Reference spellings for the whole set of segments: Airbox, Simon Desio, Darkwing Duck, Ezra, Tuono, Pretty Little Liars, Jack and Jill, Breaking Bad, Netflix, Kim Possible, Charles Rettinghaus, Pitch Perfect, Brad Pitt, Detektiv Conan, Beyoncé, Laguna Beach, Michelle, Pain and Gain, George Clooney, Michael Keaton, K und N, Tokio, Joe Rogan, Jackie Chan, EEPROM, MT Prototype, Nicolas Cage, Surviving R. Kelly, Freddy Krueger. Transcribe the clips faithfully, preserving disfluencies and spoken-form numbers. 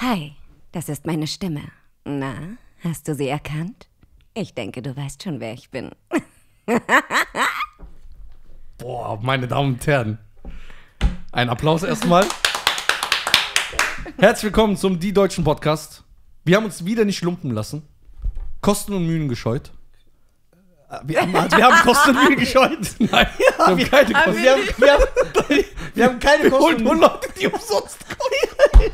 Hi, das ist meine Stimme. Na, hast du sie erkannt? Ich denke, du weißt schon, wer ich bin. Boah, meine Damen und Herren. Ein Applaus erstmal. Herzlich willkommen zum Die Deutschen Podcast. Wir haben uns wieder nicht lumpen lassen. Kosten und Mühen gescheut. Wir haben, wir haben Kosten und Mühen gescheut. Nein, wir haben keine Kosten. Wir haben, wir haben, wir haben keine wir Kosten. Nur Leute, die umsonst kommen.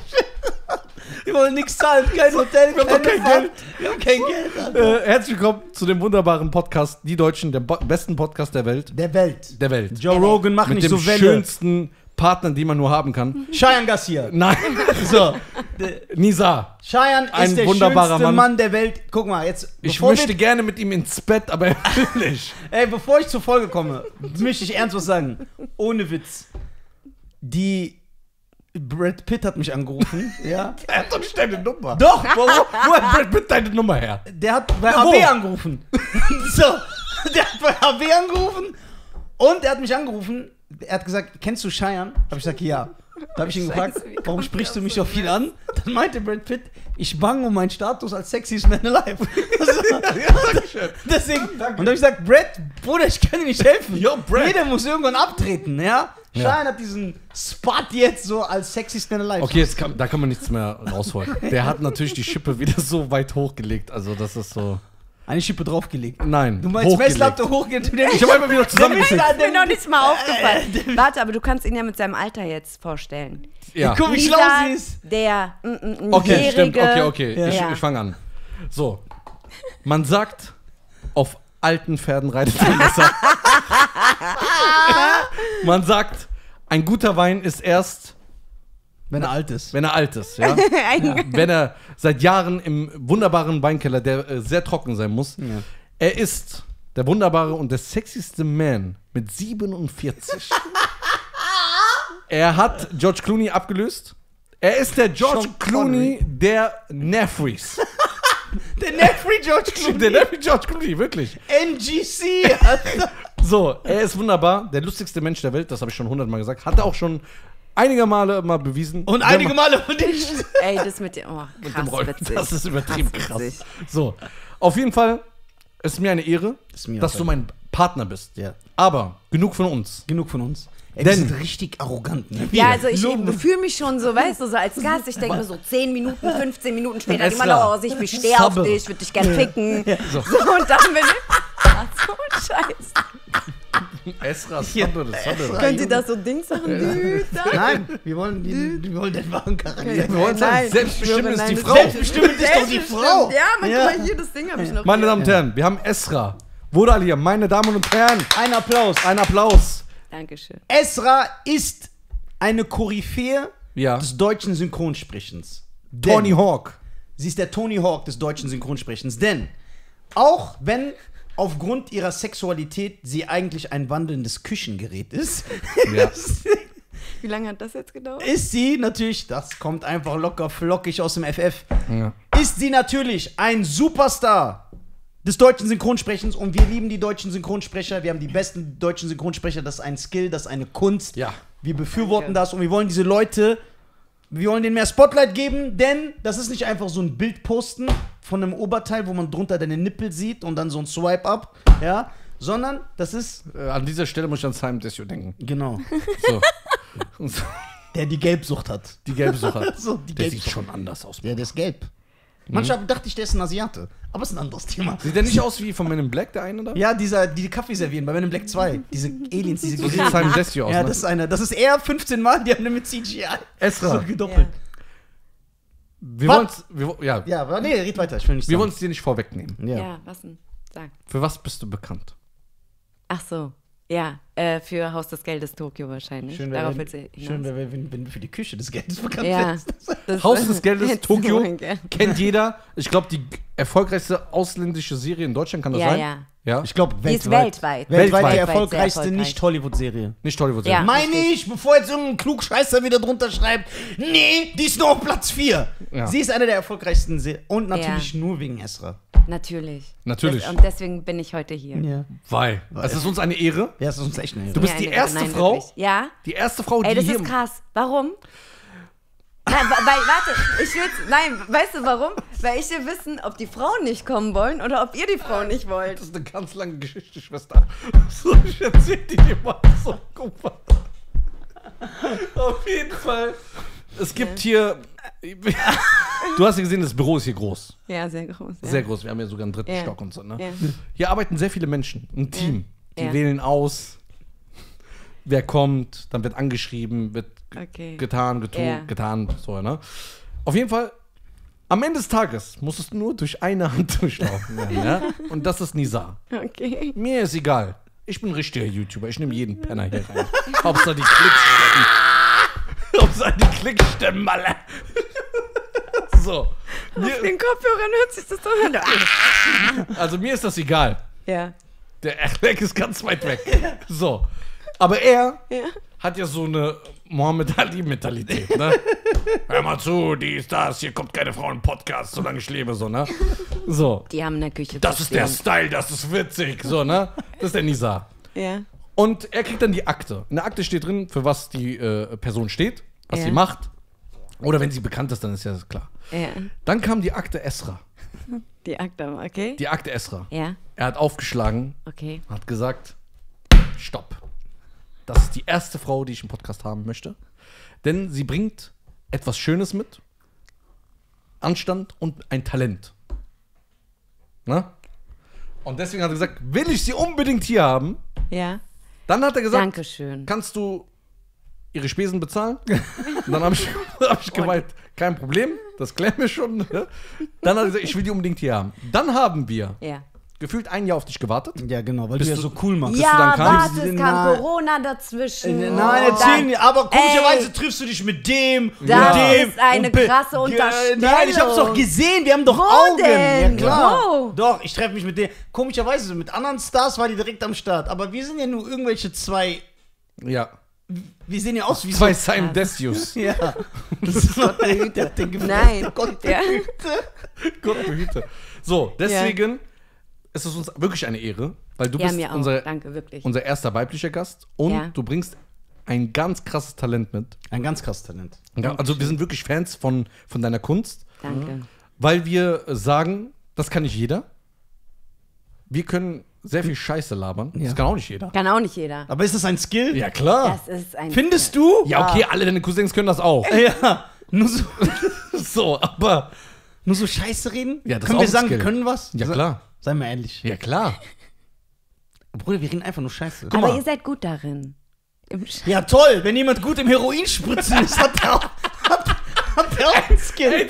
Die wollen nichts zahlen, kein Hotel, wir haben kein Fahrt. Geld. Wir haben kein Geld. Äh, herzlich willkommen zu dem wunderbaren Podcast Die Deutschen, dem besten Podcast der Welt. Der Welt. Der Welt. Joe Rogan macht nicht so Welle. Mit dem schönsten Partner, den man nur haben kann. Shayan Gassier. Nein. So. Nizar. Shayan ist ein der wunderbarer schönste Mann. Mann der Welt. Guck mal, jetzt. Ich möchte gerne mit ihm ins Bett, aber er will nicht. Ey, bevor ich zur Folge komme, möchte ich ernst was sagen. Ohne Witz. Die. Brad Pitt hat mich angerufen, ja. Er hat doch nicht deine Nummer. Doch, warum? Wo hat Brad Pitt deine Nummer her? Der hat bei ja, H W angerufen. So, der hat bei H W angerufen und er hat mich angerufen. Er hat gesagt, kennst du Shayan? Hab ich gesagt, ja. Da habe ich ihn gefragt, warum sprichst du mich so viel an? Dann meinte Brad Pitt, ich bange um meinen Status als sexiest man alive. Deswegen, und da habe ich gesagt, Brad, Bruder, ich kann dir nicht helfen. Yo, Brad. Jeder muss irgendwann abtreten, ja. Shayan ja. hat diesen Spot jetzt so als sexiest man alive. Okay, jetzt kann, da kann man nichts mehr rausholen. Der hat natürlich die Schippe wieder so weit hochgelegt, also das ist so... Eine Schippe draufgelegt. Nein. Du meinst, Wessler hat hochgelegt. Ich hab einfach wieder zusammengesetzt. Das ist mir noch nicht mal aufgefallen. Äh, Warte, aber du kannst ihn ja mit seinem Alter jetzt vorstellen. Ja. Guck, wie schlau sie ist. Der jährige. Okay, stimmt. Okay, okay. Ja. Ich, ja. ich fang an. So. Man sagt, auf alten Pferden reitet man besser. Man sagt, ein guter Wein ist erst... Wenn er alt ist. Wenn er alt ist, ja. ja. Wenn er seit Jahren im wunderbaren Weinkeller, der äh, sehr trocken sein muss. Ja. Er ist der wunderbare und der sexyste Man mit siebenundvierzig. Er hat George Clooney abgelöst. Er ist der George Clooney der Nefries. Der Nefry George Clooney. Der Nefry George Clooney, wirklich. N G C. So, er ist wunderbar. Der lustigste Mensch der Welt, das habe ich schon hundertmal gesagt. Hat er auch schon... Einige Male mal bewiesen. Und einige Male von dich. Ey, das mit dem, oh, krass, mit dem Rollen, witzig. Das ist übertrieben krass. krass. So, auf jeden Fall ist mir eine Ehre, ist mir dass du mein Partner bist. Ja. Aber genug von uns. Genug von uns. Ey, denn, wir sind richtig arrogant. Ne? Ja, also ich fühle mich schon so, weißt du, so als Gast. Ich denke mir so zehn Minuten, fünfzehn Minuten später immer noch aus. Ich bestehe auf dich, würde dich gerne ficken. Ja. So. so, und dann bin ich... Ach so, scheiße. Esra, Sabbe, Sabbe. Können Sie das so Dings machen? Nein, wir wollen, die, wir wollen den wahren Charakter. Ja, wir wollen nein, selbstbestimmt ist die Frau. Selbstbestimmt ist doch die Frau. Ja, man, ja. guck mal hier, das Ding habe ich noch. Meine Damen und Herren, wir haben Esra Vural hier. Meine Damen und Herren, ein Applaus. Ein Applaus. Dankeschön. Esra ist eine Koryphäe ja. des deutschen Synchronsprechens. Tony Hawk. Sie ist der Tony Hawk des deutschen Synchronsprechens. Denn auch wenn... Aufgrund ihrer Sexualität sie eigentlich ein wandelndes Küchengerät ist. Ja. Wie lange hat das jetzt gedauert? Ist sie natürlich, das kommt einfach locker flockig aus dem F F, ja. ist sie natürlich ein Superstar des deutschen Synchronsprechens und wir lieben die deutschen Synchronsprecher, wir haben die besten deutschen Synchronsprecher, das ist ein Skill, das ist eine Kunst. Ja. Wir befürworten Danke. das und wir wollen diese Leute, wir wollen denen mehr Spotlight geben, denn das ist nicht einfach so ein Bild posten, von einem Oberteil, wo man drunter deine Nippel sieht und dann so ein Swipe-Up, ja, sondern das ist... Äh, an dieser Stelle muss ich an Simon Desio denken. Genau. So. So. Der die Gelbsucht hat. Die Gelbsucht hat. So, die der Gelbsucht. Sieht schon anders aus. Ja, der ist gelb. Mhm. Manchmal dachte ich, der ist ein Asiate. Aber es ist ein anderes Thema. Sieht der nicht aus wie von Men in Black, der eine da? Ja, dieser, die Kaffee servieren bei Men in Black zwei. Diese Aliens, diese... So sieht Simon Desio aus, ja, ne? Das ist einer. Das ist eher fünfzehn Mal, die haben mit C G I. Esra. So gedoppelt. Ja. Wir wollen wir, ja. ja, nee, red weiter, ich will nicht sagen. Wir wollen es dir nicht vorwegnehmen. Ja, ja was denn? Sag. Für was bist du bekannt? Ach so, ja, äh, für Haus des Geldes Tokio wahrscheinlich. Schön, Darauf wenn, du schön wenn, wenn du für die Küche des Geldes bekannt ja, bist. Haus des Geldes Tokio kennt jeder. Ich glaube, die erfolgreichste ausländische Serie in Deutschland kann das ja, sein. Ja, ja. Ich glaube, weltweit. weltweit. Weltweit die erfolgreichste erfolgreich. Nicht-Hollywood-Serie. Nicht-Hollywood-Serie. Ja, meine ich, bevor jetzt irgendein Klugscheißer wieder drunter schreibt, nee, die ist nur auf Platz vier. Ja. Sie ist eine der erfolgreichsten Serien. Und natürlich ja. nur wegen Esra. Natürlich. Natürlich. Das, und deswegen bin ich heute hier. Ja. Weil. Weil. Es ist uns eine Ehre. Ja, es ist uns echt eine Ehre. Du bist ja, die erste Nein, Frau. Wirklich. Ja. Die erste Frau, die hier... Ey, das hier ist krass. Warum? Nein, weil, warte, ich will, nein, weißt du warum? Weil ich will wissen, ob die Frauen nicht kommen wollen oder ob ihr die Frauen nicht wollt. Das ist eine ganz lange Geschichte, Schwester. So, ich erzähl die dir mal so, guck mal. Auf jeden Fall. Es gibt hier, du hast ja gesehen, das Büro ist hier groß. Ja, sehr groß. Ja. Sehr groß, wir haben ja sogar einen dritten ja. Stock und so, ne? Ja. Hier arbeiten sehr viele Menschen, ein Team. Ja. Die ja. wählen aus, wer kommt, dann wird angeschrieben, wird okay. getan, getu, yeah. getan, so, ne? Auf jeden Fall, am Ende des Tages muss es nur durch eine Hand durchlaufen werden, ja? Und das ist Nizar. Okay. Mir ist egal. Ich bin ein richtiger YouTuber. Ich nehme jeden Penner hier rein. Hauptsache die Klicks. Hauptsache die Klicks stimmen, alle. So. Mir, auf den Kopfhörern hört sich das doch an. Also mir ist das egal. Ja. Der Erleck ist ganz weit weg. So. Aber er ja. hat ja so eine Mohammed Ali-Mentalität, ne? Hör mal zu, die ist das, hier kommt keine Frau im Podcast, solange ich lebe, so, ne? So. Die haben eine Küche. Das ist der Style, das ist witzig, so, ne? Das ist der Nizar. Ja. Und er kriegt dann die Akte. In der Akte steht drin, für was die äh, Person steht, was ja. sie macht. Oder wenn sie bekannt ist, dann ist ja klar. Ja. Dann kam die Akte Esra. Die Akte, okay. Die Akte Esra. Ja. Er hat aufgeschlagen, okay. hat gesagt, stopp. Das ist die erste Frau, die ich im Podcast haben möchte. Denn sie bringt etwas Schönes mit, Anstand und ein Talent. Na? Und deswegen hat er gesagt, will ich sie unbedingt hier haben? Ja. Dann hat er gesagt, Dankeschön. Kannst du ihre Spesen bezahlen? Und dann habe ich, hab ich gemeint, kein Problem, das klären wir schon. Ne? Dann hat er gesagt, ich will die unbedingt hier haben. Dann haben wir... Ja. Gefühlt ein Jahr auf dich gewartet. Ja, genau, weil bist du ja so cool machst. Ja, warte, es kam Corona dazwischen. Äh, nein, erzähl mir, aber komischerweise ey, triffst du dich mit dem, das mit dem. Das ist eine krasse Unterstellung. Nein, ich hab's doch gesehen, wir haben doch wo Augen. Denn? Ja, klar. Wow. Doch, ich treffe mich mit dem. Komischerweise, mit anderen Stars war die direkt am Start, aber wir sind ja nur irgendwelche zwei... Ja. Wir sehen ja aus wie zwei so Simon Desius. Ja. Das ist Gott behüte. Nein. Gott behüte. Gott behüte. So, deswegen... Ja. Es ist uns wirklich eine Ehre, weil du ja, bist unser, danke, unser erster weiblicher Gast und ja. du bringst ein ganz krasses Talent mit. Ein ganz krasses Talent. Ja, also wir sind wirklich Fans von, von deiner Kunst. Danke. Weil wir sagen, das kann nicht jeder. Wir können sehr viel Scheiße labern. Ja. Das kann auch nicht jeder. Kann auch nicht jeder. Aber ist das ein Skill? Ja, klar. Das ist ein Findest Skill. Du? Ja, okay, alle deine Cousins können das auch. Ja, nur so. So, aber nur so Scheiße reden? Ja, das können wir sagen, wir können was? Ja, klar. Sei mal ehrlich. Ja, klar. Bruder, wir reden einfach nur Scheiße. Guck Aber mal. Ihr seid gut darin. Im ja, toll. Wenn jemand gut im Heroin spritzen ist, hat der auch, hat, hat der auch ein Skill.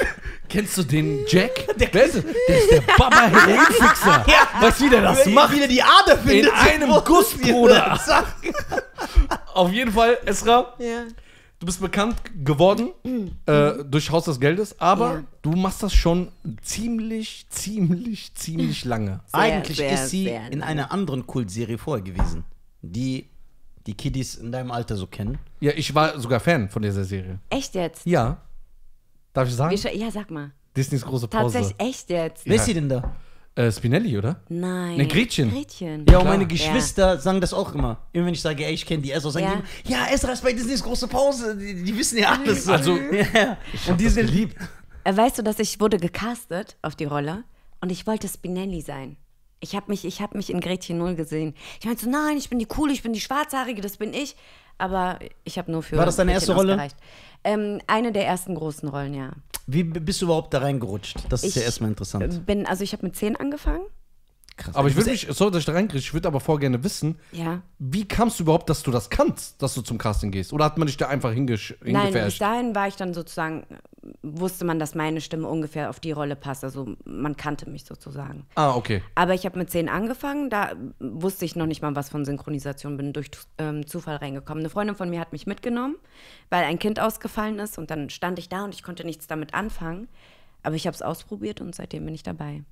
Kennst du den Jack? Der, der ist der Baba Heroinfixer. Ja. Weißt du, wie der das macht? Wie der die Ader findet. In einem Guss, Bruder. Auf jeden Fall, Esra. Ja. Du bist bekannt geworden mhm. äh, durch Haus des Geldes, aber ja. du machst das schon ziemlich, ziemlich, ziemlich lange. Sehr, eigentlich sehr, ist sie in lange. Einer anderen Kultserie vorher gewesen, die die Kiddies in deinem Alter so kennen. Ja, ich war sogar Fan von dieser Serie. Echt jetzt? Ja. Darf ich sagen? Ja, sag mal. Disneys große Pause. Tatsächlich echt jetzt? Ja. Wer ist sie denn da? Äh, Spinelli, oder? Nein. Ne, Gretchen. Gretchen. Ja, und meine Geschwister ja. sagen das auch immer. Immer wenn ich sage, ey, ich kenne die Ezra, sagen ja. die immer, ja, Ezra ist bei Disneys große Pause. Die, die wissen ja alles. Also, ja. Und die sind lieb. Weißt du, dass ich wurde gecastet auf die Rolle und ich wollte Spinelli sein. Ich habe mich, ich hab mich in Gretchen null gesehen. Ich meinte so, nein, ich bin die Coole, ich bin die Schwarzhaarige, das bin ich. Aber ich habe nur für War das deine Gretchen erste Rolle? Ähm, eine der ersten großen Rollen, ja. Wie bist du überhaupt da reingerutscht? Das ist ich ja erstmal interessant. Bin, also ich habe mit zehn angefangen. Krass. Aber ich würde mich, sorry, dass ich da reinkriege, ich würde aber vorher gerne wissen, ja. wie kamst du überhaupt, dass du das kannst, dass du zum Casting gehst? Oder hat man dich da einfach hingefärscht? Nein, bis dahin war ich dann sozusagen, wusste man, dass meine Stimme ungefähr auf die Rolle passt. Also man kannte mich sozusagen. Ah, okay. Aber ich habe mit zehn angefangen, da wusste ich noch nicht mal was von Synchronisation, bin durch ähm, Zufall reingekommen. Eine Freundin von mir hat mich mitgenommen, weil ein Kind ausgefallen ist und dann stand ich da und ich konnte nichts damit anfangen. Aber ich habe es ausprobiert und seitdem bin ich dabei.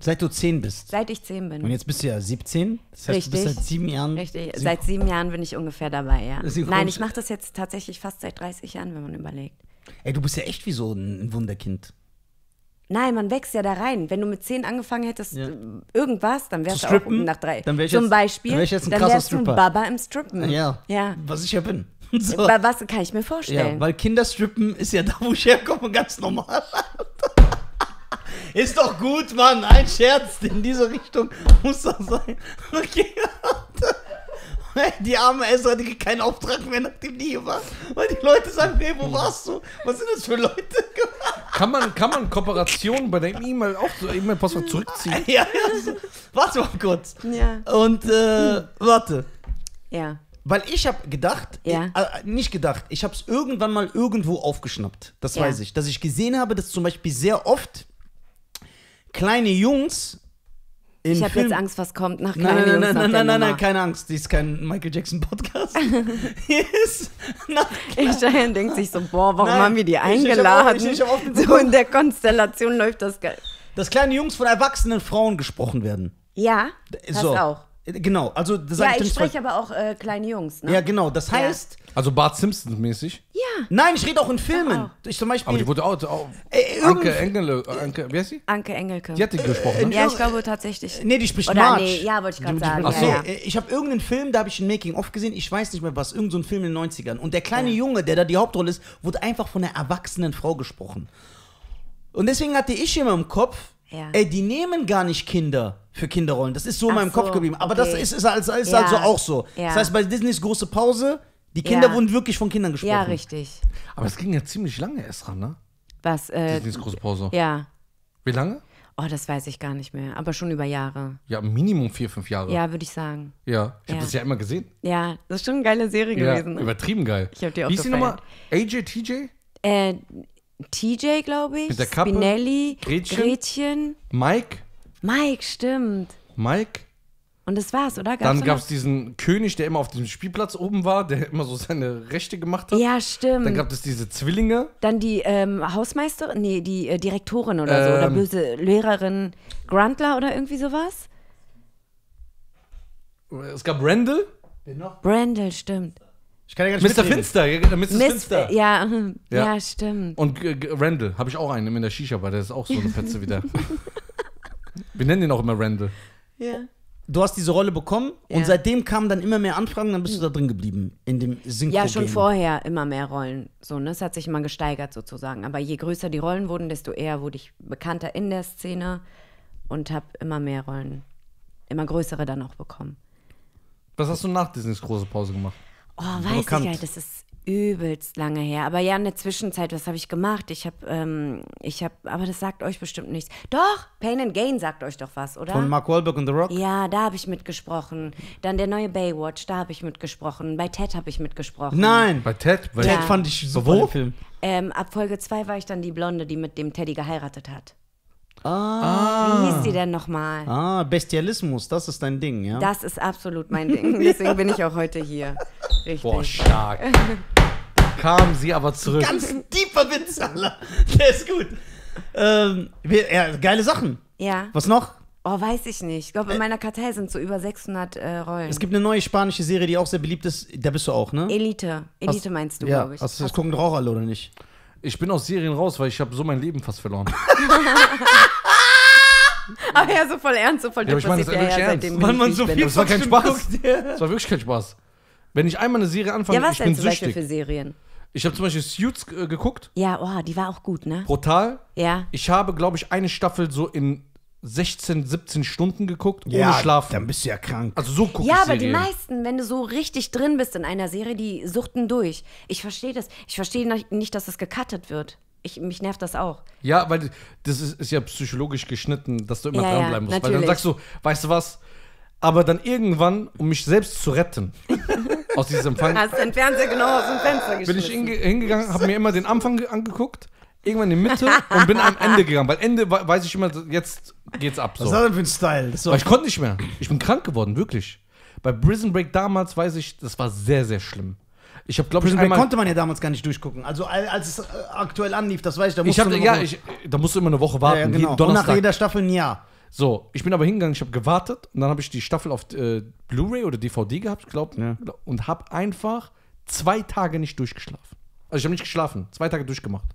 Seit du zehn bist? Seit ich zehn bin. Und jetzt bist du ja siebzehn? Das heißt, richtig. Du bist seit sieben Jahren... Richtig, sieben seit sieben Jahren bin ich ungefähr dabei, ja. Nein, ich mache das jetzt tatsächlich fast seit dreißig Jahren, wenn man überlegt. Ey, du bist ja echt wie so ein Wunderkind. Nein, man wächst ja da rein. Wenn du mit zehn angefangen hättest, ja. irgendwas, dann wärst du auch nach drei. Dann wär ich Zum jetzt, Beispiel, dann, wär ich jetzt ein dann wärst du ein Baba im Strippen. Ja, ja, was ich ja bin. So. Was kann ich mir vorstellen? Ja, weil Kinderstrippen ist ja da, wo ich herkomme, ganz normal. Ist doch gut, Mann. Ein Scherz in diese Richtung muss das sein. Okay. Die arme Ezra, die kriegt keinen Auftrag mehr, nachdem die hier war. Weil die Leute sagen, hey, wo warst du? Was sind das für Leute? Kann man, kann man Kooperationen bei deinem E-Mail auch so E-Mail-Postfach zurückziehen? Ja, also, warte mal kurz. Ja. Und, äh, warte. Ja. Weil ich habe gedacht, ja. äh, nicht gedacht, ich habe es irgendwann mal irgendwo aufgeschnappt. Das ja. weiß ich. Dass ich gesehen habe, dass zum Beispiel sehr oft kleine Jungs... In ich habe jetzt Angst, was kommt nach kleinen Jungs. Nein, nein, nein, nein, nein, nein, keine Angst. Dies ist kein Michael Jackson Podcast. yes. Shayan denkt sich so, boah, warum nein, haben wir die eingeladen? Ich, ich hab auch, ich, ich hab so in der Konstellation läuft das geil. Dass kleine Jungs von erwachsenen Frauen gesprochen werden. Ja, so. Das auch. Genau, also das ja, ich, ich spreche aber auch äh, kleine Jungs, ne? Ja, genau, das heißt... Ja. Also Bart Simpson-mäßig? Ja. Nein, ich rede auch in Filmen. Auch. Ich zum Beispiel... Aber die wurde auch... auch äh, Anke Engelke, Anke, wie heißt sie? Anke Engelke. Die hat die gesprochen, ne? Ja, ich glaube tatsächlich. Nee, die spricht Oder Marge. Nee, ja, wollte ich gerade sagen. Achso, ja, ja. Ich habe irgendeinen Film, da habe ich ein Making-of gesehen, ich weiß nicht mehr was, irgend so ein Film in den neunzigern. Und der kleine ja. Junge, der da die Hauptrolle ist, wurde einfach von einer erwachsenen Frau gesprochen. Und deswegen hatte ich immer im Kopf, ja. ey, die nehmen gar nicht Kinder... für Kinderrollen. Das ist so Ach in meinem so, Kopf geblieben. Aber okay. das ist, ist, also, ist ja. also auch so. Ja. Das heißt, bei Disneys große Pause, die Kinder ja. wurden wirklich von Kindern gesprochen. Ja, richtig. Aber es ging ja ziemlich lange, Esra, ne? Was? Äh, Disneys große Pause. Ja. Wie lange? Oh, das weiß ich gar nicht mehr. Aber schon über Jahre. Ja, Minimum vier, fünf Jahre. Ja, würde ich sagen. Ja. Ich ja. habe das ja immer gesehen. Ja, das ist schon eine geile Serie ja. gewesen. Ne? Übertrieben geil. Ich habe die auch Wie ist die Nummer? A J, T J? Äh, T J, glaube ich. Mit der Kappe. Spinelli. Gretchen. Gretchen. Mike. Mike, stimmt. Mike. Und das war's, oder? Gab's Dann gab es diesen König, der immer auf dem Spielplatz oben war, der immer so seine Rechte gemacht hat. Ja, stimmt. Dann gab es diese Zwillinge. Dann die ähm, Hausmeisterin, nee, die äh, Direktorin oder ähm. so, oder böse Lehrerin Grundler oder irgendwie sowas. Es gab Brendel. Brendel, stimmt. Ich kann ja gar nicht Mister Finster, ja, Misses Finster. Ja, ja, ja, stimmt. Und äh, Randall, habe ich auch einen in der Shisha, aber der ist auch so eine Fetze wieder. Wir nennen ihn auch immer Randall. Ja. Du hast diese Rolle bekommen ja. und seitdem kamen dann immer mehr Anfragen, dann bist du da drin geblieben, in dem Synchro. Ja, schon vorher immer mehr Rollen. So, ne? Es hat sich immer gesteigert sozusagen. Aber je größer die Rollen wurden, desto eher wurde ich bekannter in der Szene und habe immer mehr Rollen, immer größere dann auch bekommen. Was hast du nach Disneys große Pause gemacht? Oh, weiß Bekannt. ich halt, das ist übelst lange her. Aber ja, in der Zwischenzeit, was habe ich gemacht? Ich habe, ähm, ich habe, aber das sagt euch bestimmt nichts. Doch, Pain and Gain sagt euch doch was, oder? Von Mark Wahlberg und The Rock? Ja, da habe ich mitgesprochen. Dann der neue Baywatch, da habe ich mitgesprochen. Bei Ted habe ich mitgesprochen. Nein, bei Ted? Bei Ted ja. fand ich so wohl. Film. Ähm, ab Folge zwei war ich dann die Blonde, die mit dem Teddy geheiratet hat. Ah. Wie hieß die denn nochmal? Ah, Bestialismus, das ist dein Ding, ja? Das ist absolut mein Ding, deswegen ja. bin ich auch heute hier. Richtig. Boah, stark. Kam sie aber zurück. Ganz tiefer Witz, Alter. Der ist gut. Ähm, wir, ja, geile Sachen. Ja. Was noch? Oh, weiß ich nicht. Ich glaube, in meiner Kartei sind so über sechshundert äh, Rollen. Es gibt eine neue spanische Serie, die auch sehr beliebt ist. Da bist du auch, ne? Elite. Elite hast, meinst du, ja, glaube ich. Hast du das hast gucken auch alle, oder nicht? Ich bin aus Serien raus, weil ich habe so mein Leben fast verloren. Aber ja, so voll ernst, so voll ja, depressiv. Ich meine, das, ja, ja, ernst. Man man so viel das war kein Spaß. Das war wirklich kein Spaß. Wenn ich einmal eine Serie anfange, ja, was ich bin süchtig. Was denn zum Beispiel für Serien? Ich habe zum Beispiel Suits äh, geguckt. Ja, oh, die war auch gut, ne? Brutal. Ja. Ich habe, glaube ich, eine Staffel so in sechzehn, siebzehn Stunden geguckt, ohne ja, Schlafen. Dann bist du ja krank. Also so guckst du. Ja, aber Serien. Die meisten, wenn du so richtig drin bist in einer Serie, die suchten durch. Ich verstehe das. Ich verstehe nicht, dass das gecuttet wird. Ich, mich nervt das auch. Ja, weil das ist, ist ja psychologisch geschnitten, dass du immer ja, dranbleiben musst. Ja, weil dann sagst du, weißt du was? Aber dann irgendwann, um mich selbst zu retten, aus diesem Fall. Hast den Fernseher genau aus dem Fenster geschmissen. Bin ich hinge hingegangen, habe mir immer den Anfang angeguckt, irgendwann in die Mitte und bin am Ende gegangen. Weil Ende weiß ich immer, jetzt geht's ab. So. Was war denn für ein Style? So. Weil ich konnte nicht mehr. Ich bin krank geworden, wirklich. Bei Prison Break damals weiß ich, das war sehr, sehr schlimm. Ich hab, glaub, Prison Break konnte man ja damals gar nicht durchgucken. Also als es aktuell anlief, das weiß ich, da musst ich hab, du ja, ich, da musst du immer eine Woche warten. Ja, ja, genau. Donnerstag. Und nach jeder Staffel ein Jahr. So, ich bin aber hingegangen, ich habe gewartet und dann habe ich die Staffel auf äh, Blu-ray oder D V D gehabt, glaube ich, ja. und habe einfach zwei Tage nicht durchgeschlafen. Also ich habe nicht geschlafen, zwei Tage durchgemacht.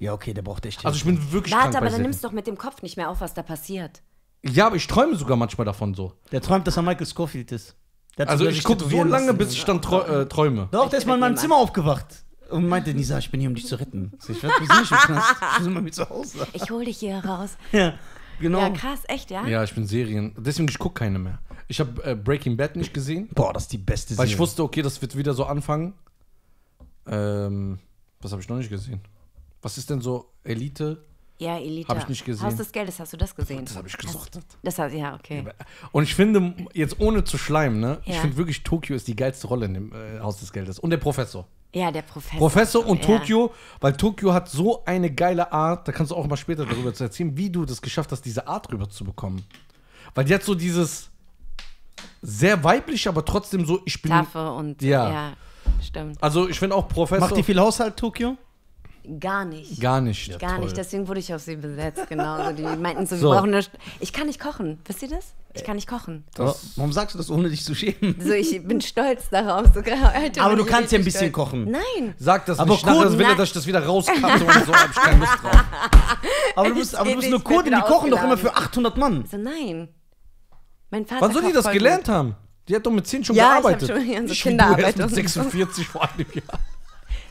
Ja, okay, der braucht echt. Also ich bin wirklich Warte, aber dann nimmst du doch mit dem Kopf nicht mehr auf, was da passiert. Ja, aber ich träume sogar manchmal davon so. Der träumt, dass er Michael Scofield ist. Dazu, also ich, ich gucke so lange, bis ich dann trau- äh, träume. Doch, der ist mal in meinem Zimmer aufgewacht und meinte, Nizar, ich bin hier, um dich zu retten. So, ich werde nicht im Knast. Ich bin mal mit zu Hause. Ich hole dich hier raus. Ja, genau. Ja, krass, echt, ja? Ja, ich bin Serien. Deswegen, ich gucke keine mehr. Ich habe äh, Breaking Bad nicht gesehen. Boah, das ist die beste Serie. Weil ich wusste, okay, das wird wieder so anfangen. Ähm, was habe ich noch nicht gesehen? Was ist denn so Elite? Ja, Elite. Habe ich nicht gesehen. Haus des Geldes, hast du das gesehen? Das habe ich gesuchtet. Das, das, ja, okay. Und ich finde, jetzt ohne zu schleimen, ne? Ja. Ich finde wirklich, Tokio ist die geilste Rolle in dem äh, Haus des Geldes. Und der Professor. Ja, der Professor. Professor und ja. Tokio, weil Tokio hat so eine geile Art, da kannst du auch mal später darüber zu erzählen, wie du das geschafft hast, diese Art rüberzubekommen. Weil die hat so dieses sehr weibliche, aber trotzdem so, ich bin... Taffe und... Ja. ja, stimmt. Also ich finde auch Professor... Macht die viel Haushalt, Tokio? Gar nicht. Gar nicht. Ja, Gar toll. nicht, deswegen wurde ich auf sie besetzt, genau. Die meinten so, wir so. brauchen eine... Ich kann nicht kochen, wisst ihr das? Ich kann nicht kochen. Das, warum sagst du das, ohne dich zu schämen? So, ich bin stolz darauf. So, Alter, aber du kannst ja ein bisschen stolz. kochen. Nein. Sag das aber nicht. Aber das will er, dass ich das wieder rauskratze und so. Hab ich keine Lust drauf. Aber du bist, aber du bist eine Kurdin, die kochen doch immer für achthundert Mann. So, nein. Mein Vater. Wann soll die das gelernt mit? haben? Die hat doch mit zehn schon ja, gearbeitet. Ja, ich hab schon so Kinderarbeit. Mit sechsundvierzig vor einem Jahr.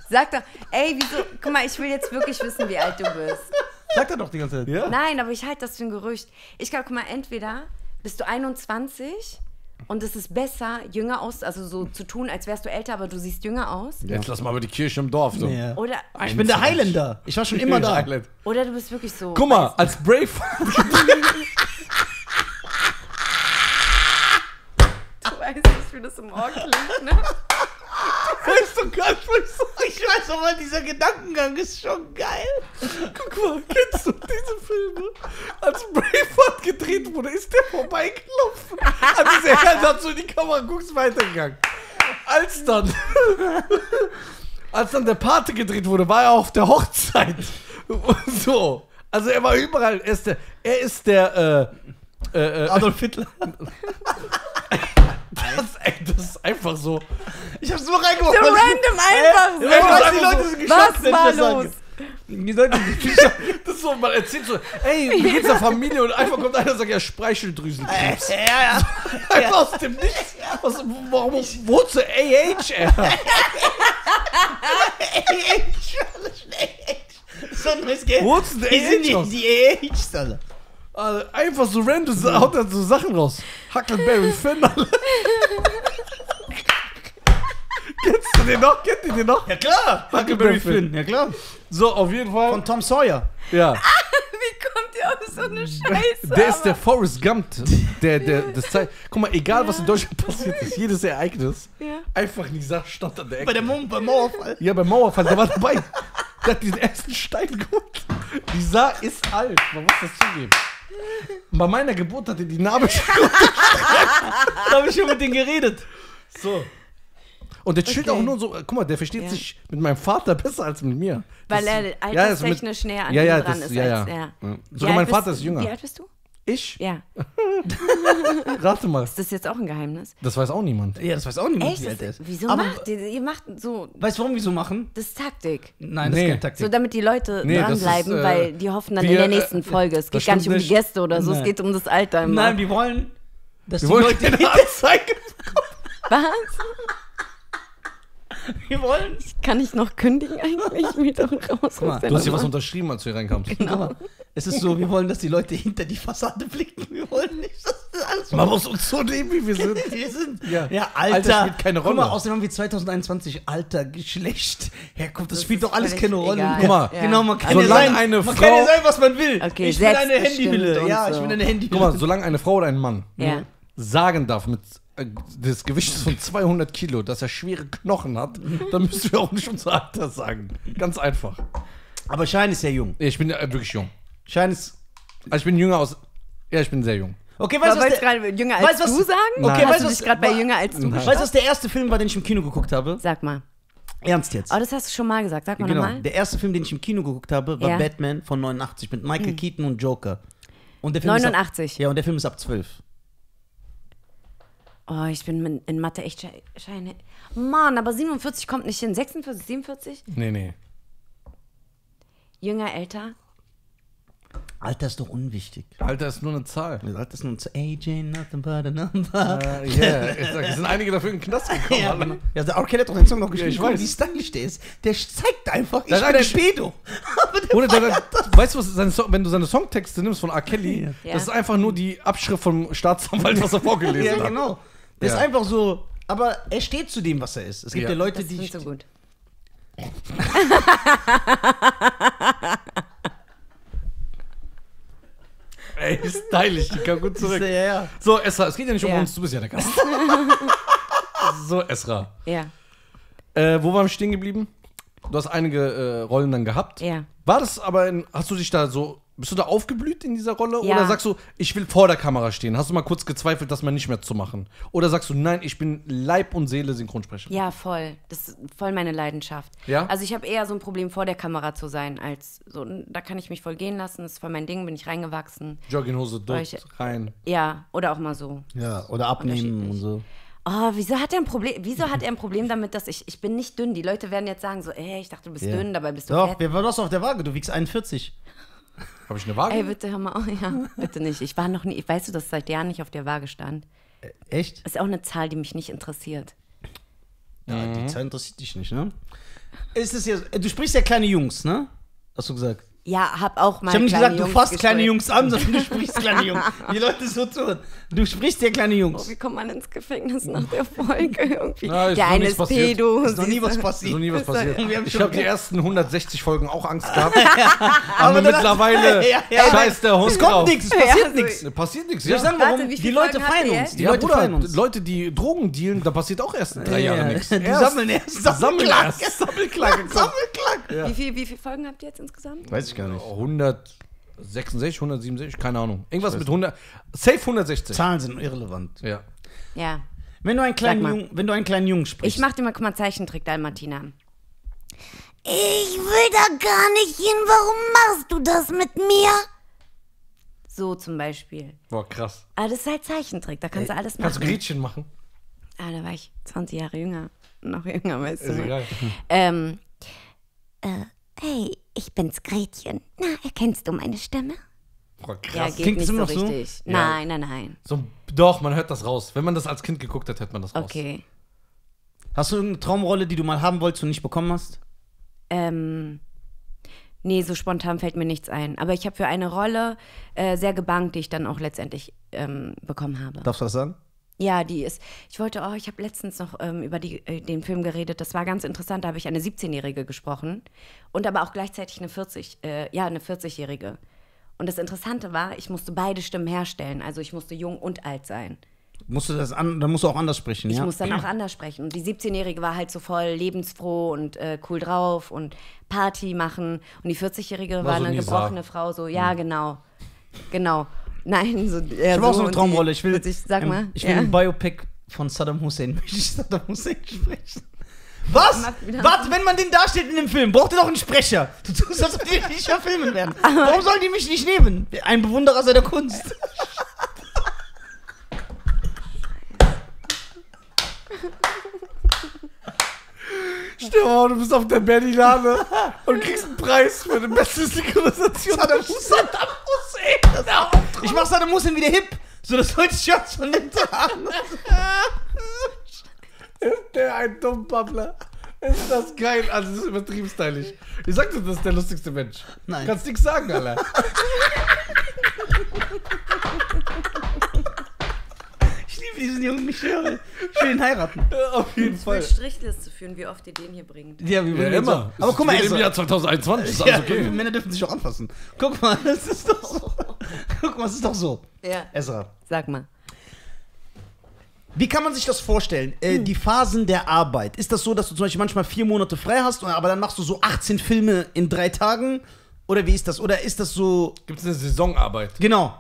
Sag doch, ey, wieso? Guck mal, ich will jetzt wirklich wissen, wie alt du bist. Sag doch die ganze Zeit. Ja. Nein, aber ich halte das für ein Gerücht. Ich glaube, guck mal, entweder bist du einundzwanzig und es ist besser, jünger aus, also so zu tun, als wärst du älter, aber du siehst jünger aus. Ja. Jetzt lass mal über die Kirche im Dorf. So. Ja. Oder einundzwanzig. Ich bin der Highlander. Ich war schon ich immer da. Highland. Oder du bist wirklich so. Guck mal, als Brave. Du weißt nicht, wie das im Ohr klingt, ne? Weißt du gar nicht, was ich weiß, aber dieser Gedankengang ist schon geil. Guck mal, kennst du diese Filme? Als Braveheart gedreht wurde, ist der vorbeigelaufen. Also er hat so in die Kamera guckst, weitergegangen. Als dann, als dann der Pate gedreht wurde, war er auf der Hochzeit. Und so. Also er war überall. Er ist der, er ist der äh, äh, äh, Adolf Hitler. Das, ey, das ist einfach so. Ich hab's nur reingeworfen. So random einfach. Äh, so. Ey, was die Leute sind geschockt, was war los? Die Leute sind geschockt. Das ist so, man erzählt so, ey, wie geht's der Familie? Und einfach kommt einer und sagt, ja, Speicheldrüsenkrebs. Äh, ja, ja. Einfach aus dem Nichts. Was, warum, wozu A H R? A H R. So ein neues Geld. Wozu A H R? Die sind die A H Rs, alle. Also einfach so random, so, haut dann so Sachen raus. Huckleberry Finn, alle. Kennst du den noch? Kennt ihr den noch? Ja klar, Huckleberry Finn. Finn, ja klar. So, auf jeden Fall. Von Tom Sawyer. Ja. Wie kommt ihr auf so eine Scheiße? Der ist der Forrest Gump. Der, der, das Zeit. Guck mal, egal ja. was in Deutschland passiert ist, jedes Ereignis, ja. einfach nicht sagt, stand an der Ecke. Bei der Mom, beim Mauerfall. Ja, beim Mauerfall, der war dabei. Der hat diesen ersten Stein geholt. Nizar ist alt, man muss das zugeben. Bei meiner Geburt hatte die Narbe schon unterstreckt. Da habe ich schon mit denen geredet. So. Und der chillt okay. auch nur so, guck mal, der versteht ja. sich mit meinem Vater besser als mit mir. Weil das, er alterstechnisch ja, näher an ja, ja, dran das, ist. Ja, ja. Als, ja. Ja. Sogar mein Vater bist, ist jünger. Wie alt bist du? Ich? Ja. Rate mal. Ist das jetzt auch ein Geheimnis? Das weiß auch niemand. Ja, das weiß auch niemand, echt? Wie alt er ist. Wieso aber macht ihr, ihr macht so... Weißt du, warum wieso machen? Das ist Taktik. Nein, das nee. ist keine Taktik. So, damit die Leute nee, dranbleiben, ist, äh, weil die hoffen dann wir, in der nächsten Folge. Es geht gar nicht um die Gäste oder so, nein. es geht um das Alter. Immer. Nein, wir wollen, dass wir die wollen Leute eine Anzeige bekommen. Was? Wir wollen... Kann ich noch kündigen eigentlich? Mir doch raus. Guck mal, du hast hier was unterschrieben, als du hier reinkamst. Genau. Es ist so, wir wollen, dass die Leute hinter die Fassade blicken. Wir wollen nicht, dass das alles... Man muss uns so nehmen, wie wir sind. wir sind ja. ja, Alter. Alter spielt keine Rolle. Guck mal, außerdem haben wir zwanzig einundzwanzig. Alter, Geschlecht, Herkunft, das, das spielt doch alles keine Rolle. Egal. Guck mal. Ja. Genau, man kann ja sein, eine man Frau kann ja sein, was man will. Okay, ich will eine Handyhülle. Ja, ich will eine Handyhülle. Guck mal, solange eine Frau oder ein Mann ja. sagen darf, mit äh, des Gewichtes von zweihundert Kilo, dass er schwere Knochen hat, dann müssen wir auch nicht unser Alter sagen. Ganz einfach. Aber Shayan ist sehr jung. Ich bin äh, wirklich jung. Shayan ist... Also ich bin jünger aus... Ja, ich bin sehr jung. Okay, weißt du, was... gerade jünger als weißt, was, du sagen? Nein. Okay, weißt du, was gerade bei jünger als du... Weißt du, was der erste Film war, den ich im Kino geguckt habe? Sag mal. Ernst jetzt? Oh, das hast du schon mal gesagt. Sag mal genau. nochmal. Der erste Film, den ich im Kino geguckt habe, war ja. Batman von neunundachtzig mit Michael mhm. Keaton und Joker. Und der Film neunundachtzig? Ist ab, ja, und der Film ist ab zwölf. Oh, ich bin in Mathe echt Scheine... Mann, aber siebenundvierzig kommt nicht hin. sechsundvierzig, siebenundvierzig? Nee, nee. Jünger, älter... Alter ist doch unwichtig. Alter ist nur eine Zahl. Alter ist nur eine Zahl. A J, nothing but a number. Uh, yeah. Ich sag, es sind einige dafür in den Knast gekommen. Ja, alle. Ja, der Arcade hat doch den Song noch geschrieben. Ja, ich weiß, wie stylisch der ist. Der zeigt einfach, ich bin ein Spedo. Weißt du, was seine so wenn du seine Songtexte nimmst von R. Kelly, ja. das ist einfach nur die Abschrift vom Staatsanwalt, was er vorgelesen hat. Ja, genau. Das ja. ist einfach so, aber er steht zu dem, was er ist. Es gibt ja, ja Leute, das die... Das ist nicht so gut. Ey, ist stylisch, die kann gut zurück. Ja, ja. So, Esra, es geht ja nicht um ja. uns, du bist ja der Gast. So, Esra. Ja. Äh, wo waren wir stehen geblieben? Du hast einige äh, Rollen dann gehabt. Ja. War das aber, in, hast du dich da so, bist du da aufgeblüht in dieser Rolle? Ja. Oder sagst du, ich will vor der Kamera stehen? Hast du mal kurz gezweifelt, das mal nicht mehr zu machen? Oder sagst du, nein, ich bin Leib und Seele Synchronsprecherin? Ja, voll. Das ist voll meine Leidenschaft. Ja? Also ich habe eher so ein Problem, vor der Kamera zu sein, als so, da kann ich mich voll gehen lassen, das ist voll mein Ding, bin ich reingewachsen. Jogginghose durch, rein. Ja, oder auch mal so. Ja, oder abnehmen und so. Oh, wieso hat er ein Problem? Wieso hat er ein Problem damit, dass ich, ich bin nicht dünn? Die Leute werden jetzt sagen so, ey, ich dachte, du bist yeah. dünn, dabei bist du Doch, fett. Wer war das auf der Waage? Du wiegst einundvierzig. Habe ich eine Waage? Ey, bitte hör mal auf. Ja, bitte nicht. Ich war noch nie, weißt du, dass seit Jahren nicht auf der Waage stand? Äh, echt? Ist auch eine Zahl, die mich nicht interessiert. Ja, mhm. die Zahl interessiert dich nicht, ne? Ist es ja, du sprichst ja kleine Jungs, ne? Hast du gesagt? Ja, hab auch mal. Ich hab nicht gesagt, du fasst kleine Jungs an, sondern du sprichst kleine Jungs. Die Leute so tun. Du sprichst dir kleine Jungs. Oh, wie kommt man ins Gefängnis nach der Folge irgendwie? Na, der eine ist Pedo. Ist noch nie was passiert. Noch nie was passiert. Ja. Ich habe die ersten hundertsechzig Folgen auch Angst gehabt. Aber, aber mittlerweile ja, ja, scheiß der Hund. Es kommt nichts, es passiert ja, also nichts. Passiert nichts, ja. Ich sag mal, warum die Leute feiern uns. Die, die Leute feiern uns. Leute, die Drogen dealen, da passiert auch erst in drei ja, Jahren nichts. Die sammeln erst. Sammelklack. Sammelklack. Wie viele Folgen habt ihr jetzt insgesamt? Weiß ich gar nicht. hundertsechsundsechzig, hundertsiebenundsechzig, keine Ahnung. Irgendwas mit hundert, safe hundertsechzig. Zahlen sind irrelevant. Ja. Ja. Wenn du einen kleinen Jungen, wenn du einen kleinen Jungen sprichst. Ich mach dir mal, guck mal, Zeichentrick, Dalmatina. Ich will da gar nicht hin, warum machst du das mit mir? So zum Beispiel. Boah, krass. Aber das ist halt Zeichentrick, da kannst du alles machen. Kannst du Gretchen machen? Ah, da war ich zwanzig Jahre jünger. Noch jünger, weißt du. Ist egal. Ähm, äh, hey, ich bin's, Gretchen. Na, erkennst du meine Stimme? Boah, krass. Ja, geht Klingt nicht immer so noch richtig. So? Nein, ja. nein, nein. So, doch, man hört das raus. Wenn man das als Kind geguckt hat, hört man das raus. Okay. Hast du irgendeine Traumrolle, die du mal haben wolltest und nicht bekommen hast? Ähm, nee, so spontan fällt mir nichts ein. Aber ich habe für eine Rolle äh, sehr gebangt, die ich dann auch letztendlich ähm, bekommen habe. Darfst du das sagen? Ja, die ist, ich wollte, oh, ich habe letztens noch ähm, über die, äh, den Film geredet, das war ganz interessant, da habe ich eine siebzehnjährige gesprochen und aber auch gleichzeitig eine vierzig, äh, ja, eine vierzigjährige. Und das Interessante war, ich musste beide Stimmen herstellen, also ich musste jung und alt sein. Musst du das an, dann musst du auch anders sprechen, ich ja? Ich muss dann ja. auch anders sprechen. Und die siebzehnjährige war halt so voll lebensfroh und äh, cool drauf und Party machen. Und die vierzigjährige war, war so eine Nizar. gebrochene Frau, so, ja, ja. genau, genau. Nein, so, ja, ich habe auch so eine Traumrolle. Ich will, ich, sag mal, ähm, ich will ja. ein Biopic von Saddam Hussein. Möchte ich Saddam Hussein sprechen? Was? Was? Wenn man den darstellt in dem Film, braucht ihr doch einen Sprecher. Du tust das, die nicht verfilmen werden. Warum sollen die mich nicht nehmen? Ein Bewunderer seiner Kunst. Stell mal, du bist auf der Berlinale und kriegst einen Preis für die beste Synchronisation. Saddam Hussein. Ich mach Saddam Hussein wieder hip, so dass Leute Shirts von den Tagen. Ist der ein Dummbabbler? Ist das geil? Also, das ist übertrieben stylisch. Ich sag dir, das ist der lustigste Mensch. Nein. Kannst nichts sagen, Alter. Diesen Jungen, ich höre. Ich will ihn heiraten. Auf jeden Fall. Ich will Strichliste führen, wie oft ihr den hier bringt. Ja, wie ja, immer. So. Aber guck mal, im Jahr zweitausendeinundzwanzig. Ja, also okay. Männer dürfen sich auch anfassen. Guck mal, das ist doch so. Guck mal, es ist doch so. Ja. Ezra. Sag mal. Wie kann man sich das vorstellen? Äh, hm. Die Phasen der Arbeit. Ist das so, dass du zum Beispiel manchmal vier Monate frei hast, aber dann machst du so achtzehn Filme in drei Tagen? Oder wie ist das? Oder ist das so. Gibt es eine Saisonarbeit? Genau.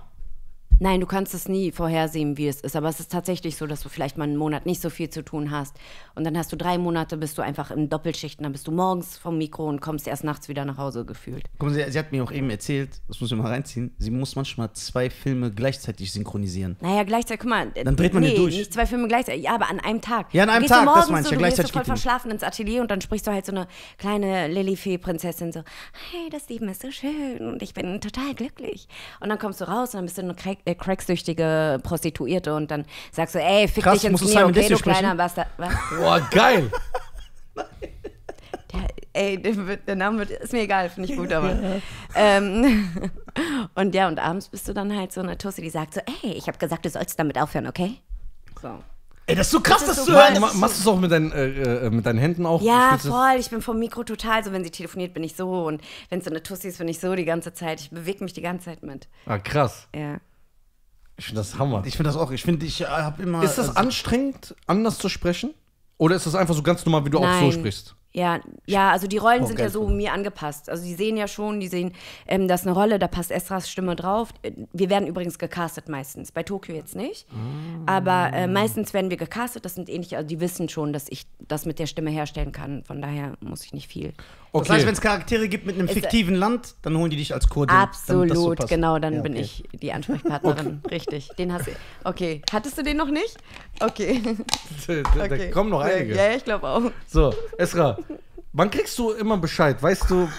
Nein, du kannst es nie vorhersehen, wie es ist. Aber es ist tatsächlich so, dass du vielleicht mal einen Monat nicht so viel zu tun hast. Und dann hast du drei Monate, bist du einfach in Doppelschichten. Dann bist du morgens vom Mikro und kommst erst nachts wieder nach Hause gefühlt. Guck mal, sie, sie hat mir auch eben erzählt, das muss ich mal reinziehen, sie muss manchmal zwei Filme gleichzeitig synchronisieren. Naja, gleichzeitig, guck mal. Dann dreht man nee, durch. nicht zwei Filme gleichzeitig, ja, aber an einem Tag. Ja, an einem Tag, das meinst so, ja, du. Du gehst voll verschlafen ins Atelier und dann sprichst du halt so eine kleine Lillifee-Prinzessin so, hey, das Leben ist so schön und ich bin total glücklich. Und dann kommst du raus und dann bist du eine cracksüchtige Prostituierte und dann sagst du, ey, fick Krass, dich ins Knie, okay, du kleiner Bastard. Boah, geil. Der, ey, der, der Name wird, ist mir egal, finde ich gut, aber. Ja. Ähm, und ja, und abends bist du dann halt so eine Tussi, die sagt so, ey, ich habe gesagt, du sollst damit aufhören, okay? So. Ey, das ist so krass, dass du hörst. Machst du es auch mit deinen, äh, mit deinen Händen auch? Ja, voll. Ich bin vom Mikro total so. Wenn sie telefoniert, bin ich so. Und wenn es so eine Tussi ist, bin ich so die ganze Zeit. Ich bewege mich die ganze Zeit mit. Ah, krass. Ja. Ich finde das Hammer. Ich finde das auch. Ich finde, ich habe immer. Ist das also anstrengend, anders zu sprechen? Oder ist das einfach so ganz normal, wie du Nein. auch so sprichst? Ja, ja, also die Rollen sind ja so mir angepasst. Also die sehen ja schon, die sehen, ähm, das ist eine Rolle, da passt Esras Stimme drauf. Wir werden übrigens gecastet meistens, bei Tokio jetzt nicht. Mm. Aber äh, meistens werden wir gecastet, das sind ähnlich, also die wissen schon, dass ich das mit der Stimme herstellen kann. Von daher muss ich nicht viel. Okay. Das heißt, wenn es Charaktere gibt mit einem fiktiven es, Land, dann holen die dich als Kurdin. Absolut, so genau, dann ja, okay. bin ich die Ansprechpartnerin. Okay. Richtig, den hast du. Okay, hattest du den noch nicht? Okay. Da, da okay. kommen noch einige. Ja, ich glaube auch. So, Esra, wann kriegst du immer Bescheid? Weißt du...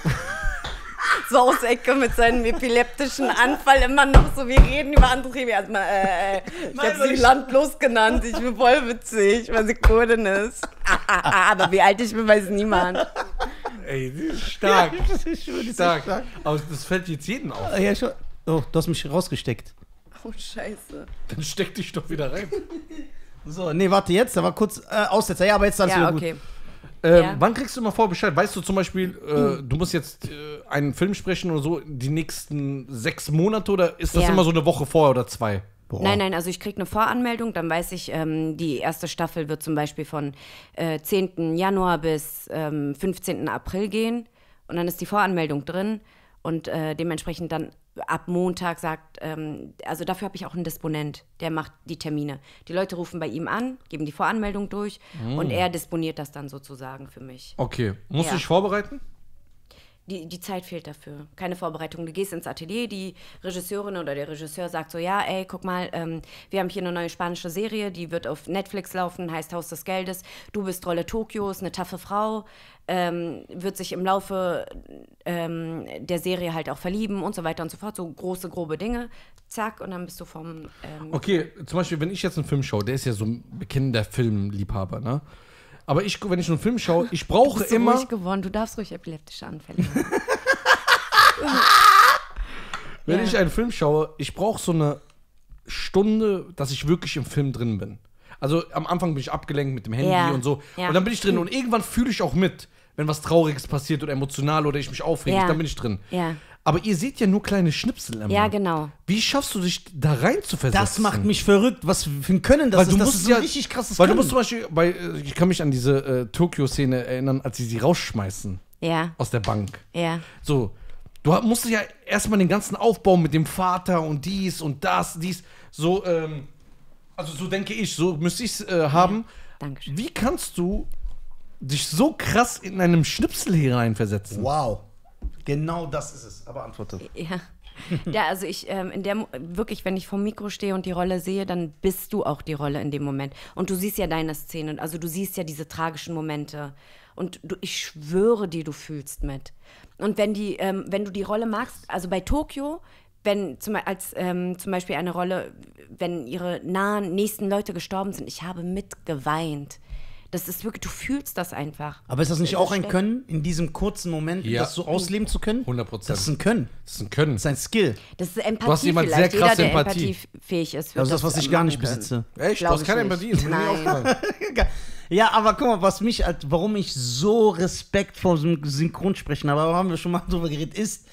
So aus Ecke mit seinem epileptischen Anfall immer noch so, wir reden über andere Themen. Erstmal, äh, ich habe sie landlos genannt, ich bin voll witzig, weil sie Kurdin ist. Ah, ah, ah, aber wie alt ich bin, weiß niemand. Ey, die ist stark. stark. Aber das fällt jetzt jedem auf. Ja, schon. Oh, du hast mich rausgesteckt. Oh, scheiße. Dann steck dich doch wieder rein. So, nee, warte, jetzt, da war kurz äh, Aussetzer. Ja, aber jetzt ist alles ja, wieder okay. gut. Ähm, ja. Wann kriegst du immer vor Bescheid? Weißt du zum Beispiel, äh, du musst jetzt äh, einen Film sprechen oder so die nächsten sechs Monate oder ist das ja. immer so eine Woche vorher oder zwei? Boah. Nein, nein, also ich kriege eine Voranmeldung, dann weiß ich, ähm, die erste Staffel wird zum Beispiel von äh, zehnten Januar bis ähm, fünfzehnten April gehen und dann ist die Voranmeldung drin und äh, dementsprechend dann ab Montag sagt, ähm, also dafür habe ich auch einen Disponent, der macht die Termine. Die Leute rufen bei ihm an, geben die Voranmeldung durch mm. und er disponiert das dann sozusagen für mich. Okay, musst ja. du dich vorbereiten? Die, die Zeit fehlt dafür, keine Vorbereitung. Du gehst ins Atelier, die Regisseurin oder der Regisseur sagt so, ja, ey, guck mal, ähm, wir haben hier eine neue spanische Serie, die wird auf Netflix laufen, heißt Haus des Geldes. Du bist Rolle Tokios, eine taffe Frau, ähm, wird sich im Laufe ähm, der Serie halt auch verlieben und so weiter und so fort. So große, grobe Dinge, zack, und dann bist du vom... Ähm okay, zum Beispiel, wenn ich jetzt einen Film schaue, der ist ja so ein bekennender Filmliebhaber, ne? Aber ich, wenn ich einen Film schaue, ich brauche du bist immer... Du bist ruhig geworden, du darfst ruhig epileptische Anfälle haben. Wenn ja. ich einen Film schaue, ich brauche so eine Stunde, dass ich wirklich im Film drin bin. Also am Anfang bin ich abgelenkt mit dem Handy ja. und so. Ja. Und dann bin ich drin und irgendwann fühle ich auch mit, wenn was Trauriges passiert oder emotional oder ich mich aufrege, ja. dann bin ich drin. Ja. Aber ihr seht ja nur kleine Schnipsel immer. Ja, genau. Wie schaffst du dich da rein zu versetzen? Das macht mich verrückt, was für ein Können das weil ist. Du musst das ist ja, so richtig krasses weil Können. Weil du musst zum Beispiel, weil, ich kann mich an diese äh, Tokio-Szene erinnern, als sie sie rausschmeißen. Ja. Aus der Bank. Ja. So, du musst ja erstmal den ganzen Aufbau mit dem Vater und dies und das, dies. So, ähm, also so denke ich, so müsste ich es äh, haben. Ja. Dankeschön. Wie kannst du dich so krass in einem Schnipsel hier reinversetzen? Wow. Genau das ist es, aber antworte. Ja, ja also ich, ähm, in der, wirklich, wenn ich vorm Mikro stehe und die Rolle sehe, dann bist du auch die Rolle in dem Moment. Und du siehst ja deine Szene, also du siehst ja diese tragischen Momente. Und du, ich schwöre dir, du fühlst mit. Und wenn, die, ähm, wenn du die Rolle magst, also bei Tokio, wenn zum, als, ähm, zum Beispiel eine Rolle, wenn ihre nahen, nächsten Leute gestorben sind, ich habe mitgeweint. Das ist wirklich, du fühlst das einfach. Aber ist das nicht auch ein Können, in diesem kurzen Moment ja. das so ausleben zu können? hundert Prozent. Das ist ein Können. Das ist ein Können. Das ist ein Skill. Das ist Empathie. Du hast jemand sehr krasse Jeder, Empathie. empathiefähig ist. Also das, das, was ich gar nicht besitze. Echt? Glaub du hast keine Empathie. Nein. Ja, aber guck mal, was mich, warum ich so Respekt vor Synchronsprechen habe, aber haben wir schon mal drüber geredet, ist,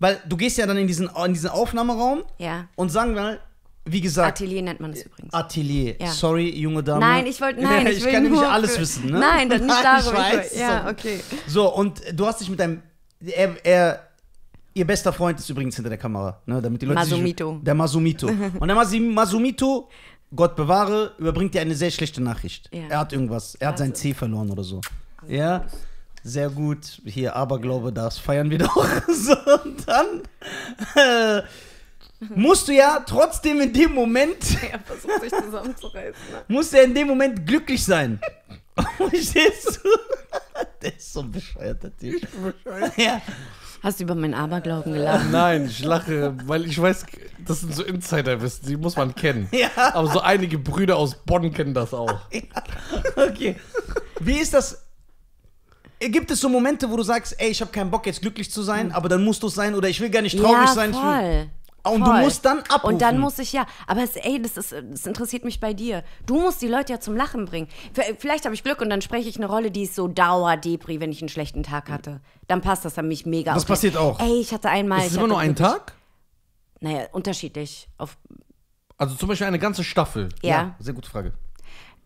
weil du gehst ja dann in diesen, in diesen Aufnahmeraum ja. und sagen wir mal, wie gesagt, Atelier nennt man es übrigens. Atelier. Ja. Sorry, junge Dame. Nein, ich wollte, nein, ich, ich will kann nämlich alles wissen, ne? Nein, das nicht darüber. Ich weiß. Ja, okay. So, und du hast dich mit deinem, er, er Ihr bester Freund ist übrigens hinter der Kamera, ne, damit die Leute Masumito. Sich, der Masumito. Und der Mas Masumito, Gott bewahre, überbringt dir eine sehr schlechte Nachricht. Ja. Er hat irgendwas, er hat also. sein Zeh verloren oder so. Also ja, sehr gut. Hier, Aberglaube, das feiern wir doch. So, und dann äh, musst du ja trotzdem in dem Moment ja, versuch, sich zusammenzureißen, ne? Musst du ja in dem Moment glücklich sein. Verstehst du? Der ist so ein bescheuerter Typ. Ja. Hast du über meinen Aberglauben gelacht? Nein, ich lache, weil ich weiß, das sind so Insiderwissen, die muss man kennen. Ja. Aber so einige Brüder aus Bonn kennen das auch. Ja. Okay. Wie ist das? Gibt es so Momente, wo du sagst, ey, ich habe keinen Bock, jetzt glücklich zu sein, aber dann musst du es sein oder ich will gar nicht traurig ja, sein. Voll. Und voll. Du musst dann abrufen. Und dann muss ich, ja. Aber es, ey, das, ist, das interessiert mich bei dir. Du musst die Leute ja zum Lachen bringen. Vielleicht habe ich Glück und dann spreche ich eine Rolle, die ist so Dauer-Depri, wenn ich einen schlechten Tag hatte. Dann passt das an mich mega. Das okay. passiert auch. Ey, ich hatte einmal... Ist es immer nur ein Tag? Naja, unterschiedlich. Auf also zum Beispiel eine ganze Staffel. Ja. ja sehr gute Frage.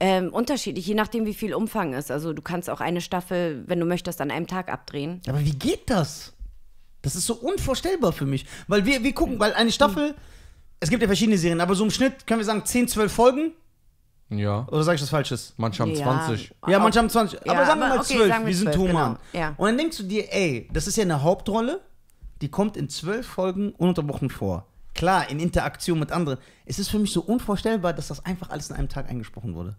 Ähm, unterschiedlich, je nachdem, wie viel Umfang ist. Also du kannst auch eine Staffel, wenn du möchtest, an einem Tag abdrehen. Aber wie geht das? Das ist so unvorstellbar für mich, weil wir, wir gucken, weil eine Staffel, es gibt ja verschiedene Serien, aber so im Schnitt können wir sagen zehn, zwölf Folgen? Ja. Oder sage ich das Falsches? Manche haben ja. zwanzig. Ja, manche haben zwanzig, ja, aber sagen wir mal okay, zwölf, wir, wir sind Thoman. Genau. Ja. Und dann denkst du dir, ey, das ist ja eine Hauptrolle, die kommt in zwölf Folgen ununterbrochen vor. Klar, in Interaktion mit anderen. Es ist für mich so unvorstellbar, dass das einfach alles in einem Tag eingesprochen wurde.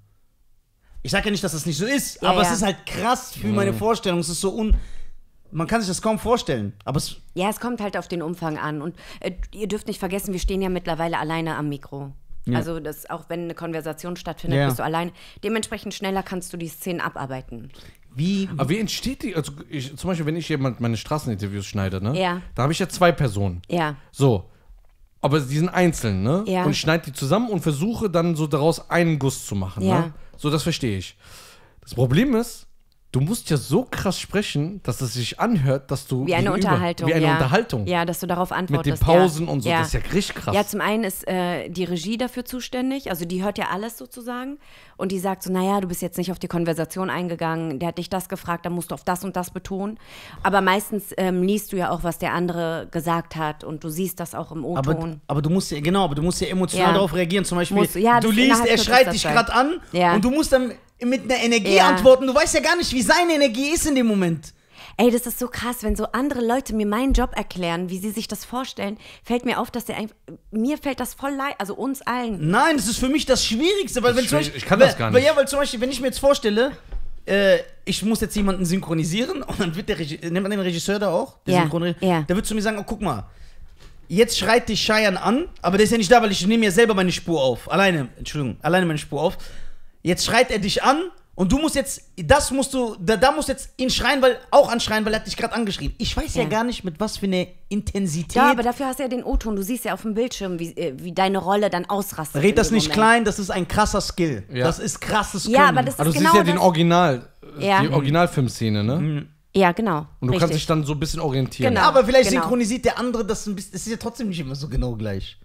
Ich sage ja nicht, dass das nicht so ist, ja, aber ja. es ist halt krass für mhm. meine Vorstellung, es ist so un... Man kann sich das kaum vorstellen, aber es... Ja, es kommt halt auf den Umfang an. Und äh, ihr dürft nicht vergessen, wir stehen ja mittlerweile alleine am Mikro. Ja. Also, das, auch wenn eine Konversation stattfindet, ja. bist du allein. Dementsprechend schneller kannst du die Szenen abarbeiten. Wie? Aber wie entsteht die... Also ich, zum Beispiel, wenn ich jemand meine Straßeninterviews schneide, ne? Ja. Da habe ich ja zwei Personen. Ja. So. Aber die sind einzeln, ne? Ja. Und ich schneide die zusammen und versuche dann so daraus einen Guss zu machen, ja. ne? So, das verstehe ich. Das Problem ist... Du musst ja so krass sprechen, dass es sich anhört, dass du... Wie eine Unterhaltung. Wie eine ja. Unterhaltung. Ja, dass du darauf antwortest. Mit den Pausen ja. und so, ja. das ist ja richtig krass. Ja, zum einen ist äh, die Regie dafür zuständig, also die hört ja alles sozusagen und die sagt so, naja, du bist jetzt nicht auf die Konversation eingegangen, der hat dich das gefragt, dann musst du auf das und das betonen. Aber meistens ähm, liest du ja auch, was der andere gesagt hat und du siehst das auch im O-Ton. Aber, aber du musst ja, genau, aber du musst ja emotional ja. darauf reagieren, zum Beispiel, musst, ja, du liest, er schreit dich gerade an ja. und du musst dann... mit einer Energie ja. antworten. Du weißt ja gar nicht, wie seine Energie ist in dem Moment. Ey, das ist so krass, wenn so andere Leute mir meinen Job erklären, wie sie sich das vorstellen, fällt mir auf, dass der einfach, mir fällt das voll leid, also uns allen. Nein, das ist für mich das Schwierigste, weil das wenn zum Beispiel, ich kann das gar nicht. Weil, ja, weil zum Beispiel, wenn ich mir jetzt vorstelle, äh, ich muss jetzt jemanden synchronisieren und dann wird der Regisseur, nennt man den Regisseur da auch, der ja. synchronisiert, ja. der wird zu mir sagen, oh, guck mal, jetzt schreit dich Shayan an, aber der ist ja nicht da, weil ich nehme ja selber meine Spur auf, alleine, Entschuldigung, alleine meine Spur auf. Jetzt schreit er dich an und du musst jetzt, das musst du, da, da musst jetzt ihn schreien, weil, auch anschreien, weil er hat dich gerade angeschrien. Ich weiß ja. ja gar nicht, mit was für eine Intensität. Ja, aber dafür hast du ja den O-Ton. Du siehst ja auf dem Bildschirm, wie, wie deine Rolle dann ausrastet. Red das nicht klein, das ist ein krasser Skill. Ja. Das ist krasses Skill. Ja, aber das ist also du genau siehst ja den Original, ja. die Originalfilmszene, ne? Mhm. Ja, genau. Und du Richtig. kannst dich dann so ein bisschen orientieren. Genau. Aber vielleicht genau. synchronisiert der andere das ein bisschen, es ist ja trotzdem nicht immer so genau gleich.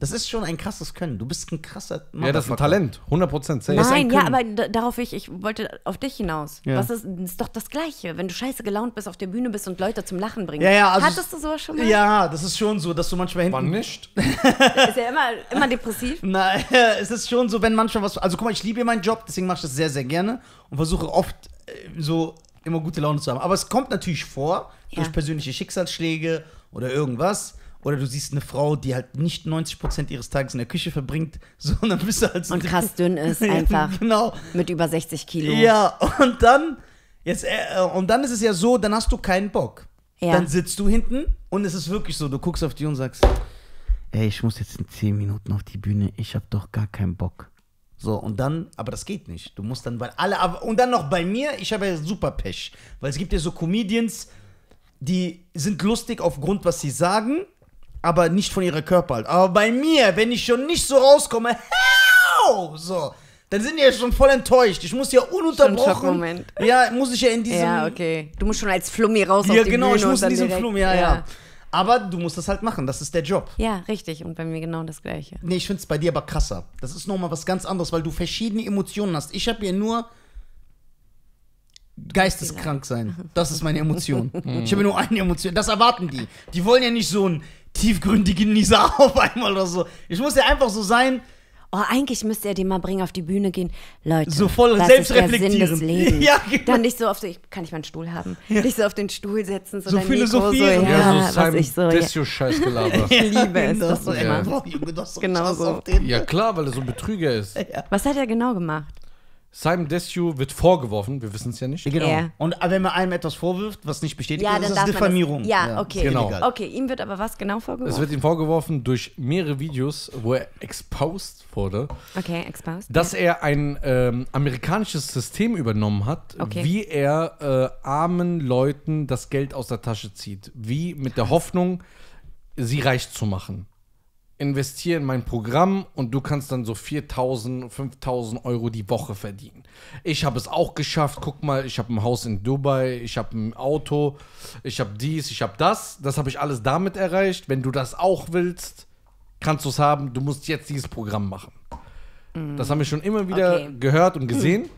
Das ist schon ein krasses Können. Du bist ein krasser Mann. Ja, das ist ein Talent. hundert Prozent safe. Nein, ja, aber darauf ich, ich wollte auf dich hinaus. Ja. Was ist, ist doch das Gleiche, wenn du scheiße gelaunt bist, auf der Bühne bist und Leute zum Lachen bringst. Ja, ja, also hattest du sowas schon mal? Ja, das ist schon so, dass du manchmal hinten... War nicht. Das ist ja immer, immer depressiv. Nein, es ist schon so, wenn manchmal was... Also guck mal, ich liebe meinen Job, deswegen mache ich das sehr, sehr gerne und versuche oft so immer gute Laune zu haben. Aber es kommt natürlich vor, ja. durch persönliche Schicksalsschläge oder irgendwas... Oder du siehst eine Frau, die halt nicht neunzig Prozent ihres Tages in der Küche verbringt, sondern bist du halt so... Und krass dünn ist einfach. Genau. Mit über sechzig Kilo. Ja, und dann, jetzt, äh, und dann ist es ja so, dann hast du keinen Bock. Ja. Dann sitzt du hinten und es ist wirklich so, du guckst auf die und sagst, ey, ich muss jetzt in zehn Minuten auf die Bühne, ich hab doch gar keinen Bock. So, und dann, aber das geht nicht. Du musst dann, weil alle, und dann noch bei mir, ich habe ja super Pech. Weil es gibt ja so Comedians, die sind lustig aufgrund, was sie sagen, aber nicht von ihrer Körper halt. Aber bei mir, wenn ich schon nicht so rauskomme, so, dann sind die ja schon voll enttäuscht. Ich muss ja ununterbrochen. Ja, muss ich ja in diesem. Ja, okay. Du musst schon als Flummi raus ja, auf die genau, Bühne. Ja, genau, ich muss in diesem Flummi, ja, ja, ja. Aber du musst das halt machen, das ist der Job. Ja, richtig. Und bei mir genau das Gleiche. Nee, ich finde es bei dir aber krasser. Das ist nochmal was ganz anderes, weil du verschiedene Emotionen hast. Ich habe ja nur geisteskrank sein. Das ist meine Emotion. Ich habe nur eine Emotion. Das erwarten die. Die wollen ja nicht so einen tiefgründigen Nizar auf einmal oder so. Ich muss ja einfach so sein. Oh, eigentlich müsste er den mal bringen, auf die Bühne gehen. Leute, so voll selbstreflektierend. Ja, genau. Dann nicht so auf so, ich, kann ich meinen Stuhl haben? Ja. Nicht so auf den Stuhl setzen, sondern so philosophieren. So, ja, ja, so was ich so. Das ist ja scheiß Gelaber. Ich liebe es, das so immer. Genau so. Ja klar, weil er so ein Betrüger ist. Ja. Was hat er genau gemacht? Simon Desue wird vorgeworfen, wir wissen es ja nicht. Genau. Yeah. Und wenn man einem etwas vorwirft, was nicht bestätigt ja, ist, ist es Diffamierung. Das, ja, ja, okay. Genau. Okay, ihm wird aber was genau vorgeworfen? Es wird ihm vorgeworfen durch mehrere Videos, wo er exposed wurde. Okay, exposed. Dass ja. er ein ähm, amerikanisches System übernommen hat, okay. wie er äh, armen Leuten das Geld aus der Tasche zieht. Wie mit der Hoffnung, sie reich zu machen. Investiere in mein Programm und du kannst dann so viertausend, fünftausend Euro die Woche verdienen. Ich habe es auch geschafft. Guck mal, ich habe ein Haus in Dubai, ich habe ein Auto, ich habe dies, ich habe das. Das habe ich alles damit erreicht. Wenn du das auch willst, kannst du es haben. Du musst jetzt dieses Programm machen. Mhm. Das haben wir schon immer wieder okay. gehört und gesehen. Mhm.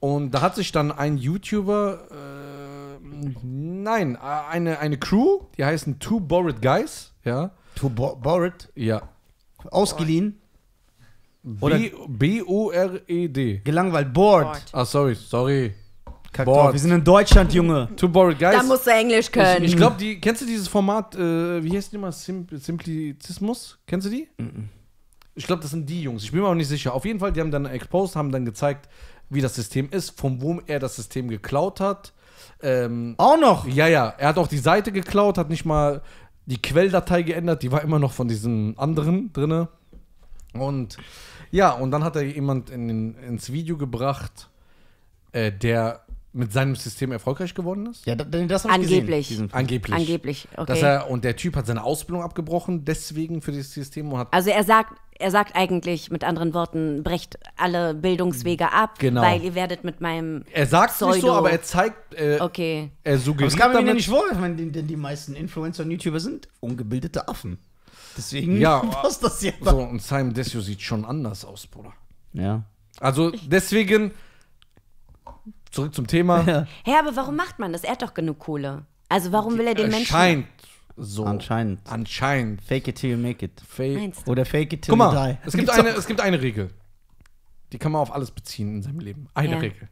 Und da hat sich dann ein YouTuber, äh, nein, eine, eine Crew, die heißen Two Borrowed Guys, ja, To Borrowed? Ja. Ausgeliehen? B O R E D. Gelangweilt. Bored. Ah, sorry, sorry. Bored. Wir sind in Deutschland, Junge. To Borrowed Guys. Da musst du Englisch können. Ich, ich glaube, die. Kennst du dieses Format? Äh, wie heißt die immer? Sim Simplizismus? Kennst du die? Mhm. Ich glaube, das sind die Jungs. Ich bin mir auch nicht sicher. Auf jeden Fall, die haben dann exposed, haben dann gezeigt, wie das System ist, von wo er das System geklaut hat. Ähm, auch noch? Ja, ja. Er hat auch die Seite geklaut, hat nicht mal die Quelldatei geändert, die war immer noch von diesen anderen drin. Und ja, und dann hat er jemand in, ins Video gebracht, äh, der mit seinem System erfolgreich geworden ist. Ja, das habe ich gesehen. Angeblich. Angeblich, okay. Dass er, und der Typ hat seine Ausbildung abgebrochen, deswegen für dieses System. Und hat also er sagt, er sagt eigentlich, mit anderen Worten, brecht alle Bildungswege ab, genau. weil ihr werdet mit meinem Er sagt es nicht so, aber er zeigt, äh, okay. er suggeriert damit. Das kann man mir nicht vorwerfen, denn die, die meisten Influencer und YouTuber sind ungebildete Affen. Deswegen ja, passt das ja. So, und Simon Desue sieht schon anders aus, Bruder. Ja. Also deswegen, zurück zum Thema. Ja. Hä, aber warum macht man das? Er hat doch genug Kohle. Also warum will er den Menschen... Scheint. So. Anscheinend. Anscheinend. Fake it till you make it. Fake. Oder fake it till Guck mal, you die. Es gibt, eine, es gibt eine Regel. Die kann man auf alles beziehen in seinem Leben. Eine ja. Regel.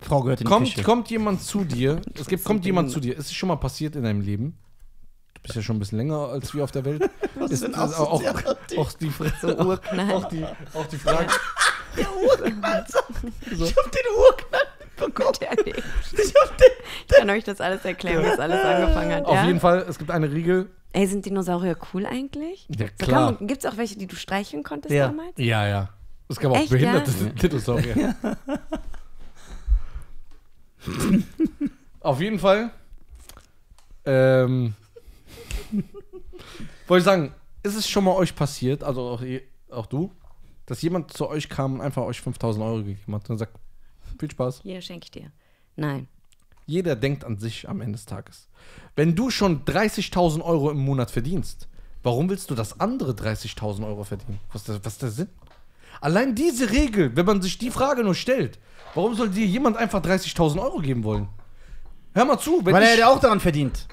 Frau gehört in die kommt, Küche. Kommt jemand zu dir, es gibt, kommt jemand zu dir, ist es schon mal passiert in deinem Leben? Du bist ja schon ein bisschen länger als wir auf der Welt. Was ist denn also auch, auch die Frage. Auch die, auch die Frage. Der Urknall. So. Ich hab den Urknall. Bekommt. Ich kann euch das alles erklären, was alles angefangen hat. Auf ja? jeden Fall, es gibt eine Regel. Ey, sind Dinosaurier cool eigentlich? Ja, klar. So, gibt es auch welche, die du streicheln konntest ja. damals? Ja, ja. Es gab Echt, auch behinderte ja? Dinosaurier. Ja. Auf jeden Fall ähm, wollte ich sagen, ist es schon mal euch passiert, also auch, ihr, auch du, dass jemand zu euch kam und einfach euch fünftausend Euro gegeben hat und sagt, viel Spaß. Hier schenke ich dir. Nein. Jeder denkt an sich am Ende des Tages. Wenn du schon dreißigtausend Euro im Monat verdienst, warum willst du das andere dreißigtausend Euro verdienen? Was ist der Sinn? Allein diese Regel, wenn man sich die Frage nur stellt, warum soll dir jemand einfach dreißigtausend Euro geben wollen? Hör mal zu. Wenn Weil er ja auch daran verdient.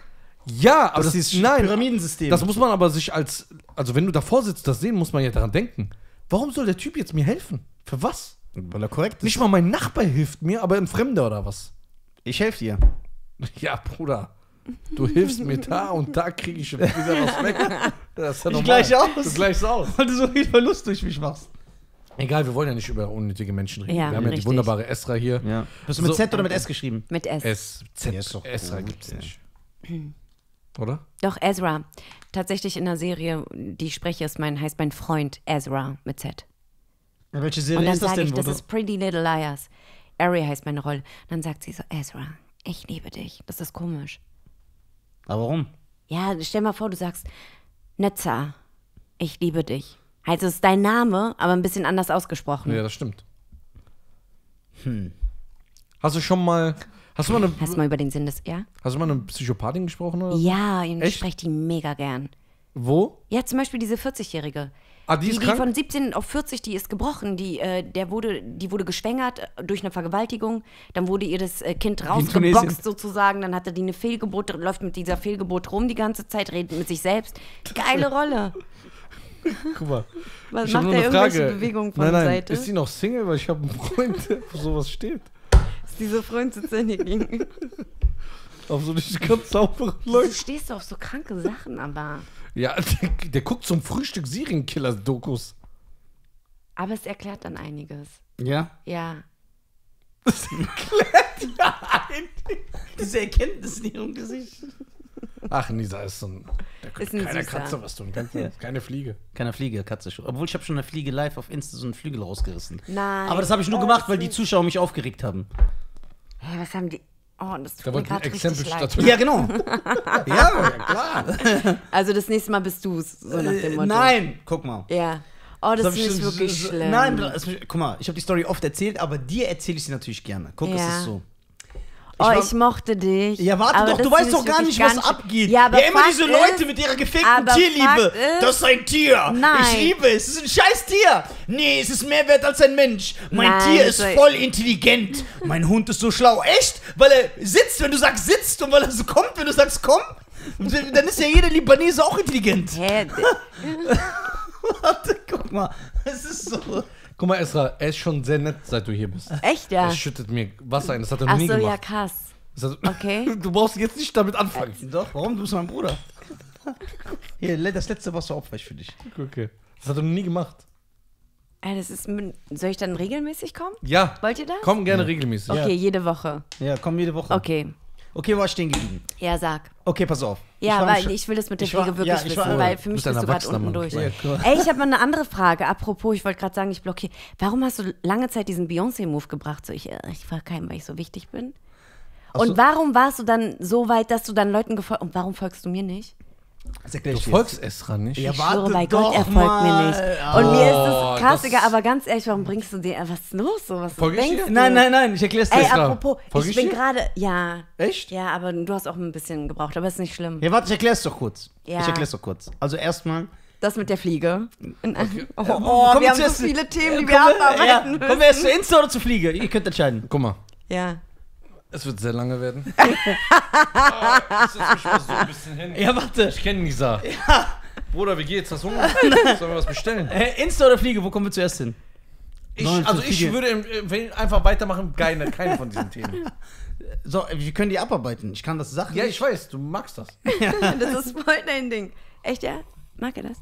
Ja, aber das, das ist nein, Pyramidensystem. Das muss man aber sich als, also wenn du davor sitzt, das sehen, muss man ja daran denken. Warum soll der Typ jetzt mir helfen? Für was? Weil er korrekt ist. Nicht mal mein Nachbar hilft mir, aber ein Fremder oder was? Ich helfe dir. Ja, Bruder. Du hilfst mir da und da kriege ich schon wieder was weg. Das ist ja normal. Ich gleiche aus. Du gleichst aus. Weil du so viel Verlust durch mich machst. Egal, wir wollen ja nicht über unnötige Menschen reden. Ja, wir haben richtig. ja die wunderbare Esra hier. Ja. Hast du mit so, Z oder mit S geschrieben? Mit S. S Z. Ja, Esra gibt es nicht. Oder? Doch, Ezra. Tatsächlich in der Serie, die ich spreche, ist mein, heißt mein Freund Ezra mit Z. Ja, welche Serie und dann ist das denn? Ich, das ist Pretty Little Liars. Ari heißt meine Rolle. Dann sagt sie so, Ezra, ich liebe dich. Das ist komisch. Aber warum? Ja, stell mal vor, du sagst, Nizar, ich liebe dich. Heißt, es ist dein Name, aber ein bisschen anders ausgesprochen. Ja, das stimmt. Hm. Hast du schon mal... Hast du mal, eine, hast du mal über den Sinn des... Ja? Hast du mal eine Psychopathin gesprochen? Oder? Ja, ich spreche die mega gern. Wo? Ja, zum Beispiel diese vierzigjährige. Ah, die, die ist krank? Die von siebzehn auf vierzig, die ist gebrochen. Die, äh, der wurde, die wurde geschwängert durch eine Vergewaltigung. Dann wurde ihr das Kind rausgeboxt sozusagen. Dann hatte die eine Fehlgeburt, läuft mit dieser Fehlgeburt rum die ganze Zeit, redet mit sich selbst. Geile Rolle. Guck mal. Was ich macht der irgendwelche Frage. Bewegungen von nein, nein. der Seite? Ist die noch Single? Weil ich habe einen Freund, der auf sowas steht. Ist dieser Freund sitzt ja nicht gegen. Auf so nicht ganz sauberen Leute. Du stehst doch auf so kranke Sachen, aber... Ja, der, der guckt zum Frühstück Serienkiller-Dokus. Aber es erklärt dann einiges. Ja? Ja. Das erklärt ja einiges. Diese Erkenntnis in ihrem Gesicht. Ach, Nisa ist so ein... Ist ein keine süßer. Katze was tun. Keine, keine Fliege. Keine Fliege, Katze schon. Obwohl, ich habe schon eine Fliege live auf Insta so einen Flügel rausgerissen. Nein. Aber das habe ich nur oh, gemacht, weil die Zuschauer mich aufgeregt haben. Hä, was haben die... Oh, das tut da mir gerade richtig leid. Ja, genau. ja, ja, klar. Also das nächste Mal bist du's, so nach dem Motto. Nein, guck mal. Ja. Oh, das, das ist ich, wirklich so, schlimm. Nein, das, guck mal, ich habe die Story oft erzählt, aber dir erzähle ich sie natürlich gerne. Guck, ja. es ist so. Ich oh, war, ich mochte dich. Ja, warte doch, du weißt doch gar nicht, was abgeht. Ja, aber ja immer diese Leute ist, mit ihrer gefakten Tierliebe. Das ist ein Tier. Nein. Ich liebe es. Es ist ein scheiß Tier. Nee, es ist mehr wert als ein Mensch. Mein Nein, Tier ist voll intelligent. Mein Hund ist so schlau. Echt? Weil er sitzt, wenn du sagst sitzt und weil er so kommt, wenn du sagst komm. Dann ist ja jeder Libanese auch intelligent. Hä? Warte, guck mal. Es ist so... Guck mal, Esra, er ist schon sehr nett, seit du hier bist. Echt, ja? Er schüttet mir Wasser ein, das hat er Ach nie so, gemacht. Ach so, ja, krass. Hat, okay. Du brauchst jetzt nicht damit anfangen. Äh, Doch, warum? Du bist mein Bruder. Hier, das letzte Wasser opfer ich für dich. Okay. Das hat er nie gemacht. Äh, das ist, soll ich dann regelmäßig kommen? Ja. Wollt ihr das? Komm gerne ja. regelmäßig. Okay, ja. jede Woche. Ja, komm jede Woche. Okay. Okay, war ich stehen geblieben? Ja, sag. Okay, pass auf. Ja, weil ich will das mit der Pflege wirklich ja, wissen, war, weil für mich bist du gerade unten durch. Ja, ey, ich habe mal eine andere Frage. Apropos, ich wollte gerade sagen, ich blockiere. Warum hast du lange Zeit diesen Beyoncé-Move gebracht? So, ich, ich frage keinen, weil ich so wichtig bin. Ach und so? Warum warst du dann so weit, dass du dann Leuten gefolgt hast? Und warum folgst du mir nicht? Du folgst Esra nicht. Ja, ich schwöre bei Gott, er folgt mir nicht. Und oh, mir ist das krass, das aber ganz ehrlich, warum bringst du dir was ist los? So, was Folge denkst ich dir? Nein, nein, nein, ich erkläre es dir. Ey, apropos, Folge ich, ich bin gerade, ja. Echt? Ja, aber du hast auch ein bisschen gebraucht, aber ist nicht schlimm. Ja, warte, ich erkläre es doch kurz. Ja. Ich erkläre es doch kurz. Also erstmal. Das mit der Fliege. Okay. Oh, oh, oh wir haben so viele Themen, die wir abarbeiten müssen. Kommen wir erst zu Insta oder zur Fliege? Ihr könnt entscheiden. Guck mal. Ja. Es wird sehr lange werden. oh, das ist mich mal so ein bisschen hin. Ja, warte. Ich kenne Nizar. Ja. Bruder, wie geht's? Hast du Hunger? Sollen wir was bestellen? Äh, Insta oder Fliege? Wo kommen wir zuerst hin? Ich, also ich Fliege. würde einfach weitermachen. Keine, keine von diesen Themen. So, wir können die abarbeiten. Ich kann das Sachen. Ja, ich nicht. weiß. Du magst das. Ja. Das ist voll dein Ding. Echt, ja? Mag er das?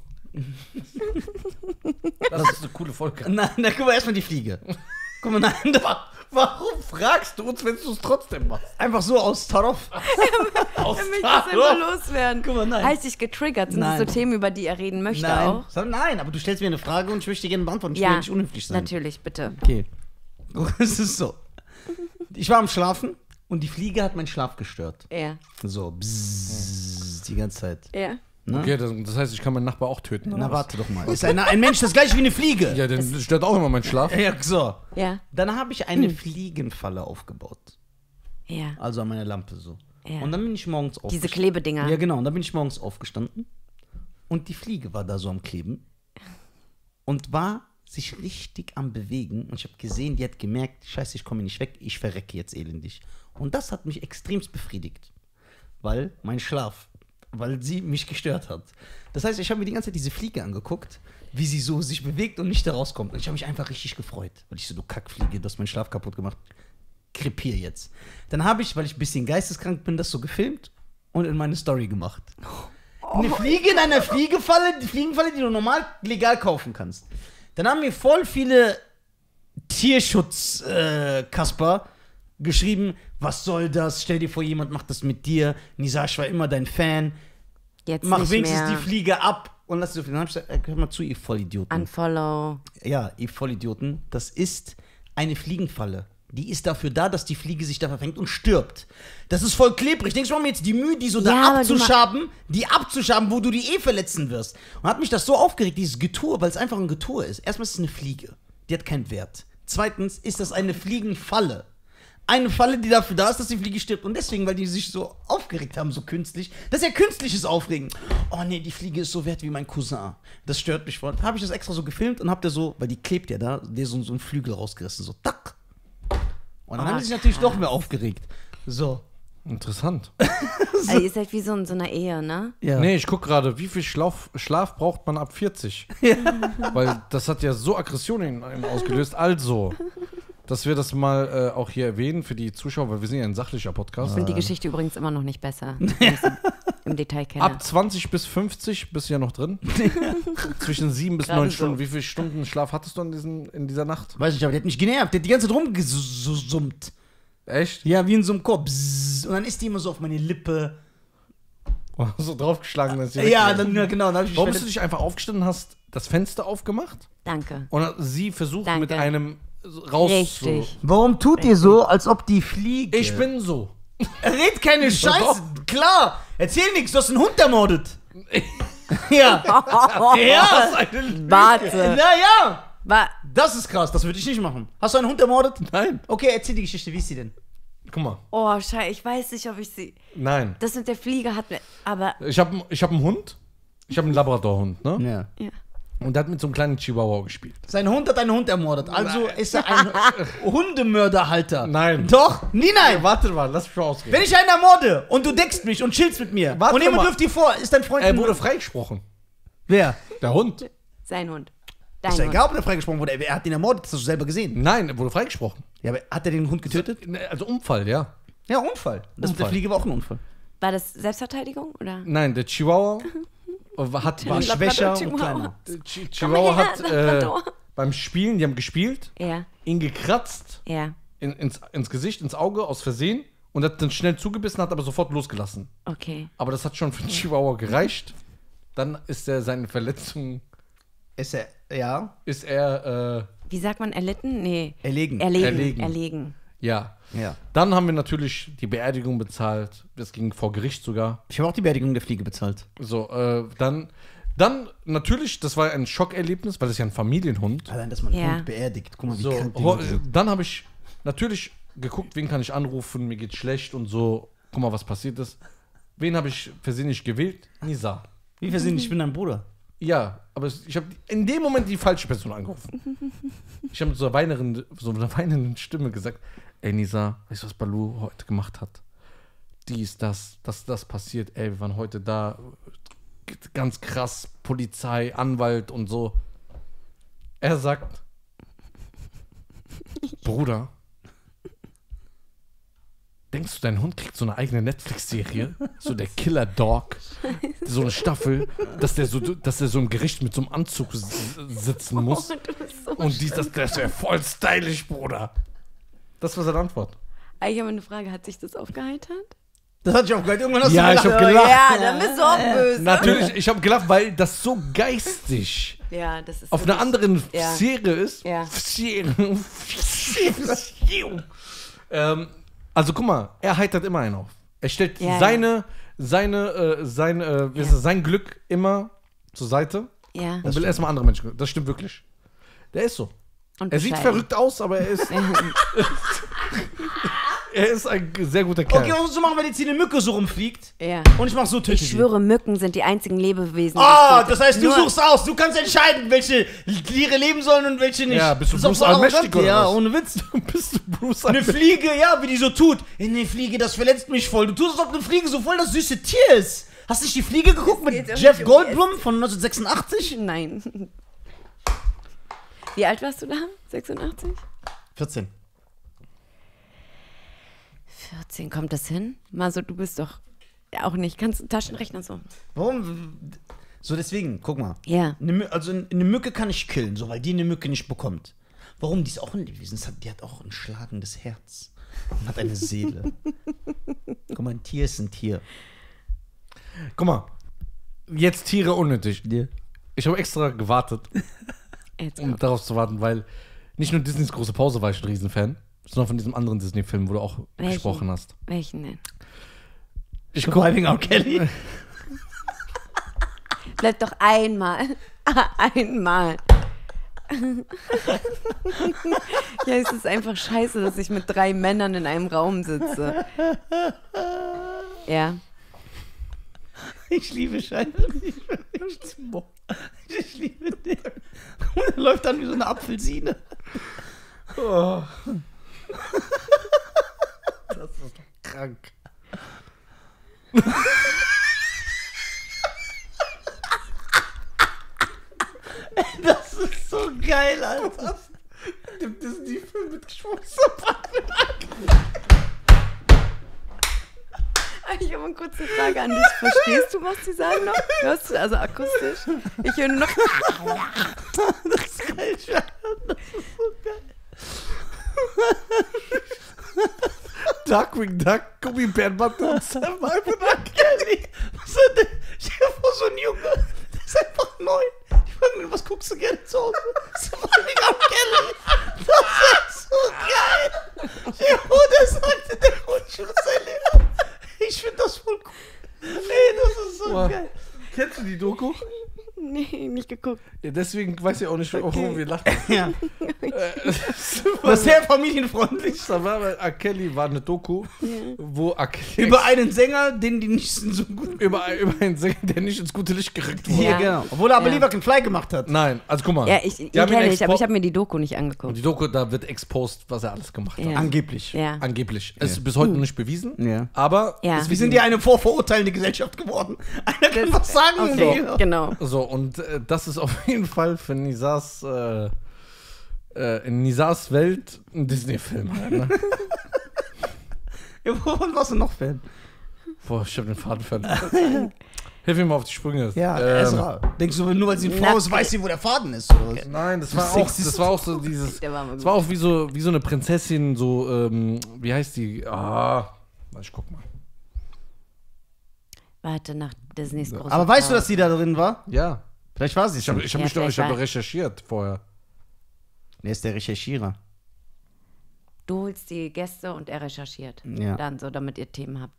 Das ist eine coole Folge. Na, na guck mal, erstmal die Fliege. Guck mal, nein, da. Warum fragst du uns, wenn du es trotzdem machst? Einfach so aus Tarof. aus Tarof. Ich möchte es immer loswerden. Guck mal, nein. Heißt dich getriggert? Sind nein. das so Themen, über die er reden möchte nein. auch? So, nein, aber du stellst mir eine Frage und ich möchte gerne beantworten. Ich ja. will nicht unhöflich sein. Natürlich, bitte. Okay. Es ist so. Ich war am Schlafen und die Fliege hat meinen Schlaf gestört. Ja. So, bzzz, die ganze Zeit. Ja. Na? Okay, das, das heißt, ich kann meinen Nachbar auch töten. Na, warte doch mal. Ist ein, ein Mensch das gleiche wie eine Fliege? Ja, dann das stört auch immer meinen Schlaf. Ja, so. Ja. Dann habe ich eine hm. Fliegenfalle aufgebaut. Ja. Also an meiner Lampe so. Ja. Und dann bin ich morgens aufgestanden. Diese Klebedinger. Ja, genau. Und dann bin ich morgens aufgestanden. Und die Fliege war da so am Kleben. Und war sich richtig am Bewegen. Und ich habe gesehen, die hat gemerkt, scheiße, ich komme nicht weg. Ich verrecke jetzt elendig. Und das hat mich extremst befriedigt. Weil mein Schlaf... weil sie mich gestört hat. Das heißt, ich habe mir die ganze Zeit diese Fliege angeguckt, wie sie so sich bewegt und nicht da rauskommt. Und ich habe mich einfach richtig gefreut. Weil ich so, du Kackfliege, du hast meinen Schlaf kaputt gemacht. Krepier jetzt. Dann habe ich, weil ich ein bisschen geisteskrank bin, das so gefilmt und in meine Story gemacht. Oh, eine Fliege in einer Fliegefalle, die Fliegenfalle, die du normal legal kaufen kannst. Dann haben mir voll viele Tierschutz-Kasper äh, geschrieben, was soll das? Stell dir vor, jemand macht das mit dir. Nizar, ich war immer dein Fan. Jetzt mach nicht wenigstens mehr. Die Fliege ab und lass sie auf den Namen. Hör mal zu, ihr Vollidioten. Unfollow. Ja, ihr Vollidioten. Das ist eine Fliegenfalle. Die ist dafür da, dass die Fliege sich da verfängt und stirbt. Das ist voll klebrig. Denkst du, mach mir jetzt die Mühe, die so ja, da abzuschaben, die abzuschaben, wo du die eh verletzen wirst. Und hat mich das so aufgeregt, dieses Getue, weil es einfach ein Getue ist. Erstmal ist es eine Fliege. Die hat keinen Wert. Zweitens ist das eine Fliegenfalle. eine Falle, die dafür da ist, dass die Fliege stirbt. Und deswegen, weil die sich so aufgeregt haben, so künstlich. Das ist ja künstliches Aufregen. Oh nee, die Fliege ist so wert wie mein Cousin. Das stört mich voll. Habe ich das extra so gefilmt und hab der so, weil die klebt ja da, der so, so einen Flügel rausgerissen. So, tack. Und dann oh, haben sie sich natürlich doch mehr aufgeregt. So. Interessant. So. Also ihr seid wie so in so einer Ehe, ne? Ja. Nee, ich guck gerade, wie viel Schlaf, Schlaf braucht man ab vierzig? Ja. Weil das hat ja so Aggressionen in ihm ausgelöst. Also, dass wir das mal äh, auch hier erwähnen für die Zuschauer, weil wir sind ja ein sachlicher Podcast. Ich finde die Geschichte übrigens immer noch nicht besser. Im Detail kenne. Ab zwanzig bis fünfzig bist du ja noch drin. Zwischen sieben bis neun so. Stunden. Wie viele Stunden Schlaf hattest du in, diesen, in dieser Nacht? Weiß nicht, aber der hat mich genervt. Der hat die ganze Zeit rumgesummt. Echt? Ja, wie in so einem Korb. Und dann ist die immer so auf meine Lippe. So draufgeschlagen, dass sie ja, dann, ja, genau. Dann warum bist du dich einfach aufgestanden und hast das Fenster aufgemacht? Danke. Und sie versucht Danke. mit einem raus Richtig. Zu... Warum tut Richtig. ihr so, als ob die fliegt? Ich bin so. Red keine Scheiße. Klar. Erzähl nichts, du hast einen Hund ermordet. Ja. Ja. Warte. Na ja. Das ist krass, das würde ich nicht machen. Hast du einen Hund ermordet? Nein. Okay, erzähl die Geschichte, wie ist sie denn? Guck mal. Oh, Scheiße, ich weiß nicht, ob ich sie... Nein. Das mit der Fliege hat mir... Aber... Ich habe ich hab einen Hund. Ich habe einen Labradorhund, ne? Ja. Ja. Und der hat mit so einem kleinen Chihuahua gespielt. Sein Hund hat einen Hund ermordet. Also nein. ist er ein Hundemörderhalter. Nein. Doch? Nie nein. Ja, warte mal, lass mich mal ausreden. Wenn ich einen ermorde und du deckst mich und chillst mit mir warte und jemand wirft dir vor, ist dein Freund... Er wurde freigesprochen. Wer? Der Hund. Sein Hund. Dein ist ja egal, ob der freigesprochen wurde. Er hat ihn ermordet, das hast du selber gesehen. Nein, er wurde freigesprochen. Ja, aber hat er den Hund getötet? Also Unfall, ja. Ja, Unfall. Das Unfall. Mit der Fliege war auch ein Unfall. War das Selbstverteidigung, oder? Nein, der Chihuahua hat, war schwächer und kleiner. Ch Chihuahua hat äh, beim Spielen, die haben gespielt, ja. ihn gekratzt, ja. in, ins, ins Gesicht, ins Auge, aus Versehen. Und hat dann schnell zugebissen, hat aber sofort losgelassen. Okay. Aber das hat schon für den Chihuahua gereicht. Dann ist er seine Verletzung... Ist er, ja. Ist er, äh... Wie sagt man, erlitten? Nee. Erlegen. Erlegen. Erlegen. Erlegen. Ja. ja. Dann haben wir natürlich die Beerdigung bezahlt. Das ging vor Gericht sogar. Ich habe auch die Beerdigung der Fliege bezahlt. So, äh, dann... Dann, natürlich, das war ein Schockerlebnis, weil das ist ja ein Familienhund. Allein, dass man ja. einen Hund beerdigt. Guck mal, wie so, krank die Hunde. Dann habe ich natürlich geguckt, wen kann ich anrufen, mir geht's schlecht und so. Guck mal, was passiert ist. Wen habe ich versehentlich gewählt? Nizar. Wie versehentlich? Ich bin dein Bruder. Ja, aber ich habe in dem Moment die falsche Person angerufen. Ich habe mit so einer, weinenden, so einer weinenden Stimme gesagt, ey Nisa, weißt du, was Balu heute gemacht hat? Dies, das, das, das passiert. Ey, wir waren heute da. Ganz krass, Polizei, Anwalt und so. Er sagt, Bruder, denkst du, dein Hund kriegt so eine eigene Netflix-Serie? So der Killer Dog. So eine Staffel, dass der so, dass der so im Gericht mit so einem Anzug sitzen muss. Oh, du bist so und dies, das, das wäre voll stylisch, Bruder. Das war seine Antwort. Ich habe eine Frage, hat sich das aufgeheitert? Das hat sich aufgeheitert. Irgendwann hast ja, du gelacht. Ich hab gelacht. Ja, dann bist du auch böse. Natürlich, ich habe gelacht, weil das so geistig ja, das ist auf einer anderen ja. Serie ist. Ja. ähm, Also guck mal, er heitert immer einen auf. Er stellt ja, seine, ja. seine, äh, sein, äh, ja. sein Glück immer zur Seite ja. und das will erstmal andere Menschen. Das stimmt wirklich. Der ist so. Und er sieht verrückt aus, aber er ist er ist ein sehr guter Kerl. Okay, so machen wir jetzt hier eine Mücke so rumfliegt ja. und ich mach so Tüte. Ich schwöre, Mücken sind die einzigen Lebewesen. Ah, oh, das heißt, du suchst aus. Du kannst entscheiden, welche Tiere leben sollen und welche nicht. Ja, bist du Bruce Allmächtig oder was? Ja, ohne Witz. Bist du Bruce Allmächtig? Eine Fliege, ja, wie die so tut. Eine Fliege, das verletzt mich voll. Du tust es, ob eine Fliege so voll das süße Tier ist. Hast du nicht die Fliege geguckt mit Jeff Goldblum von neunzehnhundertsechsundachtzig? Nein. Wie alt warst du da? sechsundachtzig? vierzehn. vierzehn, kommt das hin? Mal so, du bist doch ja, auch nicht. Kannst du Taschenrechner so? Warum? So, deswegen, guck mal. Ja. Eine, also, eine Mücke kann ich killen, so, weil die eine Mücke nicht bekommt. Warum? Die ist auch ein Lebewesen. Die hat auch ein schlagendes Herz. Und hat eine Seele. Guck mal, ein Tier ist ein Tier. Guck mal. Jetzt Tiere unnötig. Ja. Ich habe extra gewartet, um darauf zu warten, weil nicht nur Disneys große Pause war ich ein Riesenfan. Sondern von diesem anderen Disney-Film, wo du auch Welchen? gesprochen hast. Welchen denn? Ich Surviving R. Kelly. Bleib doch einmal. einmal. Ja, es ist einfach scheiße, dass ich mit drei Männern in einem Raum sitze. Ja. Ich liebe Scheiße. Ich liebe den. Und er läuft dann wie so eine Apfelsine. Oh. Das ist doch krank. Das ist so geil, Alter. Dem Disney-Film mit Geschwurster. Ich habe eine kurze Frage an dich. Verstehst du, was die sagen noch? Hörst du, also akustisch? Ich höre noch. Das ist geil, Schatz. Das ist so geil. Darkwing Duck, Gummibären, Butter und Sam. Was ist denn? Ich habe vor so einen Jungen. Der ist einfach neu. Was guckst du gerne zu Hause? Das ist so geil! Ja, der sagte, der Hund schon sein Leben. Ich finde das voll cool. Ey, das ist so Boah. geil. Kennst du die Doku? Nee, nicht geguckt. Ja, deswegen weiß ich auch nicht, warum okay. wir lachen. Ja. Was sehr familienfreundlich. Da war, weil R. Kelly war eine Doku, ja. wo R. Kelly über einen Sänger, den die nicht so gut... Über, über einen Sänger, der nicht ins gute Licht gerückt wurde. Ja, genau. Obwohl er aber ja. lieber keinen Fly gemacht hat. Nein, also guck mal. Ja, ich kenne nicht, aber ich habe mir die Doku nicht angeguckt. Und die Doku, da wird exposed, was er alles gemacht ja. hat. Angeblich. Ja. Angeblich. Ja. Es ist bis heute noch nicht bewiesen, ja. aber... Ja. Wir sind ja eine vorverurteilende Gesellschaft geworden. Einer kann das, was sagen. Okay. So. Genau. So, und äh, das ist auf jeden Fall für Nizars, äh, äh, in Nizars Welt ein Disney-Film. Halt, ne? Ja, wovon warst du noch Fan? Boah, ich hab den Faden verloren. Hilf mir mal auf die Sprünge. Ja, ähm, Ezra. Denkst du, nur weil sie eine Frau ist, weiß sie, wo der Faden ist? Oder? Nein, das war auch, das war auch so dieses, das war auch wie so, wie so eine Prinzessin, so, ähm, wie heißt die? Ah, ich guck mal. Warte, nach Disneys große Pause. Aber weißt du, dass sie da drin war? Ja. Vielleicht war sie. Ich habe hab ja, mich doch hab recherchiert vorher. Wer ist der Recherchierer? Du holst die Gäste und er recherchiert. Ja. Dann so, damit ihr Themen habt.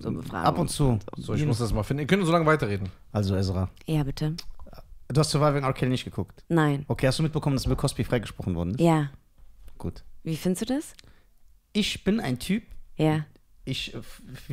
So Befragung. Ab und zu. So, so ich Jeden. muss das mal finden. Ihr könnt so lange weiterreden. Also, Ezra. Ja, bitte. Du hast Surviving R. Kelly nicht geguckt? Nein. Okay, hast du mitbekommen, dass Bill Cosby freigesprochen worden ist? Ja. Gut. Wie findest du das? Ich bin ein Typ. Ja. Ich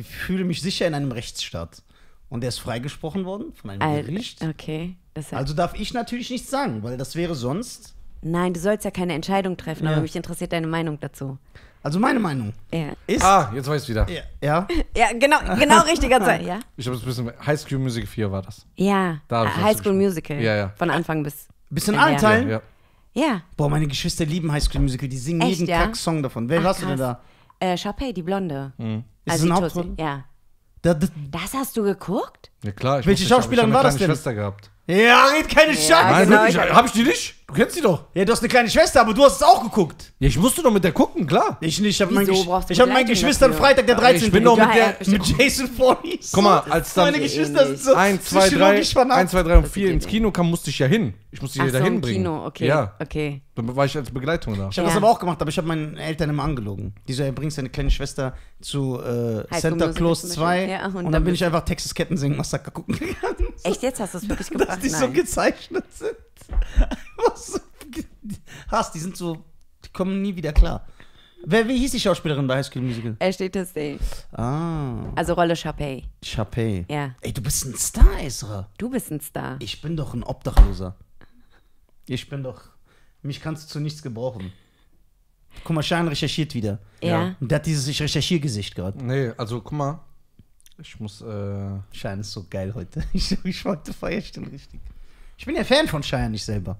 fühle mich sicher in einem Rechtsstaat. Und der ist freigesprochen worden von einem Al Gericht. Okay. Das heißt also darf ich natürlich nichts sagen, weil das wäre sonst... Nein, du sollst ja keine Entscheidung treffen, ja. aber mich interessiert deine Meinung dazu. Also meine Meinung ja. ist... Ah, jetzt weiß ich wieder. Ja. Ja, ja genau, genau richtiger Zeit, ja? Ich habe es ein bisschen... High School Musical vier war das. Ja, da ah, High School Musical. Ja, ja. Von Anfang bis... Bis in allen Teilen? Ja, ja. ja. Boah, meine Geschwister lieben High School Musical. Die singen Echt, jeden ja? Kack-Song davon. Wer Ach, warst krass. du denn da? Äh, Sharpay, die Blonde. Mhm. Ist also das ein Hauptrolle? Ja. Da, da, das hast du geguckt? Ja klar. Ich Welche Schauspielerin ich war das denn? Ich habe eine kleine Schwester gehabt. Ja, red keine Scheiße. Ja, Nein, genau, ich, hab ich die nicht? Du kennst die doch. Ja, du hast eine kleine Schwester, aber du hast es auch geguckt. Ja, ich musste doch mit der gucken, klar. Ich nicht. Ich habe mein hab meinen Geschwistern Freitag der dreizehnten Ich bin doch mit, der, mit Jason Voorhees. Guck mal, als dann meine Geschwister sind so eins, zwei, drei und vier ins Kino kam, musste ich ja hin. Ich musste die ja da hinbringen. Ach so, im Kino, okay. Dann war ich als Begleitung da. Ich habe das aber auch gemacht, aber ich habe meinen Eltern immer angelogen. Die so, er bringt seine kleine Schwester zu Santa Claus zwei und dann bin ich einfach Texas Kettensingen Massaker gucken gegangen. Echt jetzt hast du es wirklich gemacht? Dass die so gezeichnet sind. So Hass, die sind so, die kommen nie wieder klar. Wer, wie hieß die Schauspielerin bei High School Musical? Er steht das Day. Ah. Also Rolle Sharpay. Sharpay. Ja. Ey, du bist ein Star, Ezra. Du bist ein Star. Ich bin doch ein Obdachloser. Ich bin doch, mich kannst du zu nichts gebrauchen. Guck mal, Shayan recherchiert wieder. Ja. Und der hat dieses, ich recherchiere Gesicht gerade. Nee, also guck mal. Ich muss, äh... Shayan ist so geil heute. Ich, ich wollte Feierstellen richtig. Ich bin ja Fan von Shayan, nicht selber.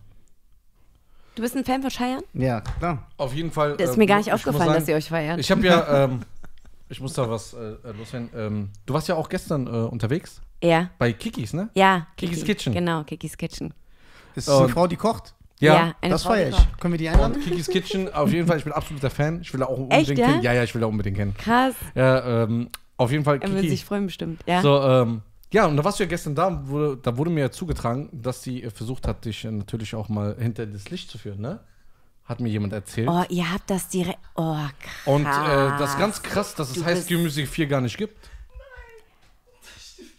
Du bist ein Fan von Shayan? Ja, klar. Auf jeden Fall... Das ist äh, mir gar nicht aufgefallen, sagen, dass ihr euch feiert. Ich habe ja, ähm... ich muss da was äh, loswerden. Ähm, du warst ja auch gestern äh, unterwegs. Ja. Bei Kiki's, ne? Ja. Kiki's Kiki. Kitchen. Genau, Kiki's Kitchen. Ist das eine Frau, die kocht? Ja, ja das feiere ich. Können wir die einladen? Und Kiki's Kitchen, auf jeden Fall, ich bin absoluter Fan. Ich will da auch unbedingt Echt, ja? kennen. Ja, ja, ich will da unbedingt kennen. Krass. Ja, ähm... Auf jeden Fall, Kiki. Er würde sich freuen bestimmt, ja. So, ähm, ja, und da warst du ja gestern da, wurde, da wurde mir ja zugetragen, dass sie versucht hat, dich natürlich auch mal hinter das Licht zu führen, ne? Hat mir jemand erzählt. Oh, ihr habt das direkt, oh, krass. Und äh, das ist ganz krass, dass es High School Musical vier gar nicht gibt. Nein, das stimmt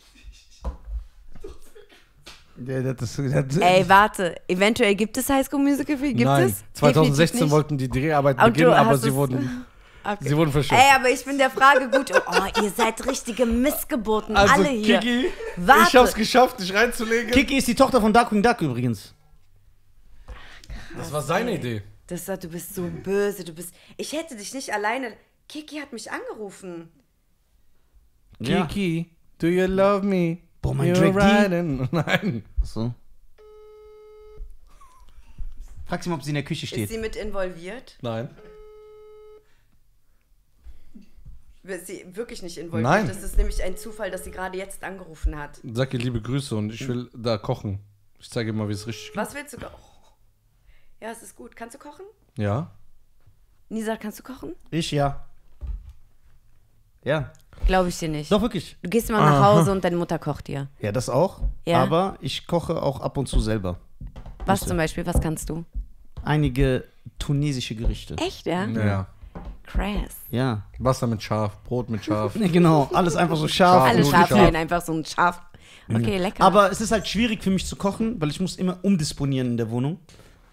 nicht. Ja, das, das, Ey, warte, eventuell gibt es High School Musical? Gibt Nein, es? zwanzig sechzehn wollten die Dreharbeiten aber beginnen, aber sie wurden, okay. sie wurden verschoben. Ey, aber ich bin der Frage gut, oh, ihr seid richtige Missgeburten, also, alle hier. Kiki, warte. Ich hab's geschafft, dich reinzulegen. Kiki ist die Tochter von Darkwing Duck übrigens. Ach, krass, das war seine ey. Idee. Das war, du bist so böse, du bist... Ich hätte dich nicht alleine... Kiki hat mich angerufen. Ja. Kiki, do you love me? Boah, mein You're Drake D? Nein. Achso. Frag sie mal, ob sie in der Küche steht. Ist sie mit involviert? Nein. Ist sie wirklich nicht involviert? Nein. Das ist nämlich ein Zufall, dass sie gerade jetzt angerufen hat. Sag ihr liebe Grüße und ich will da kochen. Ich zeige ihr mal, wie es richtig geht. Was willst du kochen? Ja, es ist gut. Kannst du kochen? Ja. Nizar, kannst du kochen? Ich, ja. Ja. Glaube ich dir nicht. Doch, wirklich. Du gehst immer nach Aha. Hause und deine Mutter kocht dir. Ja, das auch. Ja. Aber ich koche auch ab und zu selber. Was Wusste. zum Beispiel? Was kannst du? Einige tunesische Gerichte. Echt, ja? Ja. Krass. Ja. Wasser mit Schaf, Brot mit Schaf. Nee, genau, alles einfach so scharf. Alle Schaflein, einfach so ein Schaf. Okay, lecker. Aber es ist halt schwierig für mich zu kochen, weil ich muss immer umdisponieren in der Wohnung.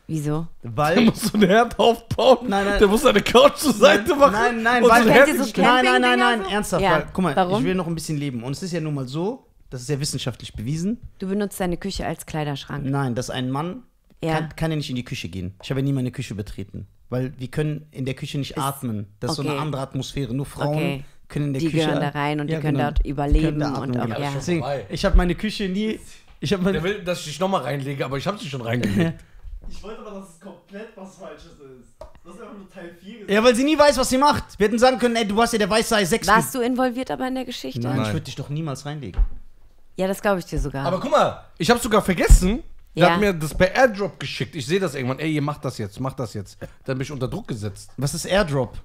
Wieso? Weil der muss so einen Herd aufbauen, nein, nein, der muss seine Couch zur Seite machen. Nein, nein, weil so so nein, nein, nein, nein, so? ernsthaft. Ja. Weil, guck mal, Warum? ich will noch ein bisschen leben. Und es ist ja nun mal so, das ist ja wissenschaftlich bewiesen. Du benutzt deine Küche als Kleiderschrank. Nein, dass ein Mann ja. Kann, kann ja nicht in die Küche gehen. Ich habe ja nie meine Küche betreten, weil wir können in der Küche nicht ist, atmen. Das ist okay. so eine andere Atmosphäre. Nur Frauen okay. können in der die Küche. Die gehören da rein und ja, die können genau. dort überleben können und auch. Ja. Deswegen, ich habe meine Küche nie. Ich habe. Der will, dass ich dich nochmal reinlege, aber ich habe sie schon reingelegt. Ich wollte aber, dass es komplett was Falsches ist. Das ist einfach nur Teil vier gesagt. Ja, weil sie nie weiß, was sie macht. Wir hätten sagen können, ey, du warst ja der Weißei sechs. Warst du involviert aber in der Geschichte? Nein, Nein. ich würde dich doch niemals reinlegen. Ja, das glaube ich dir sogar. Aber guck mal, ich habe sogar vergessen. Der ja. hat mir das per Airdrop geschickt. Ich sehe das irgendwann. Ey, ihr macht das jetzt, macht das jetzt. Dann bin ich unter Druck gesetzt. Was ist Airdrop?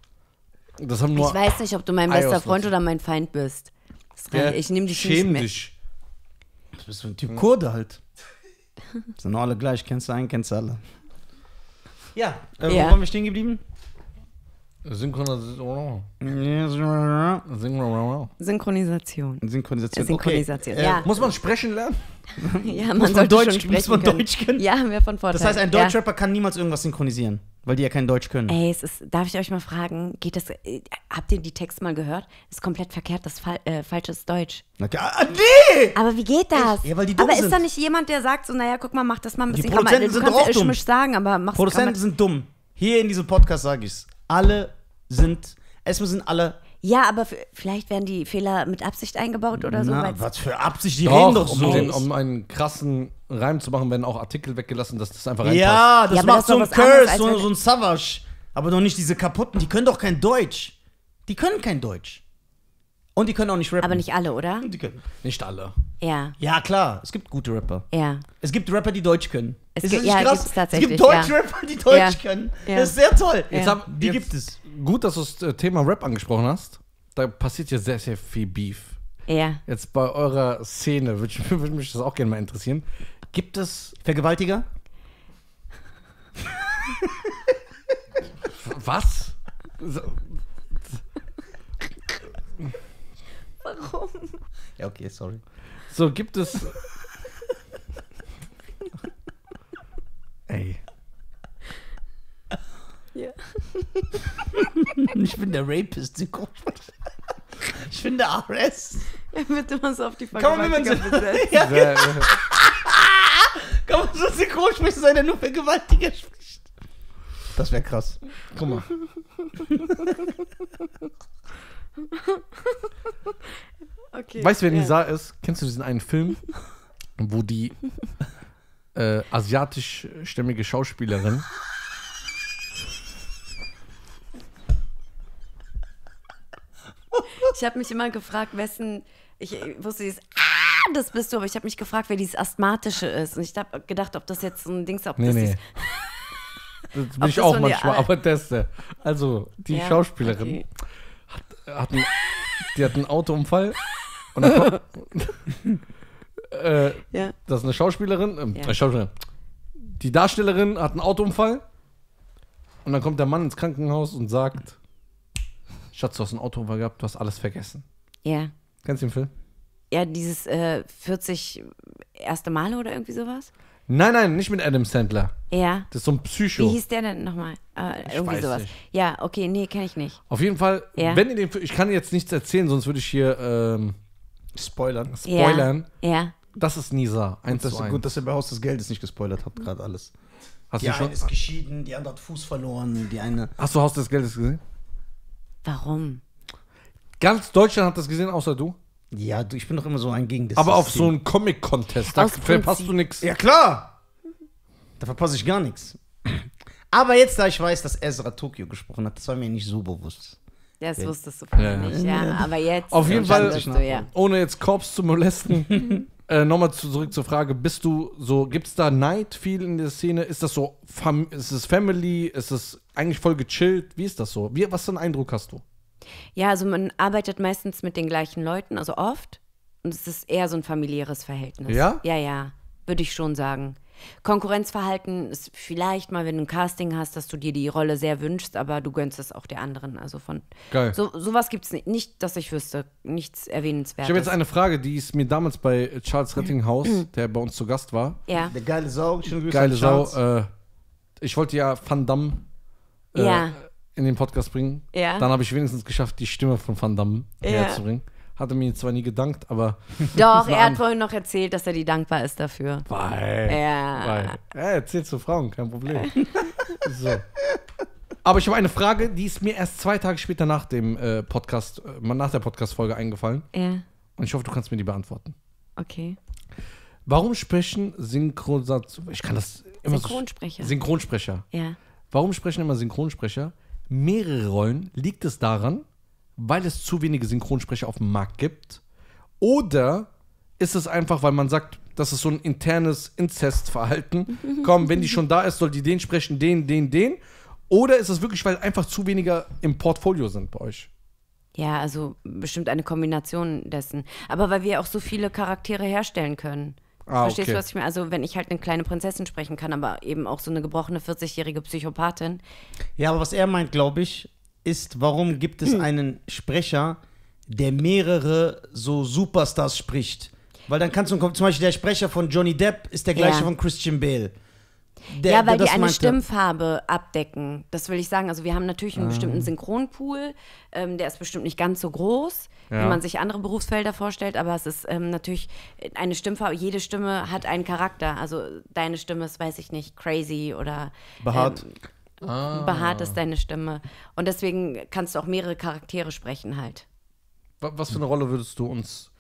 Das haben nur ich weiß nicht, ob du mein bester Freund oder mein Feind bist. Das ja. Ich nehme dich Schäm nicht dich. mit. Du bist so ein Typ Kurde halt. Sind alle gleich, kennst du einen, kennst du alle. Ja, äh, ja. Wo waren wir stehen geblieben? Synchronisation. Synchronisation. Synchronisation. Synchronisation. Okay. Ja. Äh, muss man sprechen lernen? Ja, man muss man sollte Deutsch, schon sprechen muss man Deutsch können. Ja, mehr von Vorteil. Das heißt, ein Deutschrapper ja. kann niemals irgendwas synchronisieren, weil die ja kein Deutsch können. Ey, es ist, darf ich euch mal fragen, geht das, äh, habt ihr die Texte mal gehört? Ist komplett verkehrt, das Fal äh, falsches Deutsch. Okay. Ah, nee! Aber wie geht das? Ja, weil die dumm aber sind. Ist da nicht jemand, der sagt so, naja, guck mal, mach das mal ein bisschen. Die Produzenten kann man, du sind kannst auch dumm. Sagen, aber mach's Produzenten kann sind dumm. Hier in diesem Podcast sage ich's. Alle sind, erstmal sind alle... Ja, aber vielleicht werden die Fehler mit Absicht eingebaut oder so. Na, was für Absicht? Die doch, reden doch so. Um, den, um einen krassen Reim zu machen, werden auch Artikel weggelassen, dass das einfach reinpasst. Ja, das ja, macht das so ein Curse, so, so ein Savage. Aber doch nicht diese kaputten, die können doch kein Deutsch. Die können kein Deutsch. Und die können auch nicht rappen. Aber nicht alle, oder? Die können. Nicht alle. Ja. Ja, klar. Es gibt gute Rapper. Ja. Es gibt Rapper, die Deutsch können. Es, es gibt, ist nicht ja, krass. Es gibt Deutsch-Rapper, ja. die Deutsch ja. können. Ja. Das ist sehr toll. Ja. Jetzt hab, die jetzt gibt es. Gut, dass du das Thema Rap angesprochen hast. Da passiert ja sehr, sehr viel Beef. Ja. Jetzt bei eurer Szene würde würd mich das auch gerne mal interessieren. Gibt es Vergewaltiger? Was? Warum? Ja, okay, sorry. So, gibt es... Ey. Ja. Ich bin der Rapist. Ich bin der R S. Er wird immer so auf die Vergewaltiger besetzt. Ja, ja. Kann man so Synchronsprecher sein, der nur Vergewaltiger spricht? Das wäre krass. Guck mal. Okay. Weißt du, wer Nizar ja. ist? Kennst du diesen einen Film, wo die äh, asiatischstämmige Schauspielerin Ich habe mich immer gefragt, wessen, ich wusste dieses, ah, das bist du, aber ich habe mich gefragt, wer dieses Asthmatische ist. Und ich habe gedacht, ob das jetzt so ein Ding ist, ob nee, das nee. Das bin ich auch manchmal, aber teste. Also, die ja, Schauspielerin okay. hat, hat ein, die hat einen Autounfall und dann äh, ja. das ist eine Schauspielerin, äh, ja. Schauspielerin, die Darstellerin hat einen Autounfall und dann kommt der Mann ins Krankenhaus und sagt, Schatz, du hast einen Autounfall gehabt, du hast alles vergessen. Ja. Kennst du den Film? Ja, dieses äh, vierzig erste Male oder irgendwie sowas? Nein, nein, nicht mit Adam Sandler. Ja. Das ist so ein Psycho. Wie hieß der denn nochmal? Äh, ich irgendwie weiß sowas. Nicht. Ja, okay, nee, kenne ich nicht. Auf jeden Fall, ja. wenn ihr den, ich kann jetzt nichts erzählen, sonst würde ich hier ähm, spoilern. Spoilern. Ja. ja. Das ist Nizar. eins das zu eins. Gut, dass ihr bei Haus des Geldes nicht gespoilert habt, gerade alles. Hast die du schon? Die eine ist geschieden, die andere hat Fuß verloren, die eine. Hast du Haus des Geldes gesehen? Warum? Ganz Deutschland hat das gesehen, außer du. Ja, du, ich bin doch immer so ein Gegendes. Aber auf so einen Comic-Contest, da verpasst du nichts. Ja, klar. Da verpasse ich gar nichts. Aber jetzt, da ich weiß, dass Ezra Tokio gesprochen hat, das war mir nicht so bewusst. Das ja. wusstest du vorher ja. nicht, ja. Aber jetzt. Auf jeden Fall, du, ja. ohne jetzt Korps zu molesten, äh, nochmal zurück zur Frage, bist du so, gibt es da Neid viel in der Szene? Ist das so, fam ist es Family? Ist es eigentlich voll gechillt? Wie ist das so? Wie, was für einen Eindruck hast du? Ja, also man arbeitet meistens mit den gleichen Leuten, also oft. Und es ist eher so ein familiäres Verhältnis. Ja? Ja, ja, würde ich schon sagen. Konkurrenzverhalten ist vielleicht mal, wenn du ein Casting hast, dass du dir die Rolle sehr wünschst, aber du gönnst es auch der anderen. Also von Geil. So, sowas gibt es nicht. Nicht, dass ich wüsste. Nichts Erwähnenswertes. Ich habe jetzt eine Frage, die ist mir damals bei Charles Rettinghaus, der bei uns zu Gast war. Ja. Der geile Sau. Schönen geile Sau. Äh, ich wollte ja Van Damme äh, ja. in den Podcast bringen. Ja. Dann habe ich wenigstens geschafft, die Stimme von Van Damme ja. herzubringen. Hatte mir zwar nie gedankt, aber... Doch, er hat vorhin noch erzählt, dass er dir dankbar ist dafür. Weil. Ja. Ja, erzählst du Frauen, kein Problem. so. Aber ich habe eine Frage, die ist mir erst zwei Tage später nach dem äh, Podcast, nach der Podcast-Folge eingefallen. Ja. Und ich hoffe, du kannst mir die beantworten. Okay. Warum sprechen Synchronsatz... Ich kann das immer Synchronsprecher. So, Synchronsprecher. Ja. Warum sprechen immer Synchronsprecher mehrere Rollen? Liegt es daran... weil es zu wenige Synchronsprecher auf dem Markt gibt? Oder ist es einfach, weil man sagt, das ist so ein internes Inzestverhalten? Komm, wenn die schon da ist, soll die den sprechen, den, den, den? Oder ist es wirklich, weil einfach zu weniger im Portfolio sind bei euch? Ja, also bestimmt eine Kombination dessen. Aber weil wir auch so viele Charaktere herstellen können. Ah, Verstehst okay. du, was ich meine? Also wenn ich halt eine kleine Prinzessin sprechen kann, aber eben auch so eine gebrochene vierzigjährige Psychopathin. Ja, aber was er meint, glaube ich, ist, warum gibt es einen Sprecher, der mehrere so Superstars spricht? Weil dann kannst du, zum Beispiel der Sprecher von Johnny Depp ist der gleiche ja. von Christian Bale. Der, ja, weil die eine meinte. Stimmfarbe abdecken. Das will ich sagen. Also wir haben natürlich einen ah. bestimmten Synchronpool. Ähm, der ist bestimmt nicht ganz so groß, ja. wie man sich andere Berufsfelder vorstellt. Aber es ist ähm, natürlich eine Stimmfarbe. Jede Stimme hat einen Charakter. Also deine Stimme ist, weiß ich nicht, crazy oder... behaart. Ähm, Ah. Behaart ist deine Stimme. Und deswegen kannst du auch mehrere Charaktere sprechen halt. Was für eine Rolle würdest du uns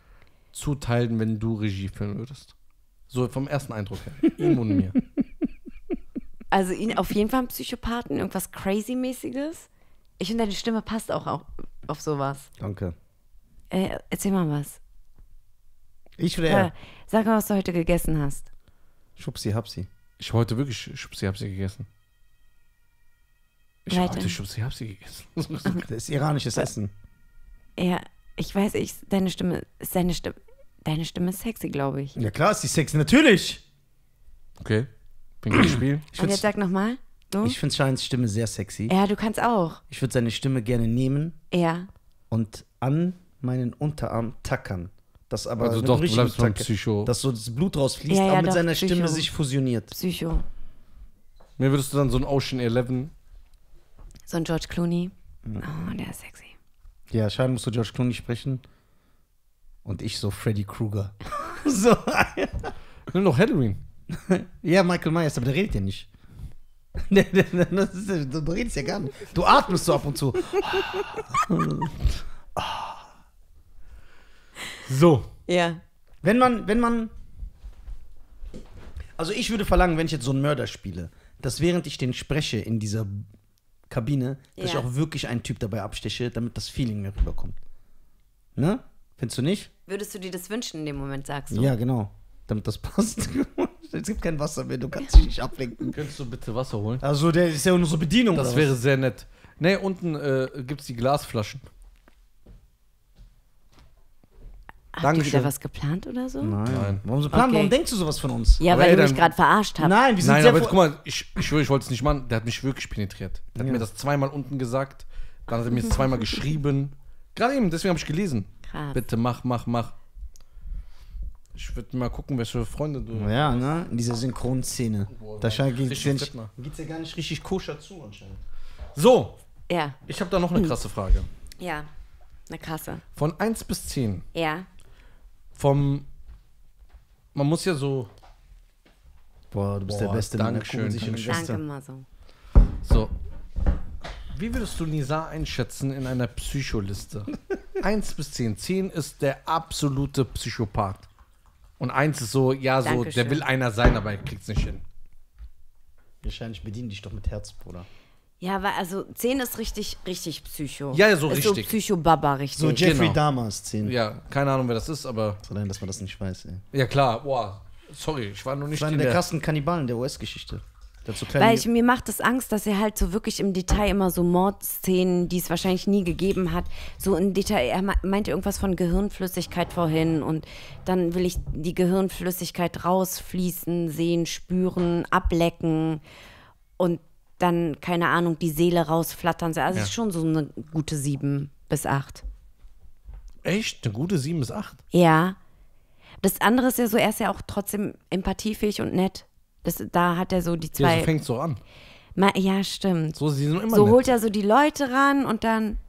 zuteilen, wenn du Regie führen würdest? So vom ersten Eindruck her. Ihm und mir. Also ihn auf jeden Fall einen Psychopathen, irgendwas Crazy-mäßiges. Ich finde, deine Stimme passt auch auf, auf sowas. Danke. Äh, erzähl mal was. Ich oder er? Sag mal, was du heute gegessen hast. Schubsi, Hapsi. Ich habe heute wirklich Schubsi, Hapsi gegessen. Ich hab, ich hab sie gegessen. Das ist iranisches Essen. Ja, ich weiß, ich, deine Stimme ist deine Stimme. Deine Stimme ist sexy, glaube ich. Ja klar, ist die sexy, natürlich. Okay, bin gespielt. Und jetzt sag nochmal. Ich finde Shayans Stimme sehr sexy. Ja, du kannst auch. Ich würde seine Stimme gerne nehmen. Ja. Und an meinen Unterarm tackern. Das aber also doch, du bleibst beim Psycho. Dass so das Blut rausfließt, ja, ja, aber mit doch, seiner Psycho. Stimme sich fusioniert. Psycho. Mir würdest du dann so ein Ocean Eleven... So ein George Clooney. Oh, der ist sexy. Ja, scheinbar musst du George Clooney sprechen. Und ich so Freddy Krueger. so. Nimm doch Halloween. ja, Michael Myers, aber der redet ja nicht. Der, der, der, das ist, du, du redest ja gar nicht. Du atmest so ab und zu. so. Ja. Wenn man, wenn man... Also ich würde verlangen, wenn ich jetzt so einen Mörder spiele, dass während ich den spreche in dieser... Kabine, dass ja. ich auch wirklich einen Typ dabei absteche, damit das Feeling mir rüberkommt. Ne? Findest du nicht? Würdest du dir das wünschen in dem Moment, sagst du? Ja, genau. Damit das passt. es gibt kein Wasser mehr, du kannst dich nicht ablenken. Könntest du bitte Wasser holen? Also, der ist ja nur so Bedienung. Das wäre sehr nett. Ne, unten äh, gibt es die Glasflaschen. Habt ihr wieder was geplant oder so? Nein. Nein. Warum so planen? Okay. Warum denkst du sowas von uns? Ja, aber weil ey, du mich gerade verarscht hast. Nein, wir sind Nein, sehr aber jetzt, guck mal, ich, ich, ich wollte es nicht machen. Der hat mich wirklich penetriert. Der ja. hat mir das zweimal unten gesagt. Dann hat er mir es zweimal geschrieben. Gerade eben, deswegen habe ich gelesen. Krass. Bitte mach, mach, mach. Ich würde mal gucken, welche Freunde du... Ja, hast. Ne? In dieser Synchronszene. Da geht's ja gar nicht richtig koscher zu anscheinend. So. Ja. Ich habe da noch eine krasse Frage. Ja, eine krasse. Von eins bis zehn. Ja. Vom... Man muss ja so... Boah, du bist Boah, der Beste. Dankeschön. Danke, Maso. So. Wie würdest du Nizar einschätzen in einer Psycholiste? eins bis zehn. zehn ist der absolute Psychopath. Und eins ist so, ja, so, Dankeschön. Der will einer sein, aber er kriegt es nicht hin. Wahrscheinlich bedienen dich doch mit Herz, Bruder. Ja, weil also zehn ist richtig, richtig Psycho. Ja, so ist richtig. So Psycho-Baba, richtig. So Jeffrey genau. Dahmer ist zehn. Ja, keine Ahnung, wer das ist, aber... Allein, dass man das nicht weiß, ey. Ja, klar, boah. Sorry, ich war noch nicht... Das war einer der, der krassen Kannibalen der U S-Geschichte. So Weil ich, mir macht das Angst, dass er halt so wirklich im Detail immer so Mordszenen, die es wahrscheinlich nie gegeben hat, so im Detail, er meinte irgendwas von Gehirnflüssigkeit vorhin und dann will ich die Gehirnflüssigkeit rausfließen, sehen, spüren, ablecken und dann, keine Ahnung, die Seele rausflattern. Also es ja. ist schon so eine gute sieben bis acht. Echt? Eine gute sieben bis acht? Ja. Das andere ist ja so, er ist ja auch trotzdem empathiefähig und nett. Das, da hat er so die zwei... Ja, so fängt so an. Ma, ja, stimmt. So, sie sind immer so holt er so die Leute ran und dann...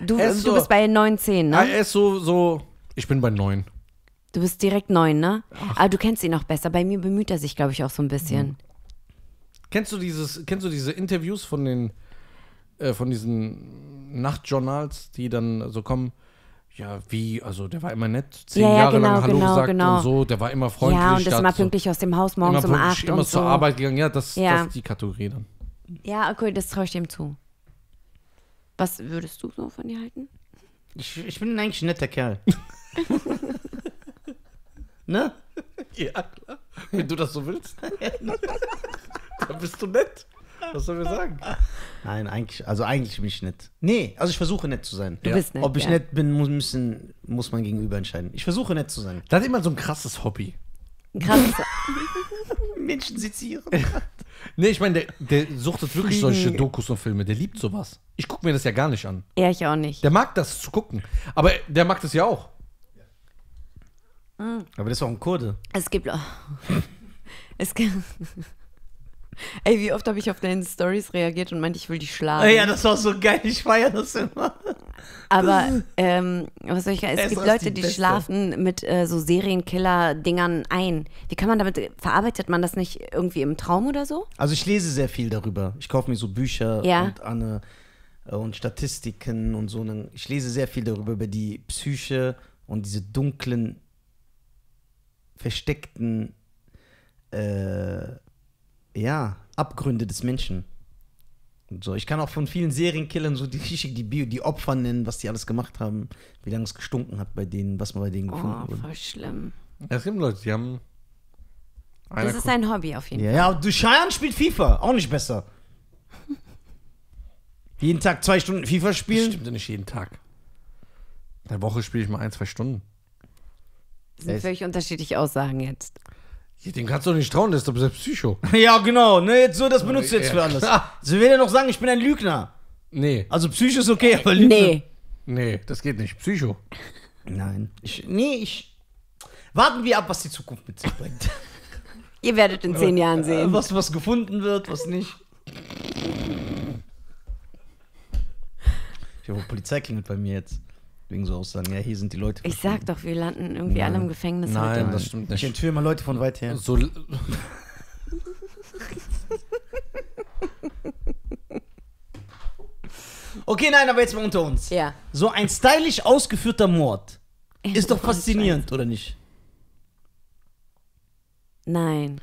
Du, du so, bist bei neun, zehn, ne? Ja, er ist so, so... Ich bin bei neun. Du bist direkt neun, ne? Ach. Aber du kennst ihn noch besser. Bei mir bemüht er sich, glaube ich, auch so ein bisschen. Mhm. Kennst du dieses, kennst du diese Interviews von den... Äh, von diesen Nachtjournals, die dann so kommen... Ja, wie, also der war immer nett, zehn ja, ja, Jahre genau, lang Hallo genau, gesagt genau. und so, der war immer freundlich. Ja, und ist immer pünktlich aus dem Haus morgens um acht und so. Immer zur Arbeit gegangen, ja das, ja, das ist die Kategorie dann. Ja, okay, das traue ich dem zu. Was würdest du so von dir halten? Ich, ich bin eigentlich ein netter Kerl. Ne? Ja, klar. Wenn du das so willst, dann bist du nett. Was sollen wir sagen? Nein, eigentlich, also eigentlich bin ich nett. Nee, also ich versuche nett zu sein. Du ja. bist nett. Ob ich ja. nett bin, muss, müssen, muss man gegenüber entscheiden. Ich versuche nett zu sein. Da hat jemand so ein krasses Hobby. Krasses Menschen sezieren. Nee, ich meine, der, der suchtet wirklich solche Dokus und Filme. Der liebt sowas. Ich gucke mir das ja gar nicht an. Ja, ich auch nicht. Der mag das zu gucken. Aber der mag das ja auch. Ja. Aber das ist auch ein Kurde. Es gibt auch... es gibt... Ey, wie oft habe ich auf deine Stories reagiert und meinte, ich will dich schlagen. Ja, das war so geil, ich feiere das immer. Aber, das ähm, was soll ich sagen, es Esra gibt Leute, die, die schlafen mit äh, so Serienkiller-Dingern ein. Wie kann man damit, verarbeitet man das nicht irgendwie im Traum oder so? Also ich lese sehr viel darüber. Ich kaufe mir so Bücher ja. und Anne äh, und Statistiken und so. Ich lese sehr viel darüber, über die Psyche und diese dunklen, versteckten, äh, ja, Abgründe des Menschen. Und so. Ich kann auch von vielen Serienkillern so die, die, Bio, die Opfer nennen, was die alles gemacht haben, wie lange es gestunken hat bei denen, was man bei denen gefunden hat. Oh, voll schlimm. Es gibt Leute, die haben... Das ist ein Hobby auf jeden ja, Fall. Ja, du, Shayan spielt FIFA, auch nicht besser. Jeden Tag zwei Stunden FIFA spielen? Das stimmt nicht jeden Tag. In der Woche spiele ich mal ein, zwei Stunden. Das sind völlig unterschiedliche Aussagen jetzt. Dem kannst du nicht trauen, der ist doch selbst Psycho. Ja, genau. Ne, jetzt so, das benutzt du jetzt ja, für alles. Klar. Sie will ja noch sagen, ich bin ein Lügner. Nee. Also Psycho ist okay, aber Lügner. Nee. Nee, das geht nicht. Psycho. Nein. Ich, nee, ich... Warten wir ab, was die Zukunft mit sich bringt. Ihr werdet in zehn Jahren sehen. Was, was gefunden wird, was nicht. Ich habe Polizei klingelt bei mir jetzt. Wegen so Aussagen, ja, hier sind die Leute. Ich sag doch, wir landen irgendwie Nein. alle im Gefängnis. Nein, heute. Das stimmt nicht. Ich entführe mal Leute von weit her. So okay, nein, aber jetzt mal unter uns. Ja. So ein stylisch ausgeführter Mord ist doch faszinierend, oder nicht? Nein.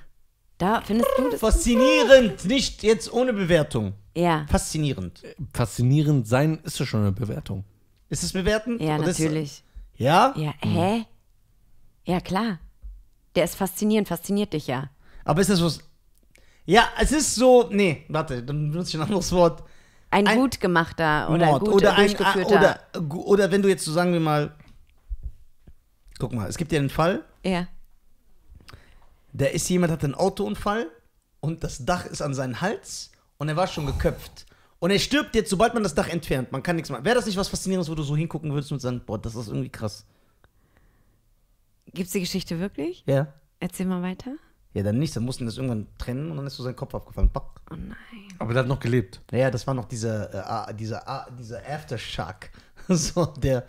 Da findest du das. Faszinierend, nicht jetzt ohne Bewertung. Ja. Faszinierend. Faszinierend sein ist ja schon eine Bewertung. Ist es bewerten? Ja, oder natürlich. Ist, ja? Ja, hä? Ja, klar. Der ist faszinierend, fasziniert dich ja. Aber ist das was... Ja, es ist so... Nee, warte, dann benutze ich ein anderes Wort. Ein, ein gut gemachter oder Mord, gut oder durchgeführter... Ein, oder, oder wenn du jetzt so sagen wir mal... Guck mal, es gibt ja einen Fall. Ja. Da ist jemand, hat einen Autounfall und das Dach ist an seinen Hals und er war schon oh. geköpft. Und er stirbt jetzt, sobald man das Dach entfernt. Man kann nichts machen. Wäre das nicht was Faszinierendes, wo du so hingucken würdest und sagen, boah, das ist irgendwie krass? Gibt's die Geschichte wirklich? Ja. Erzähl mal weiter. Ja, dann nicht. Dann mussten das irgendwann trennen und dann ist so sein Kopf abgefallen. Pack. Oh nein. Aber der hat noch gelebt. Naja, das war noch dieser, äh, dieser, äh, dieser Aftershock. so, der...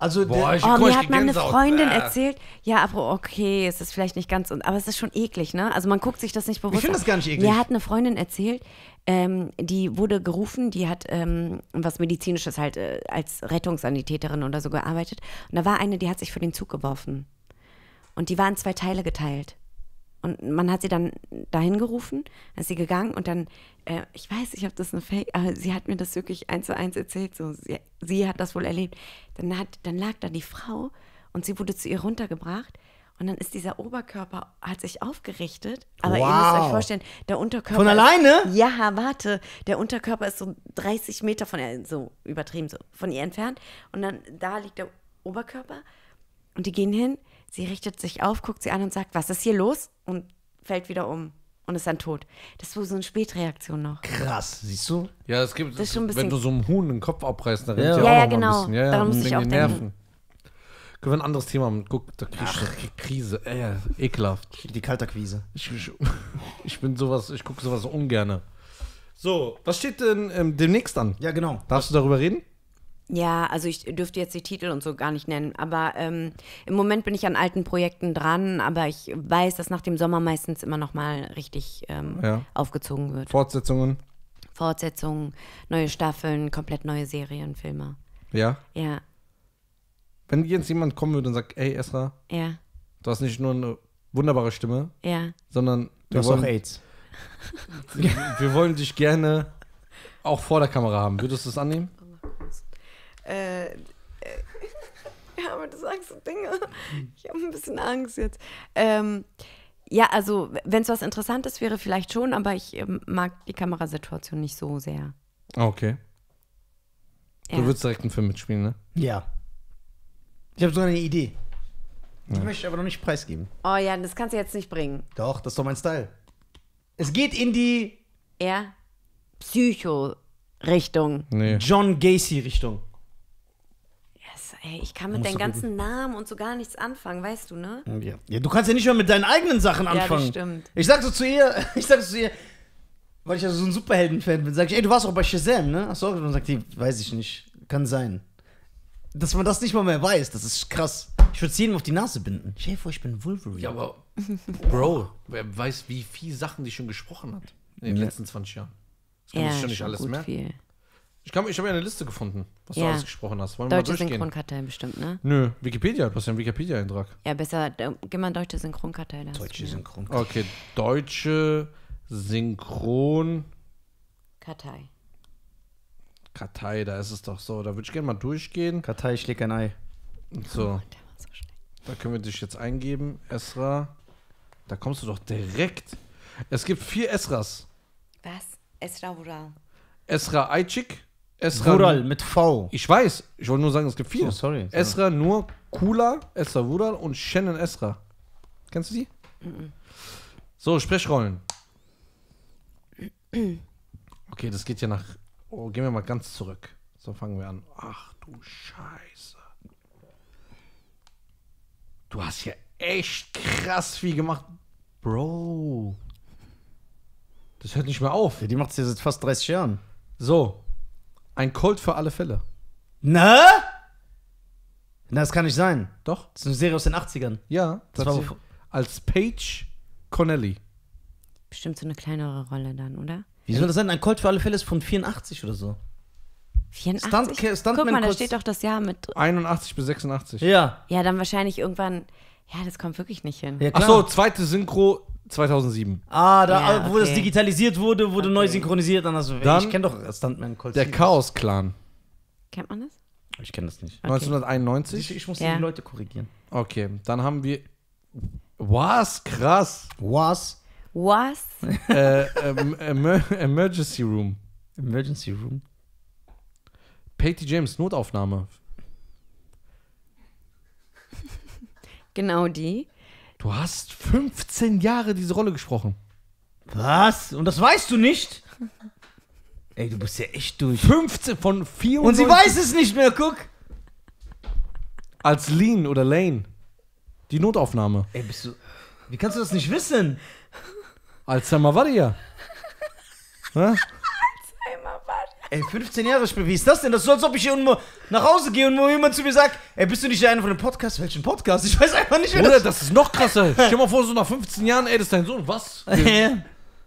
Also Boah, ich, oh, mir hat meine Freundin äh. erzählt, ja, aber okay, es ist vielleicht nicht ganz, aber es ist schon eklig, ne? Also man guckt sich das nicht bewusst an. Ich finde das gar nicht eklig. Mir hat eine Freundin erzählt, ähm, die wurde gerufen, die hat ähm, was Medizinisches halt äh, als Rettungssanitäterin oder so gearbeitet. Und da war eine, die hat sich für den Zug geworfen. Und die war in zwei Teile geteilt. Und man hat sie dann dahin gerufen, dann ist sie gegangen und dann, äh, ich weiß nicht, ob das eine Fake, aber sie hat mir das wirklich eins zu eins erzählt, so, sie, sie hat das wohl erlebt. Dann, hat, dann lag da die Frau und sie wurde zu ihr runtergebracht und dann ist dieser Oberkörper, hat sich aufgerichtet, aber wow. Ihr müsst euch vorstellen, der Unterkörper... Von alleine? Ist, ja, warte, der Unterkörper ist so dreißig Meter von ihr, so übertrieben, so von ihr entfernt und dann, da liegt der Oberkörper und die gehen hin. Sie richtet sich auf, guckt sie an und sagt, was ist hier los? Und fällt wieder um und ist dann tot. Das war so eine Spätreaktion noch. Krass, siehst du? Ja, es gibt, das ist schon ein bisschen, wenn du so einem Huhn den Kopf abreißt, dann rennt ja, ja, ja, ja auch genau. Noch ein bisschen. Ja, ja, daran muss ich auch denken. Nerven. Können wir ein anderes Thema haben? Guck, da krieg ich eine Krise. Äh, ekelhaft. Ich krieg die Kalterquise. Ich, ich, ich bin sowas, ich gucke sowas ungerne. So, was steht denn ähm, demnächst an? Ja, genau. Darfst du darüber reden? Ja, also ich dürfte jetzt die Titel und so gar nicht nennen, aber ähm, im Moment bin ich an alten Projekten dran, aber ich weiß, dass nach dem Sommer meistens immer noch mal richtig ähm, ja. aufgezogen wird. Fortsetzungen? Fortsetzungen, neue Staffeln, komplett neue Serien, Filme. Ja? Ja. Wenn jetzt jemand kommen würde und sagt, ey Esra, ja. du hast nicht nur eine wunderbare Stimme, ja. sondern du hast auch AIDS. Wir wollen dich gerne auch vor der Kamera haben. Würdest du es annehmen? Äh, äh, ja, aber du sagst so Dinge. Ich habe ein bisschen Angst jetzt. Ähm, ja, also, wenn es was Interessantes wäre, vielleicht schon, aber ich äh, mag die Kamerasituation nicht so sehr. Okay. Ja. Du würdest direkt einen Film mitspielen, ne? Ja. Ich habe sogar eine Idee. Die ja. möchte ich aber noch nicht preisgeben. Oh ja, das kannst du jetzt nicht bringen. Doch, das ist doch mein Style. Es geht in die... Ja? Psycho-Richtung. Nee. John Gacy-Richtung. Ey, ich kann mit deinen ganzen Namen und so gar nichts anfangen, weißt du, ne? Ja. Ja, du kannst ja nicht mal mit deinen eigenen Sachen anfangen. Ja, das stimmt. Ich sag so zu ihr, ich sag so zu ihr, weil ich ja so ein Superhelden-Fan bin, sag ich, ey, du warst auch bei Shazam, ne? Achso, und dann sagt die, weiß ich nicht, kann sein. Dass man das nicht mal mehr weiß, das ist krass. Ich würde es jedem auf die Nase binden. Stell dir vor, ich bin Wolverine. Ja, aber, Bro, wer weiß, wie viele Sachen die schon gesprochen hat in den ja. letzten zwanzig Jahren. Das kann ja, ich schon nicht alles mehr. Viel. Ich, ich habe ja eine Liste gefunden, was ja. du alles gesprochen hast. Wollen wir deutsche mal durchgehen? Synchronkartei bestimmt, ne? Nö, Wikipedia, du hast ja einen Wikipedia-Eintrag. Ja, besser, geh mal deutsche Synchronkartei. Deutsche Synchronkartei. Okay, deutsche Synchronkartei. Kartei, da ist es doch so. Da würde ich gerne mal durchgehen. Kartei schlägt ein Ei. So. Oh, so da können wir dich jetzt eingeben, Esra. Da kommst du doch direkt. Es gibt vier Esras. Was? Esra Vural. Esra Aycik. Esra Vural mit V. Ich weiß, ich wollte nur sagen, es gibt vier. Oh, sorry, sorry. Esra Nur Kula, Esra Vural und Shannon Esra. Kennst du die? Mm-mm. So, Sprechrollen. Okay, das geht ja nach... Oh, gehen wir mal ganz zurück. So, fangen wir an. Ach du Scheiße. Du hast ja echt krass viel gemacht. Bro. Das hört nicht mehr auf. Ja, die macht es ja seit fast dreißig Jahren. So. Ein Colt für alle Fälle. Na? Na, das kann nicht sein. Doch. Das ist eine Serie aus den achtzigern. Ja. Das, das war sie als Paige Connelly. Bestimmt so eine kleinere Rolle dann, oder? Wie soll das sein? Ein Colt für alle Fälle ist von vierundachtzig oder so. vierundachtzig? Stunt, Stunt Guck mal, da steht doch das Jahr mit... einundachtzig bis sechsundachtzig. Ja. Ja, dann wahrscheinlich irgendwann... Ja, das kommt wirklich nicht hin. Ja, ach so, zweite Synchro... zweitausendsieben. Ah, da, ja, wo okay. das digitalisiert wurde, wurde okay. neu synchronisiert. Dann hast du, dann, ich kenne doch Stuntman Colt. Der Chaos-Clan. Kennt man das? Ich kenne das nicht. Okay. neunzehnhunderteinundneunzig? Ich, ich muss ja. die Leute korrigieren. Okay, dann haben wir... Was? Krass. Was? Was? Äh, ähm, emer Emergency Room. Emergency Room? Patty James, Notaufnahme. Genau die. Du hast fünfzehn Jahre diese Rolle gesprochen. Was? Und das weißt du nicht? Ey, du bist ja echt durch. fünfzehn von vierundneunzig. Und sie weiß es nicht mehr, guck. Als Lean oder Lane. Die Notaufnahme. Ey, bist du. Wie kannst du das nicht wissen? Alzheimer war die ja. Alzheimer war die. Ey, fünfzehn Jahre später, wie ist das denn? Das ist so, als ob ich hier nach Hause gehe und jemand zu mir sagt, ey, bist du nicht der eine von dem Podcast? Welchen Podcast? Ich weiß einfach nicht, wer das ist. Oder, das ist noch krasser. Stell dir mal vor, so nach fünfzehn Jahren, ey, das ist dein Sohn. Was?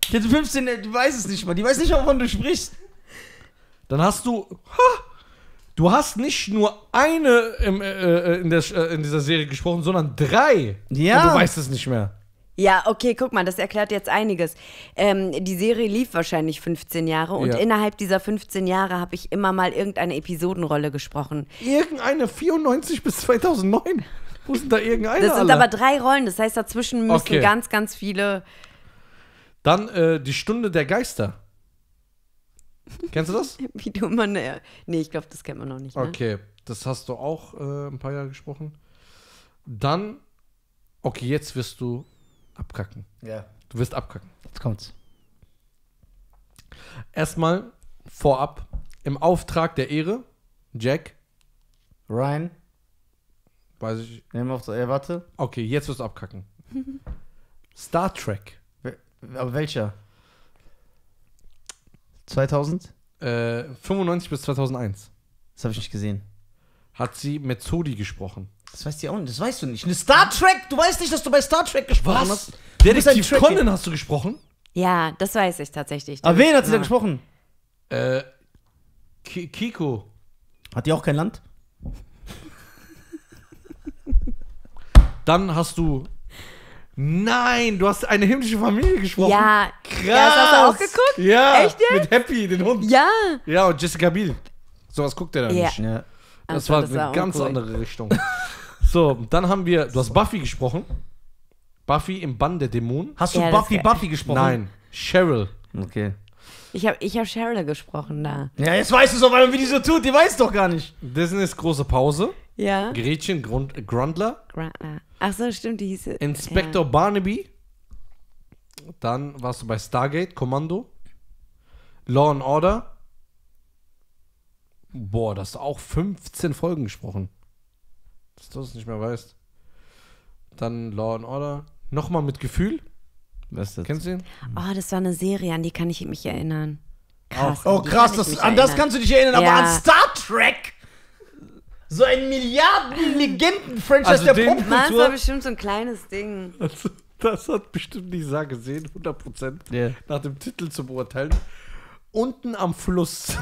Jetzt fünfzehn, die weiß es nicht mal. Die weiß nicht, wovon du sprichst. Dann hast du... Ha, du hast nicht nur eine im, äh, in, der, äh, in dieser Serie gesprochen, sondern drei. Ja. Und du weißt es nicht mehr. Ja, okay, guck mal, das erklärt jetzt einiges. Ähm, die Serie lief wahrscheinlich fünfzehn Jahre und ja. innerhalb dieser fünfzehn Jahre habe ich immer mal irgendeine Episodenrolle gesprochen. Irgendeine vierundneunzig bis zweitausendneun? Wo sind da irgendeine? Das sind alle? Aber drei Rollen, das heißt, dazwischen müssen okay. ganz, ganz viele... Dann äh, die Stunde der Geister. Kennst du das? Wie du immer ne, nee, ich glaube, das kennt man noch nicht. Ne? Okay, das hast du auch äh, ein paar Jahre gesprochen. Dann, okay, jetzt wirst du abkacken. Ja. Du wirst abkacken. Jetzt kommt's. Erstmal vorab, im Auftrag der Ehre, Jack. Ryan. Weiß ich. Ja, warte. Okay, jetzt wirst du abkacken. Star Trek. Aber welcher? zweitausend? Äh, fünfundneunzig bis zweitausendeins. Das habe ich nicht gesehen. Hat sie mit Zodi gesprochen. Das weißt du auch nicht, das weißt du nicht. Eine Star Trek, du weißt nicht, dass du bei Star Trek gesprochen hast. Was? Detektiv Conan hast du gesprochen? Ja, das weiß ich tatsächlich. Aber wen hat sie da gesprochen? Äh, Ki Kiko. Hat die auch kein Land? Dann hast du... Nein, du hast eine himmlische Familie gesprochen. Ja, krass. Ja, das hast du auch geguckt? Ja, echt, ja? Mit Happy, den Hund. Ja. Ja, und Jessica Biel. Sowas guckt der da ja. nicht. Ja. Das also, war das eine war ganz cool. andere Richtung. So, dann haben wir, du hast Buffy gesprochen. Buffy im Bann der Dämonen. Hast du ja, Buffy Buffy gesprochen? Nein, Cheryl. Okay. Ich habe ich hab Cheryl gesprochen da. Ja, jetzt weißt du es auf einmal, wie die so tut. Die weiß doch gar nicht. Disneys große Pause. Ja. Gretchen Grund, äh, Grundler. Grundler. Ach so, stimmt, die hieß... Inspektor ja. Barnaby. Dann warst du bei Stargate, Kommando. Law and Order. Boah, das hast du auch fünfzehn Folgen gesprochen. Dass du es nicht mehr weißt. Dann Law and Order. Nochmal mit Gefühl. Was ist das? Kennst du den? Oh, das war eine Serie, an die kann ich mich erinnern. Krass. Oh, oh krass, das, an erinnern. das kannst du dich erinnern, ja. aber an Star Trek... So ein Milliarden-Legenden-Franchise also der Popkultur. Mann, das war bestimmt so ein kleines Ding. Also, das hat bestimmt Nizar gesehen, hundert Prozent. Yeah. Nach dem Titel zu beurteilen. Unten am Fluss.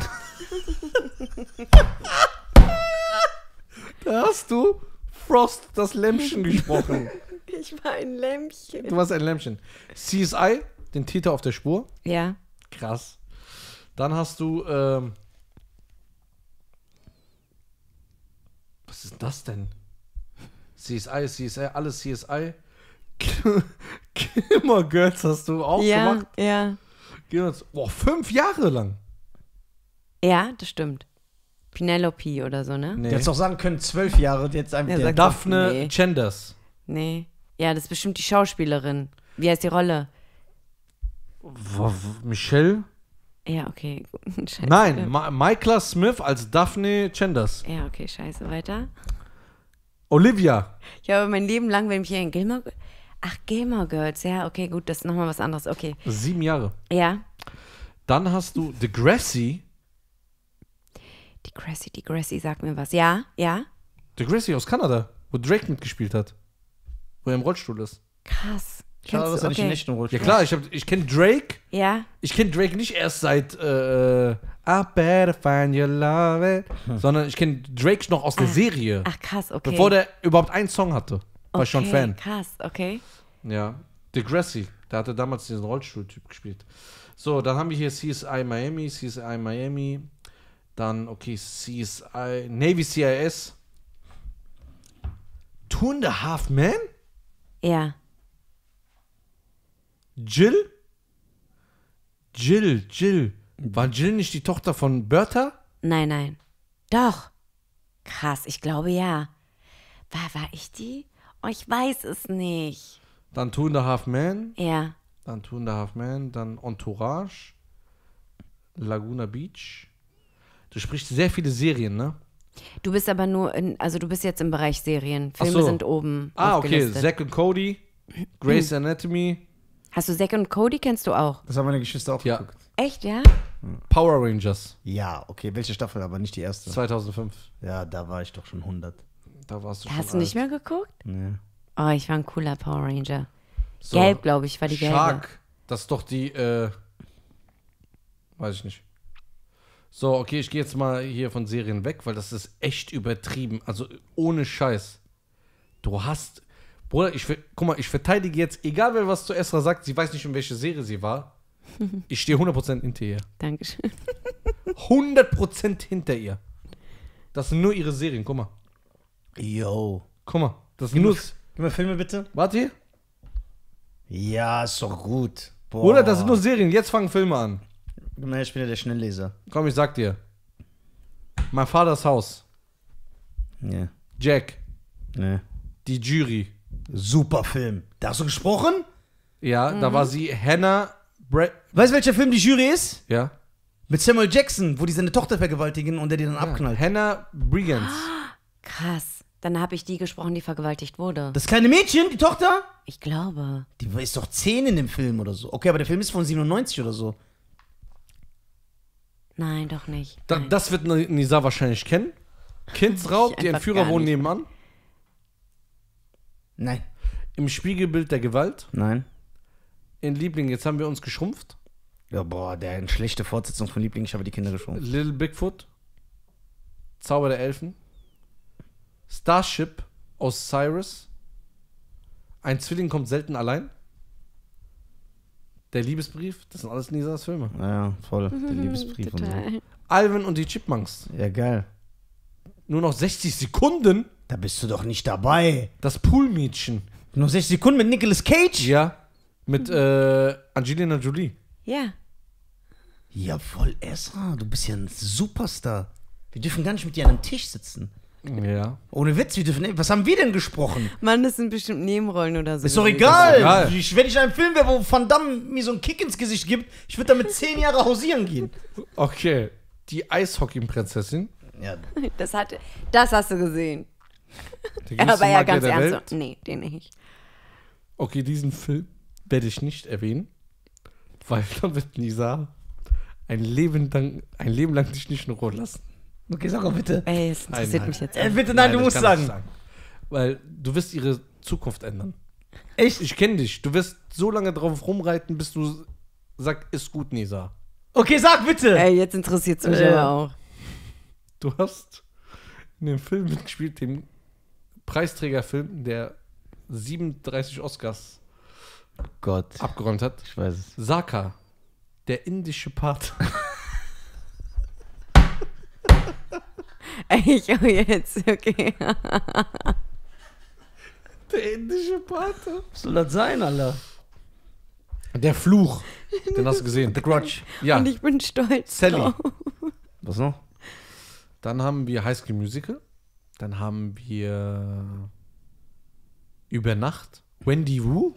Da hast du Frost, das Lämmchen, gesprochen. Ich war ein Lämmchen. Du warst ein Lämmchen. C S I, den Täter auf der Spur. Ja. Krass. Dann hast du... Ähm, was ist das denn? C S I, C S I, alles C S I. Gamer Girls hast du auch ja, gemacht. Ja, ja. Boah, fünf Jahre lang. Ja, das stimmt. Penelope oder so, ne? Nee. Du hättest auch sagen können, zwölf Jahre. Jetzt einfach ja, Daphne nee. Chanders. Nee. Ja, das ist bestimmt die Schauspielerin. Wie heißt die Rolle? Michelle? Ja, okay. Scheiße. Nein, Ma Michael Smith als Daphne Chanders. Ja, okay, scheiße. Weiter. Olivia. Ich habe mein Leben lang, wenn ich hier in Gamer... Ach, Gamer Girls. Ja, okay, gut, das ist nochmal was anderes. Okay. Sieben Jahre. Ja. Dann hast du Degrassi. Degrassi, Degrassi, sag mir was. Ja, ja. Degrassi aus Kanada, wo Drake mitgespielt hat. Wo er im Rollstuhl ist. Krass. Klar, was okay. nicht in echten Rollstuhl. Ja klar, ich, ich kenne Drake. Ja. Ich kenne Drake nicht erst seit äh, I better find your love it, hm. sondern ich kenne Drake noch aus ah. der Serie. Ach krass, okay. Bevor der überhaupt einen Song hatte, war okay, ich schon Fan. Krass, okay. Ja, Degrassi, der hatte damals diesen Rollstuhl-Typ gespielt. So, dann haben wir hier C S I Miami, C S I Miami, dann okay C S I Navy C I S, Two and a Half Men. Ja. Jill? Jill, Jill. War Jill nicht die Tochter von Bertha? Nein, nein. Doch. Krass, ich glaube ja. War, war ich die? Oh, ich weiß es nicht. Dann Two and a Half Men. Ja. Dann Two and a Half Men, dann Entourage. Laguna Beach. Du sprichst sehr viele Serien, ne? Du bist aber nur, in, also du bist jetzt im Bereich Serien. Filme so. sind oben Ah, okay, Zack und Cody, Grey's Anatomy. Hast du Zack und Cody, kennst du auch? Das haben meine Geschwister auch ja. geguckt. Echt, ja? Power Rangers. Ja, okay, welche Staffel, aber nicht die erste. zweitausendfünf. Ja, da war ich doch schon hundert. Da warst du schon Hast du alt. nicht mehr geguckt? Nee. Oh, ich war ein cooler Power Ranger. So. Gelb, glaube ich, war die gelbe. Shark, das ist doch die, äh, weiß ich nicht. So, okay, ich gehe jetzt mal hier von Serien weg, weil das ist echt übertrieben. Also, ohne Scheiß. Du hast, Bruder, ich, guck mal, ich verteidige jetzt, egal wer was zu Esra sagt, sie weiß nicht, in welche Serie sie war. Ich stehe hundert Prozent hinter ihr. Dankeschön. hundert Prozent hinter ihr. Das sind nur ihre Serien, guck mal. Yo. Guck mal, das sind nur... Gib mir Filme bitte. Warte hier. Ja, ist doch gut. Boah. Oder das sind nur Serien, jetzt fangen Filme an. Na, ich bin ja der Schnellleser. Komm, ich sag dir. Mein Vaters Haus. Ja. Jack. Ne. Die Jury. Super Film. Da hast du gesprochen? Ja, mhm. da war sie Hannah... Brad weißt du, welcher Film die Jury ist? Ja. Mit Samuel Jackson, wo die seine Tochter vergewaltigen und der die dann ja. abknallt. Hannah Brigans. Ah, krass. Dann habe ich die gesprochen, die vergewaltigt wurde. Das kleine Mädchen, die Tochter? Ich glaube. Die ist doch zehn in dem Film oder so. Okay, aber der Film ist von siebenundneunzig oder so. Nein, doch nicht. Da, Nein. Das wird Nizar wahrscheinlich kennen. Kindsraub, die Entführer wohnen nebenan. Nein. Im Spiegelbild der Gewalt. Nein. In Liebling, jetzt haben wir uns geschrumpft. Ja, boah, der eine schlechte Fortsetzung von Liebling, ich habe die Kinder geschrumpft. Little Bigfoot, Zauber der Elfen, Starship, Osiris, Ein Zwilling kommt selten allein, Der Liebesbrief, das sind alles Nizars Filme. Ja, voll, Der Liebesbrief und so. Alvin und die Chipmunks. Ja, geil. Nur noch sechzig Sekunden? Da bist du doch nicht dabei. Das Poolmädchen. Nur sechzig Sekunden mit Nicolas Cage? Ja. Mit äh, Angelina Jolie. Ja. Ja, voll, Esra. Du bist ja ein Superstar. Wir dürfen gar nicht mit dir an einem Tisch sitzen. Ja. Ohne Witz, wir dürfen. Was haben wir denn gesprochen? Mann, das sind bestimmt Nebenrollen oder so. Ist doch egal. Ist egal. Ich, wenn ich einen Film wäre, wo Van Damme mir so einen Kick ins Gesicht gibt, ich würde damit zehn Jahre hausieren gehen. Okay. Die Eishockey-Prinzessin. Ja. Das, hat, das hast du gesehen. Aber ja, ganz ernst. Nee, den nicht. Okay, diesen Film werde ich nicht erwähnen, weil dann wird Nizar ein Leben lang, ein Leben lang dich nicht in Ruhe lassen. Okay, sag mal bitte. Ey, das interessiert nein, mich jetzt. Ey, bitte, nein, nein, du musst sagen. sagen. Weil du wirst ihre Zukunft ändern. Echt? Ich kenne dich. Du wirst so lange drauf rumreiten, bis du sagst, ist gut, Nizar. Okay, sag bitte. Ey, jetzt interessiert es mich äh, aber auch. Du hast in dem Film mitgespielt, dem Preisträgerfilm, der siebenunddreißig Oscars Gott. abgeräumt hat. Ich weiß es. Saka, der indische Part. Ich hau jetzt, okay. Der indische Pate. Was soll das sein, Alter? Der Fluch. Den hast du gesehen. The Grudge. Ja. Und ich bin stolz. Sally. Drauf. Was noch? Dann haben wir High School Musical. Dann haben wir Über Nacht. Wendy Wu.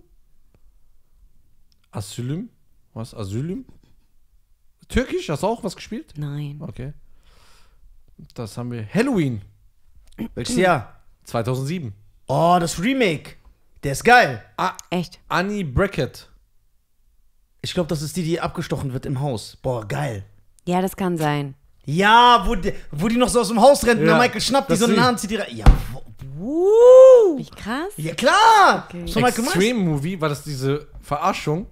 Asylum. Was? Asylum? Türkisch? Hast du auch was gespielt? Nein. Okay. Das haben wir. Halloween. Welches Jahr? zweitausendsieben. Oh, das Remake. Der ist geil. Ah, echt? Annie Brackett. Ich glaube, das ist die, die abgestochen wird im Haus. Boah, geil. Ja, das kann sein. Ja, wo die, wo die noch so aus dem Haus rennt, ja, und der Michael schnappt die so eine Hand, zieht die rein. Ja, wuh. Wie krass. Ja, klar. Okay. Schon mal gemacht. Extreme Movie, war das diese Verarschung?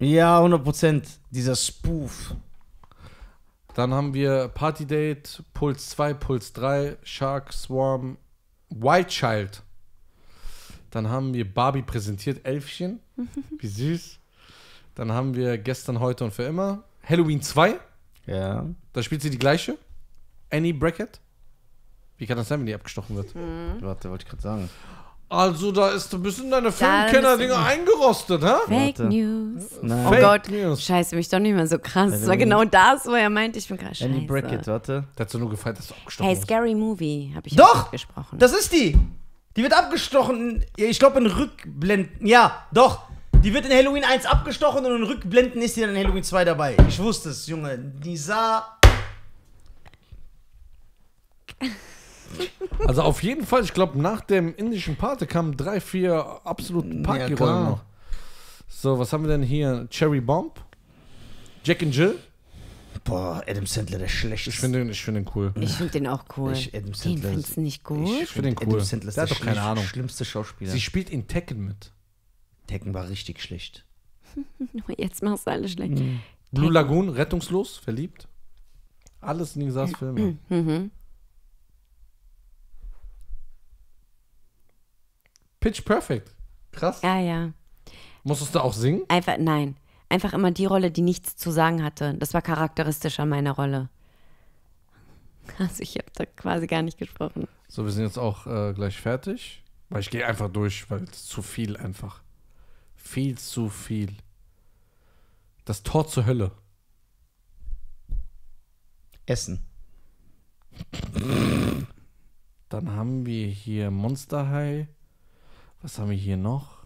Ja, hundert Prozent. Dieser Spoof. Dann haben wir Party Date, Puls zwei, Puls drei, Shark, Swarm, Wild Child. Dann haben wir Barbie präsentiert, Elfchen. Wie süß. Dann haben wir Gestern, Heute und Für Immer. Halloween zwei. Ja. Da spielt sie die gleiche. Annie Brackett. Wie kann das sein, wenn die abgestochen wird? Mhm. Warte, wollte ich gerade sagen. Also, da ist ein bisschen deine Filmkenner-Dinger eingerostet, hä? Fake News. Nein. Oh Fake Gott, News. Scheiße, mich doch nicht mehr so krass. Das war genau das, wo er meinte, ich bin gerade scheiße. Annie Brackett, warte. Da hast du nur gefallen, dass du abgestochen Hey, Scary Movie, habe ich doch gesprochen. Doch, das ist die. Die wird abgestochen, ich glaube in Rückblenden. Ja, doch. Die wird in Halloween eins abgestochen und in Rückblenden ist die dann in Halloween zwei dabei. Ich wusste es, Junge. Nizar. Also auf jeden Fall, ich glaube, nach dem indischen Pate kamen drei, vier absoluten Party-Rollen noch. So, was haben wir denn hier? Cherry Bomb, Jack and Jill. Boah, Adam Sandler, der schlechteste. Ich finde den, ich find den cool. Ich finde den auch cool. Ich, Adam Sandler, den findest du nicht gut? Ich finde den cool. Adam Sandler ist der, der hat doch keine Ahnung. Schlimmste Schauspieler. Sie spielt in Tekken mit. Tekken war richtig schlecht. Jetzt machst du alles schlecht. Mhm. Blue Lagoon, rettungslos, verliebt. Alles in Nizars Filme. Mhm. Pitch Perfect. Krass. Ja, ja. Musstest du auch singen? Einfach, nein. Einfach immer die Rolle, die nichts zu sagen hatte. Das war charakteristisch an meiner Rolle. Also ich habe da quasi gar nicht gesprochen. So, wir sind jetzt auch äh, gleich fertig. Weil ich gehe einfach durch, weil es zu viel einfach. Viel zu viel. Das Tor zur Hölle. Essen. Dann haben wir hier Monster High. Was haben wir hier noch?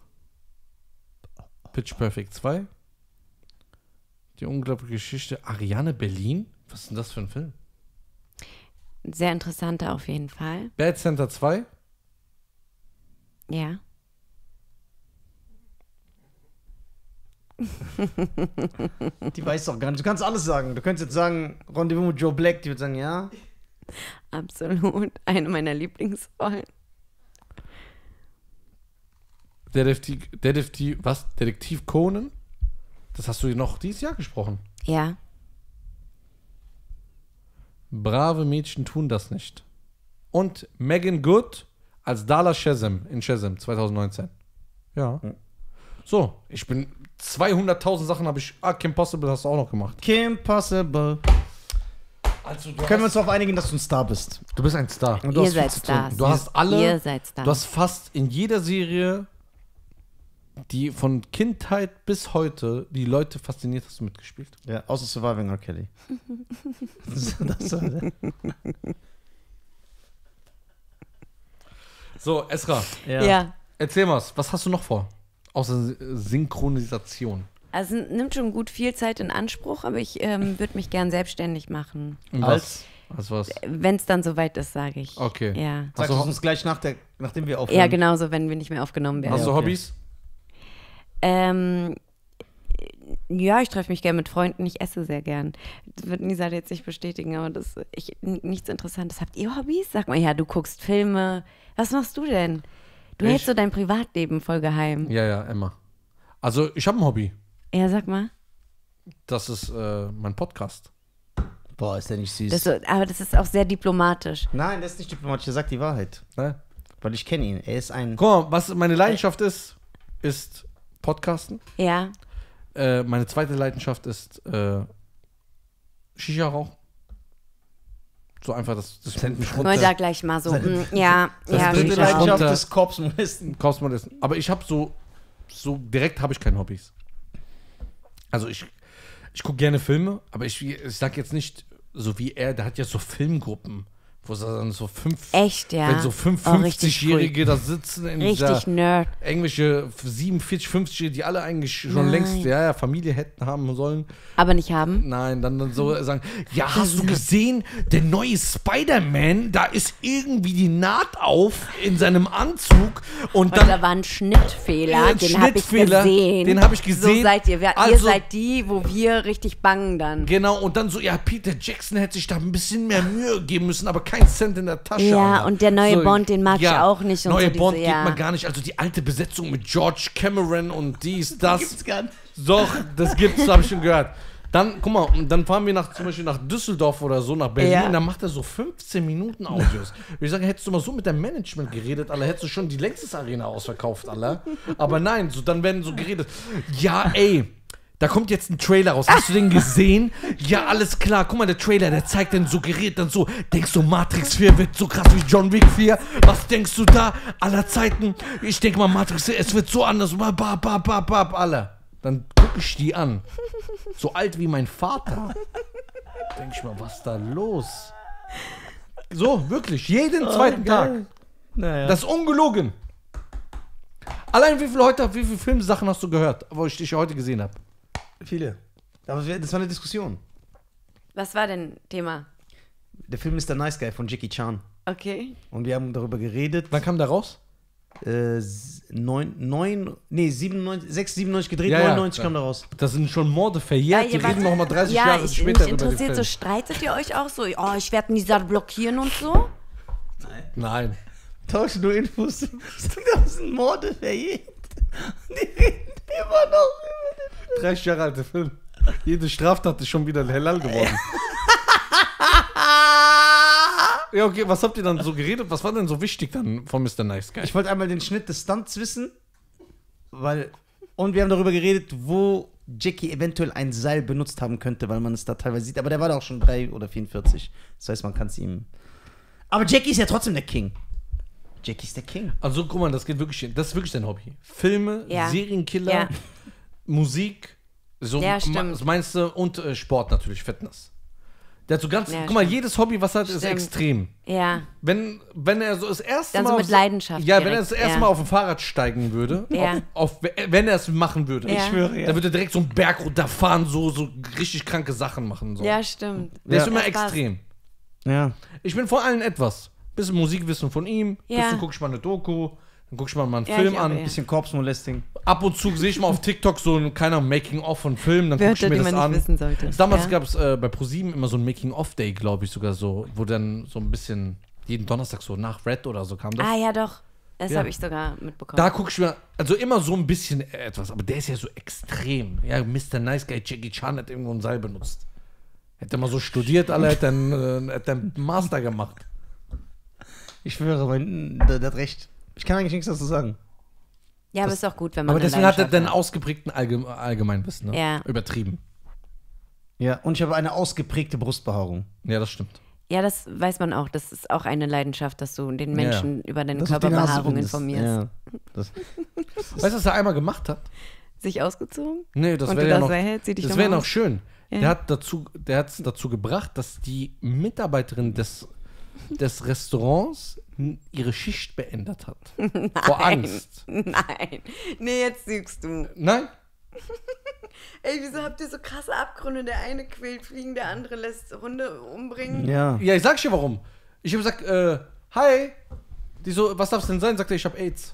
Pitch Perfect zwei. Die unglaubliche Geschichte Ariane Berlin. Was ist denn das für ein Film? Sehr interessanter auf jeden Fall. Bad Center zwei? Ja. Die weiß doch gar nicht. Du kannst alles sagen. Du könntest jetzt sagen, Rendezvous mit Joe Black. Die wird sagen, ja. Absolut. Eine meiner Lieblingsrollen. Detektiv, Detektiv, was? Detektiv Conan? Das hast du noch dieses Jahr gesprochen. Ja. Brave Mädchen tun das nicht. Und Megan Good als Dala Shazam in Shazam zwanzig neunzehn. Ja. So, ich bin zweihunderttausend Sachen habe ich. Ah, Kim Possible hast du auch noch gemacht. Kim Possible. Also, du können wir uns darauf einigen, dass du ein Star bist. Du bist ein Star. Und du Ihr seid Stars. Du hast alle. Ihr seid Stars. Du hast fast in jeder Serie, die von Kindheit bis heute die Leute fasziniert, hast du mitgespielt. Ja, außer Surviving R. Kelly. das war der. So, Esra, ja. Ja. Erzähl mal, was hast du noch vor? Außer Synchronisation. Also nimmt schon gut viel Zeit in Anspruch, aber ich ähm, würde mich gern selbstständig machen. Was? Was war's? Wenn es dann soweit ist, sage ich. Okay. Ja. Sagst du uns gleich, nach der, nachdem wir aufhören? Ja, genau so, wenn wir nicht mehr aufgenommen werden. Hast du Hobbys? Ähm, ja, ich treffe mich gern mit Freunden, ich esse sehr gern. Das wird Nizar jetzt nicht bestätigen, aber das ich, nichts Interessantes. Habt ihr Hobbys? Sag mal, ja, du guckst Filme. Was machst du denn? Du ich? hältst so dein Privatleben voll geheim. Ja, ja, Emma. Also, ich habe ein Hobby. Ja, sag mal. Das ist äh, mein Podcast. Boah, ist der nicht süß. Das so, aber das ist auch sehr diplomatisch. Nein, das ist nicht diplomatisch, er sagt die Wahrheit. Ne? Weil ich kenne ihn, er ist ein... Guck mal, was meine Leidenschaft äh, ist, ist... Podcasten. Ja. Äh, meine zweite Leidenschaft ist äh, Shisha-Rauch. So einfach, das, das nennt mich runter. Wollen da gleich mal so. Mm, ja, das ja. Dritte Leidenschaft ist Korpsmodisten. Korpsmodisten. Aber ich habe so, so direkt habe ich keine Hobbys. Also ich, ich gucke gerne Filme, aber ich, ich sag jetzt nicht, so wie er, der hat ja so Filmgruppen. Wo dann so fünf, Echt, ja? Wenn so fünfundfünfzigjährige oh, da sitzen in richtig dieser Nerd. Englische siebenundvierzig, fünfzigjährige, die alle eigentlich schon Nein. längst ja, ja, Familie hätten haben sollen. Aber nicht haben? Nein, dann, dann so sagen, ja, hast du gesehen, der neue Spider-Man, da ist irgendwie die Naht auf in seinem Anzug. Und, und dann, da war ein Schnittfehler, ein den Schnittfehler, habe ich gesehen. Den habe ich gesehen. So seid ihr, wir, also, ihr seid die, wo wir richtig bangen dann. Genau, und dann so, ja, Peter Jackson hätte sich da ein bisschen mehr Mühe geben müssen, aber kein Cent in der Tasche. Ja, und der neue so, Bond, den mag ja, ich auch nicht. Und neue so Bond diese, geht ja. man gar nicht. Also die alte Besetzung mit George Cameron und dies, das. Das gibt's gar nicht. Doch, das gibt's, habe ich schon gehört. Dann, guck mal, dann fahren wir nach, zum Beispiel nach Düsseldorf oder so, nach Berlin, ja. Dann macht er so fünfzehn Minuten Audios. Ich sage, hättest du mal so mit deinem Management geredet, Alter, hättest du schon die längstes Arena ausverkauft, Alter. Aber nein, so, dann werden so geredet. Ja, ey. Da kommt jetzt ein Trailer raus. Hast du den gesehen? Ja, alles klar. Guck mal, der Trailer, der zeigt dann so, gerät dann so. Denkst du, Matrix vier wird so krass wie John Wick vier? Was denkst du da? Aller Zeiten. Ich denke mal, Matrix vier, es wird so anders. Bab, bab, bab, bab, alle. Dann gucke ich die an. So alt wie mein Vater. Denk ich mal, was da los? So, wirklich. Jeden zweiten oh, Tag. Naja. Das ist ungelogen. Allein wie viel heute, wie viele Filmsachen hast du gehört, wo ich dich heute gesehen habe? Viele. Aber das war eine Diskussion. Was war denn Thema? Der Film ist der Nice Guy von Jackie Chan. Okay. Und wir haben darüber geredet. Wann kam der raus? Äh, neun, neun, nee, siebenundneunzig, sechsundneunzig gedreht, ja, neunundneunzig ja, kam da raus. Das sind schon Morde verjährt, ja, die reden nochmal dreißig ja, Jahre ich, später mich interessiert, über den so streitet ihr euch auch so? Oh, ich werde Nizar blockieren und so? Nein. Nein. Tauschen nur Infos. Das sind Morde verjährt. Die reden immer noch über den Film. dreißig Jahre alter Film. Jede Straftat ist schon wieder Halal geworden. Ja, okay, was habt ihr dann so geredet? Was war denn so wichtig dann von Mister Nice Guy? Ich wollte einmal den Schnitt des Stunts wissen, weil... Und wir haben darüber geredet, wo Jackie eventuell ein Seil benutzt haben könnte, weil man es da teilweise sieht. Aber der war da auch schon drei oder vierundvierzig. Das heißt, man kann es ihm... Aber Jackie ist ja trotzdem der King. Jackie ist der King. Also guck mal, das geht wirklich... Das ist wirklich dein Hobby. Filme, ja. Serienkiller, ja. Musik, so ja, stimmt. Meinst du, und äh, Sport natürlich, Fitness. Der hat so ganz, ja, guck mal, stimmt. Jedes Hobby, was er hat, stimmt. Ist extrem. Ja. Wenn, wenn er so das erste Dann Mal. So mit Leidenschaft. Ja, direkt. Wenn er das erste ja. Mal auf dem Fahrrad steigen würde, ja. auf, auf, wenn er es machen würde, ja. Ich schwöre, ja. Dann würde er direkt so einen Berg runterfahren, so, so richtig kranke Sachen machen. So. Ja, stimmt. Der ja. Ist immer das extrem. War's. Ja. Ich bin vor allem etwas. Bisschen Musikwissen von ihm, ja. Bisschen guck ich mal eine Doku. Dann guck ich mal mal einen ja, Film an. Ein ja. bisschen Korpsmolesting. Ab und zu sehe ich mal auf TikTok so ein keiner Making-of von Filmen, dann gucke ich mir das an. Damals ja. gab es äh, bei ProSieben immer so ein Making-of-Day, glaube ich sogar so, wo dann so ein bisschen jeden Donnerstag so nach Red oder so kam das. Ah ja, doch. Das ja. habe ich sogar mitbekommen. Da gucke ich mir, also immer so ein bisschen etwas, aber der ist ja so extrem. Ja, Mister Nice Guy, Jackie Chan hat irgendwo ein Seil benutzt. Hätte mal so studiert, alle hätte einen, äh, hätte einen Master gemacht. Ich schwöre, mein, der, der hat recht. Ich kann eigentlich nichts dazu sagen. Ja, aber das, ist auch gut, wenn man. Aber deswegen hat er den ausgeprägten Allgeme Allgemeinwissen, ne? Ja. Übertrieben. Ja, und ich habe eine ausgeprägte Brustbehaarung. Ja, das stimmt. Ja, das weiß man auch. Das ist auch eine Leidenschaft, dass du den Menschen ja. über deine das Körperbehaarung den informierst. Ja. Das, das weißt du, was er einmal gemacht hat? Sich ausgezogen? Nee, das wäre ja noch, das wär noch schön. Ja. Der hat dazu, der hat's dazu gebracht, dass die Mitarbeiterin des, des Restaurants ihre Schicht beendet hat. Nein, vor Angst. Nein. Nee, jetzt lügst du. Nein. Ey, wieso habt ihr so krasse Abgründe? Der eine quält Fliegen, der andere lässt Hunde umbringen. Ja, ja, ich sag's dir warum. Ich hab gesagt, äh, hi. Die so, was darf's denn sein? Sagt er, ich hab AIDS.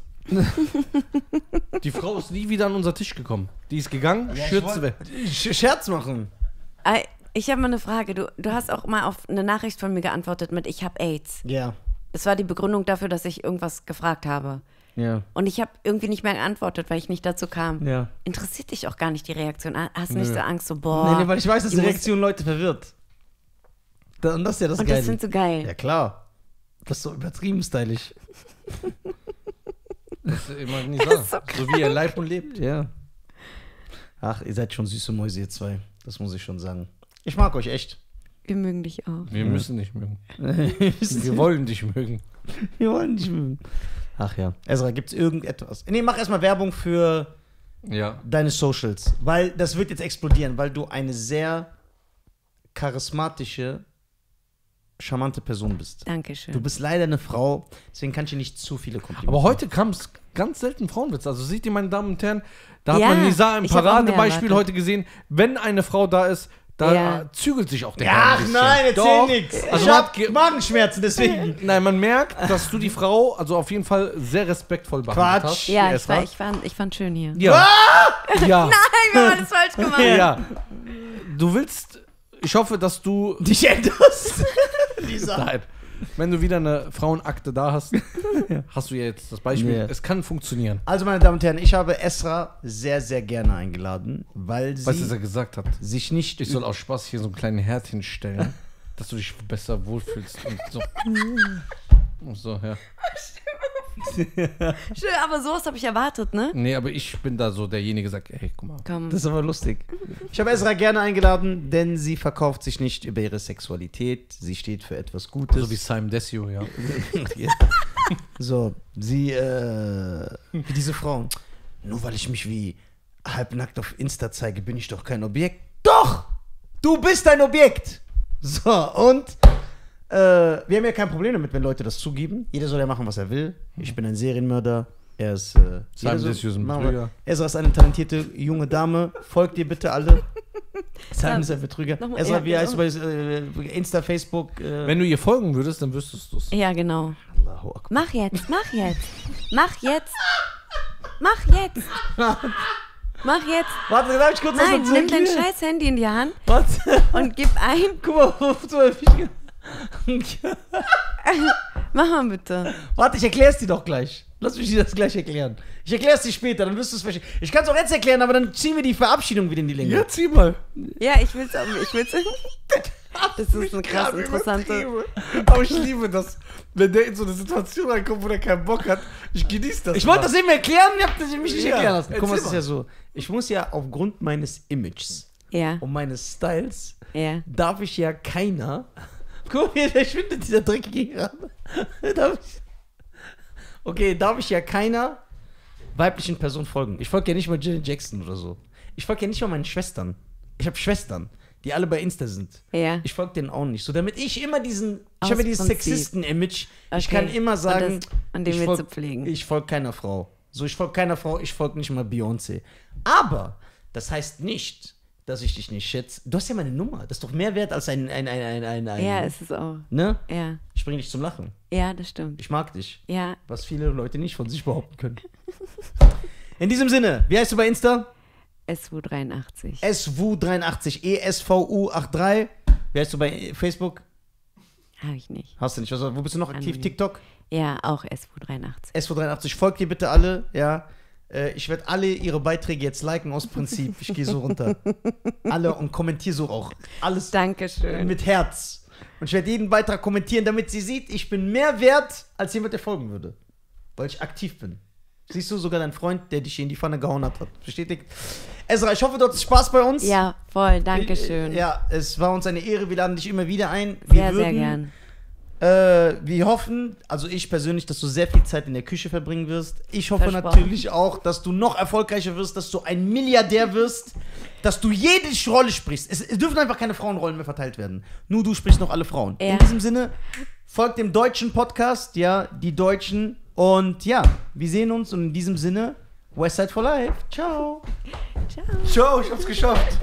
Die Frau ist nie wieder an unser Tisch gekommen. Die ist gegangen, ja, Schürze weg. Scherz machen. I Ich habe mal eine Frage. Du, du hast auch mal auf eine Nachricht von mir geantwortet mit, ich habe AIDS. Ja. Yeah. Das war die Begründung dafür, dass ich irgendwas gefragt habe. Ja. Yeah. Und ich habe irgendwie nicht mehr geantwortet, weil ich nicht dazu kam. Ja. Yeah. Interessiert dich auch gar nicht die Reaktion? Hast du nicht so Angst, so, boah. Nee, nee, weil ich weiß, dass die Reaktion Leute verwirrt. Und das ist ja das Geile. Und das findest du geil. Ja, klar. Das ist so übertrieben stylisch. Das ist immer nicht wahr. So, so wie ihr lebt und lebt. Ja. Ach, ihr seid schon süße Mäuse, ihr zwei. Das muss ich schon sagen. Ich mag euch echt. Wir mögen dich auch. Wir ja. müssen dich mögen. Wir wollen dich mögen. Wir wollen dich mögen. Ach ja. Ezra, gibt's irgendetwas? Nee, mach erstmal Werbung für ja. deine Socials. Weil das wird jetzt explodieren, weil du eine sehr charismatische, charmante Person bist. Dankeschön. Du bist leider eine Frau, deswegen kann ich dir nicht zu viele Komplimente machen. Aber heute kam es ganz selten Frauenwitz. Also seht ihr, meine Damen und Herren, da ja, hat man Nizar im Paradebeispiel heute gesehen, wenn eine Frau da ist, da ja. zügelt sich auch der Ach ja, nein, erzähl nichts. Also ich hab Magenschmerzen, deswegen. Nein, man merkt, dass du die Frau, also auf jeden Fall sehr respektvoll behandelt hast. Ja, ich, war, ich, fand, ich fand schön hier. Ja. Ah! Ja. Nein, wir haben alles falsch gemacht. Ja. Du willst, ich hoffe, dass du... Dich änderst. Nein. Wenn du wieder eine Frauenakte da hast, hast du ja jetzt das Beispiel. Yeah. Es kann funktionieren. Also, meine Damen und Herren, ich habe Esra sehr, sehr gerne eingeladen, weil sie... Weißt du, was er gesagt hat? Sich nicht... Ich soll aus Spaß hier so ein kleines Herd hinstellen, dass du dich besser wohlfühlst und so. Und so, ja. Schön, aber sowas habe ich erwartet, ne? Nee, aber ich bin da so derjenige, der sagt, hey, guck mal. Komm. Das ist aber lustig. Ich habe Ezra gerne eingeladen, denn sie verkauft sich nicht über ihre Sexualität. Sie steht für etwas Gutes. So wie Simon Desio, ja. ja. So, sie, äh, wie diese Frauen. Nur weil ich mich wie halbnackt auf Insta zeige, bin ich doch kein Objekt. Doch! Du bist ein Objekt! So, und... wir haben ja kein Problem damit, wenn Leute das zugeben. Jeder soll ja machen, was er will. Ich bin ein Serienmörder. Er ist... Äh, Simon so, Ezra ist eine talentierte junge Dame. Folgt ihr bitte alle. Simon ist ein Betrüger. Ezra, ja, wie heißt genau. bei äh, Insta, Facebook? Äh Wenn du ihr folgen würdest, dann wüsstest du es. Ja, genau. Mach jetzt, mach jetzt. Mach jetzt. Mach jetzt. Mach jetzt. Warte, darf ich kurz was erzählen? Nein, nimm dein scheiß Handy in die Hand. Warte. Und gib ein. Guck mal, auf zwölf. Mach mal bitte. Warte, ich erklär's dir doch gleich. Lass mich dir das gleich erklären. Ich erkläre es dir später, dann wirst du es verstehen. Ich kann es auch jetzt erklären, aber dann ziehen wir die Verabschiedung wieder in die Länge. Ja, zieh mal. Ja, ich will's auch. Ich will's. Das ist eine krass interessante. Aber ich liebe das, wenn der in so eine Situation reinkommt, wo der keinen Bock hat. Ich genieße das. Ich wollte das eben erklären, ihr habt das mich nicht ja. erklären lassen. Guck mal, es ist ja so. Ich muss ja aufgrund meines Images ja. und meines Styles ja. darf ich ja keiner. Guck mal, der schwindet dieser dreckige Rahmen. Darf ich. Okay, darf ich ja keiner weiblichen Person folgen. Ich folge ja nicht mal Janet Jackson oder so. Ich folge ja nicht mal meinen Schwestern. Ich habe Schwestern, die alle bei Insta sind. Ja. Ich folge denen auch nicht. So, damit ich immer diesen, ich habe ja dieses Sexisten-Image. Okay. Ich kann immer sagen, an dem wir zu pflegen. Ich folge keiner Frau. So, ich folge keiner Frau, ich folge nicht mal Beyoncé. Aber das heißt nicht, dass ich dich nicht schätze. Du hast ja meine Nummer. Das ist doch mehr wert als ein... ein, ein, ein, ein, ein ja, ist es auch. Ne? Ja. Ich bringe dich zum Lachen. Ja, das stimmt. Ich mag dich. Ja. Was viele Leute nicht von sich behaupten können. In diesem Sinne, wie heißt du bei Insta? S W dreiundachtzig. S W dreiundachtzig. E S V U dreiundachtzig. Wie heißt du bei Facebook? Habe ich nicht. Hast du nicht. Was, wo bist du noch aktiv? Anonym. TikTok? Ja, auch S W dreiundachtzig. S W dreiundachtzig. Folgt dir bitte alle, ja. Ich werde alle ihre Beiträge jetzt liken aus Prinzip. Ich gehe so runter. Alle und kommentiere so auch. Alles Dankeschön. Mit Herz. Und ich werde jeden Beitrag kommentieren, damit sie sieht, ich bin mehr wert, als jemand, der folgen würde. Weil ich aktiv bin. Siehst du, sogar dein Freund, der dich in die Pfanne gehauen hat, hat bestätigt. Ezra, ich hoffe, du hattest Spaß bei uns. Ja, voll. Dankeschön. Ja, es war uns eine Ehre. Wir laden dich immer wieder ein. Wir sehr, würden, sehr gern. Äh, wir hoffen, also ich persönlich, dass du sehr viel Zeit in der Küche verbringen wirst. Ich hoffe natürlich auch, dass du noch erfolgreicher wirst, dass du ein Milliardär wirst, dass du jede Rolle sprichst. Es, es dürfen einfach keine Frauenrollen mehr verteilt werden. Nur du sprichst noch alle Frauen. Ja. In diesem Sinne, folgt dem deutschen Podcast, ja, die Deutschen. Und ja, wir sehen uns. Und in diesem Sinne, Westside for Life. Ciao. Ciao. Ciao, ich hab's geschafft.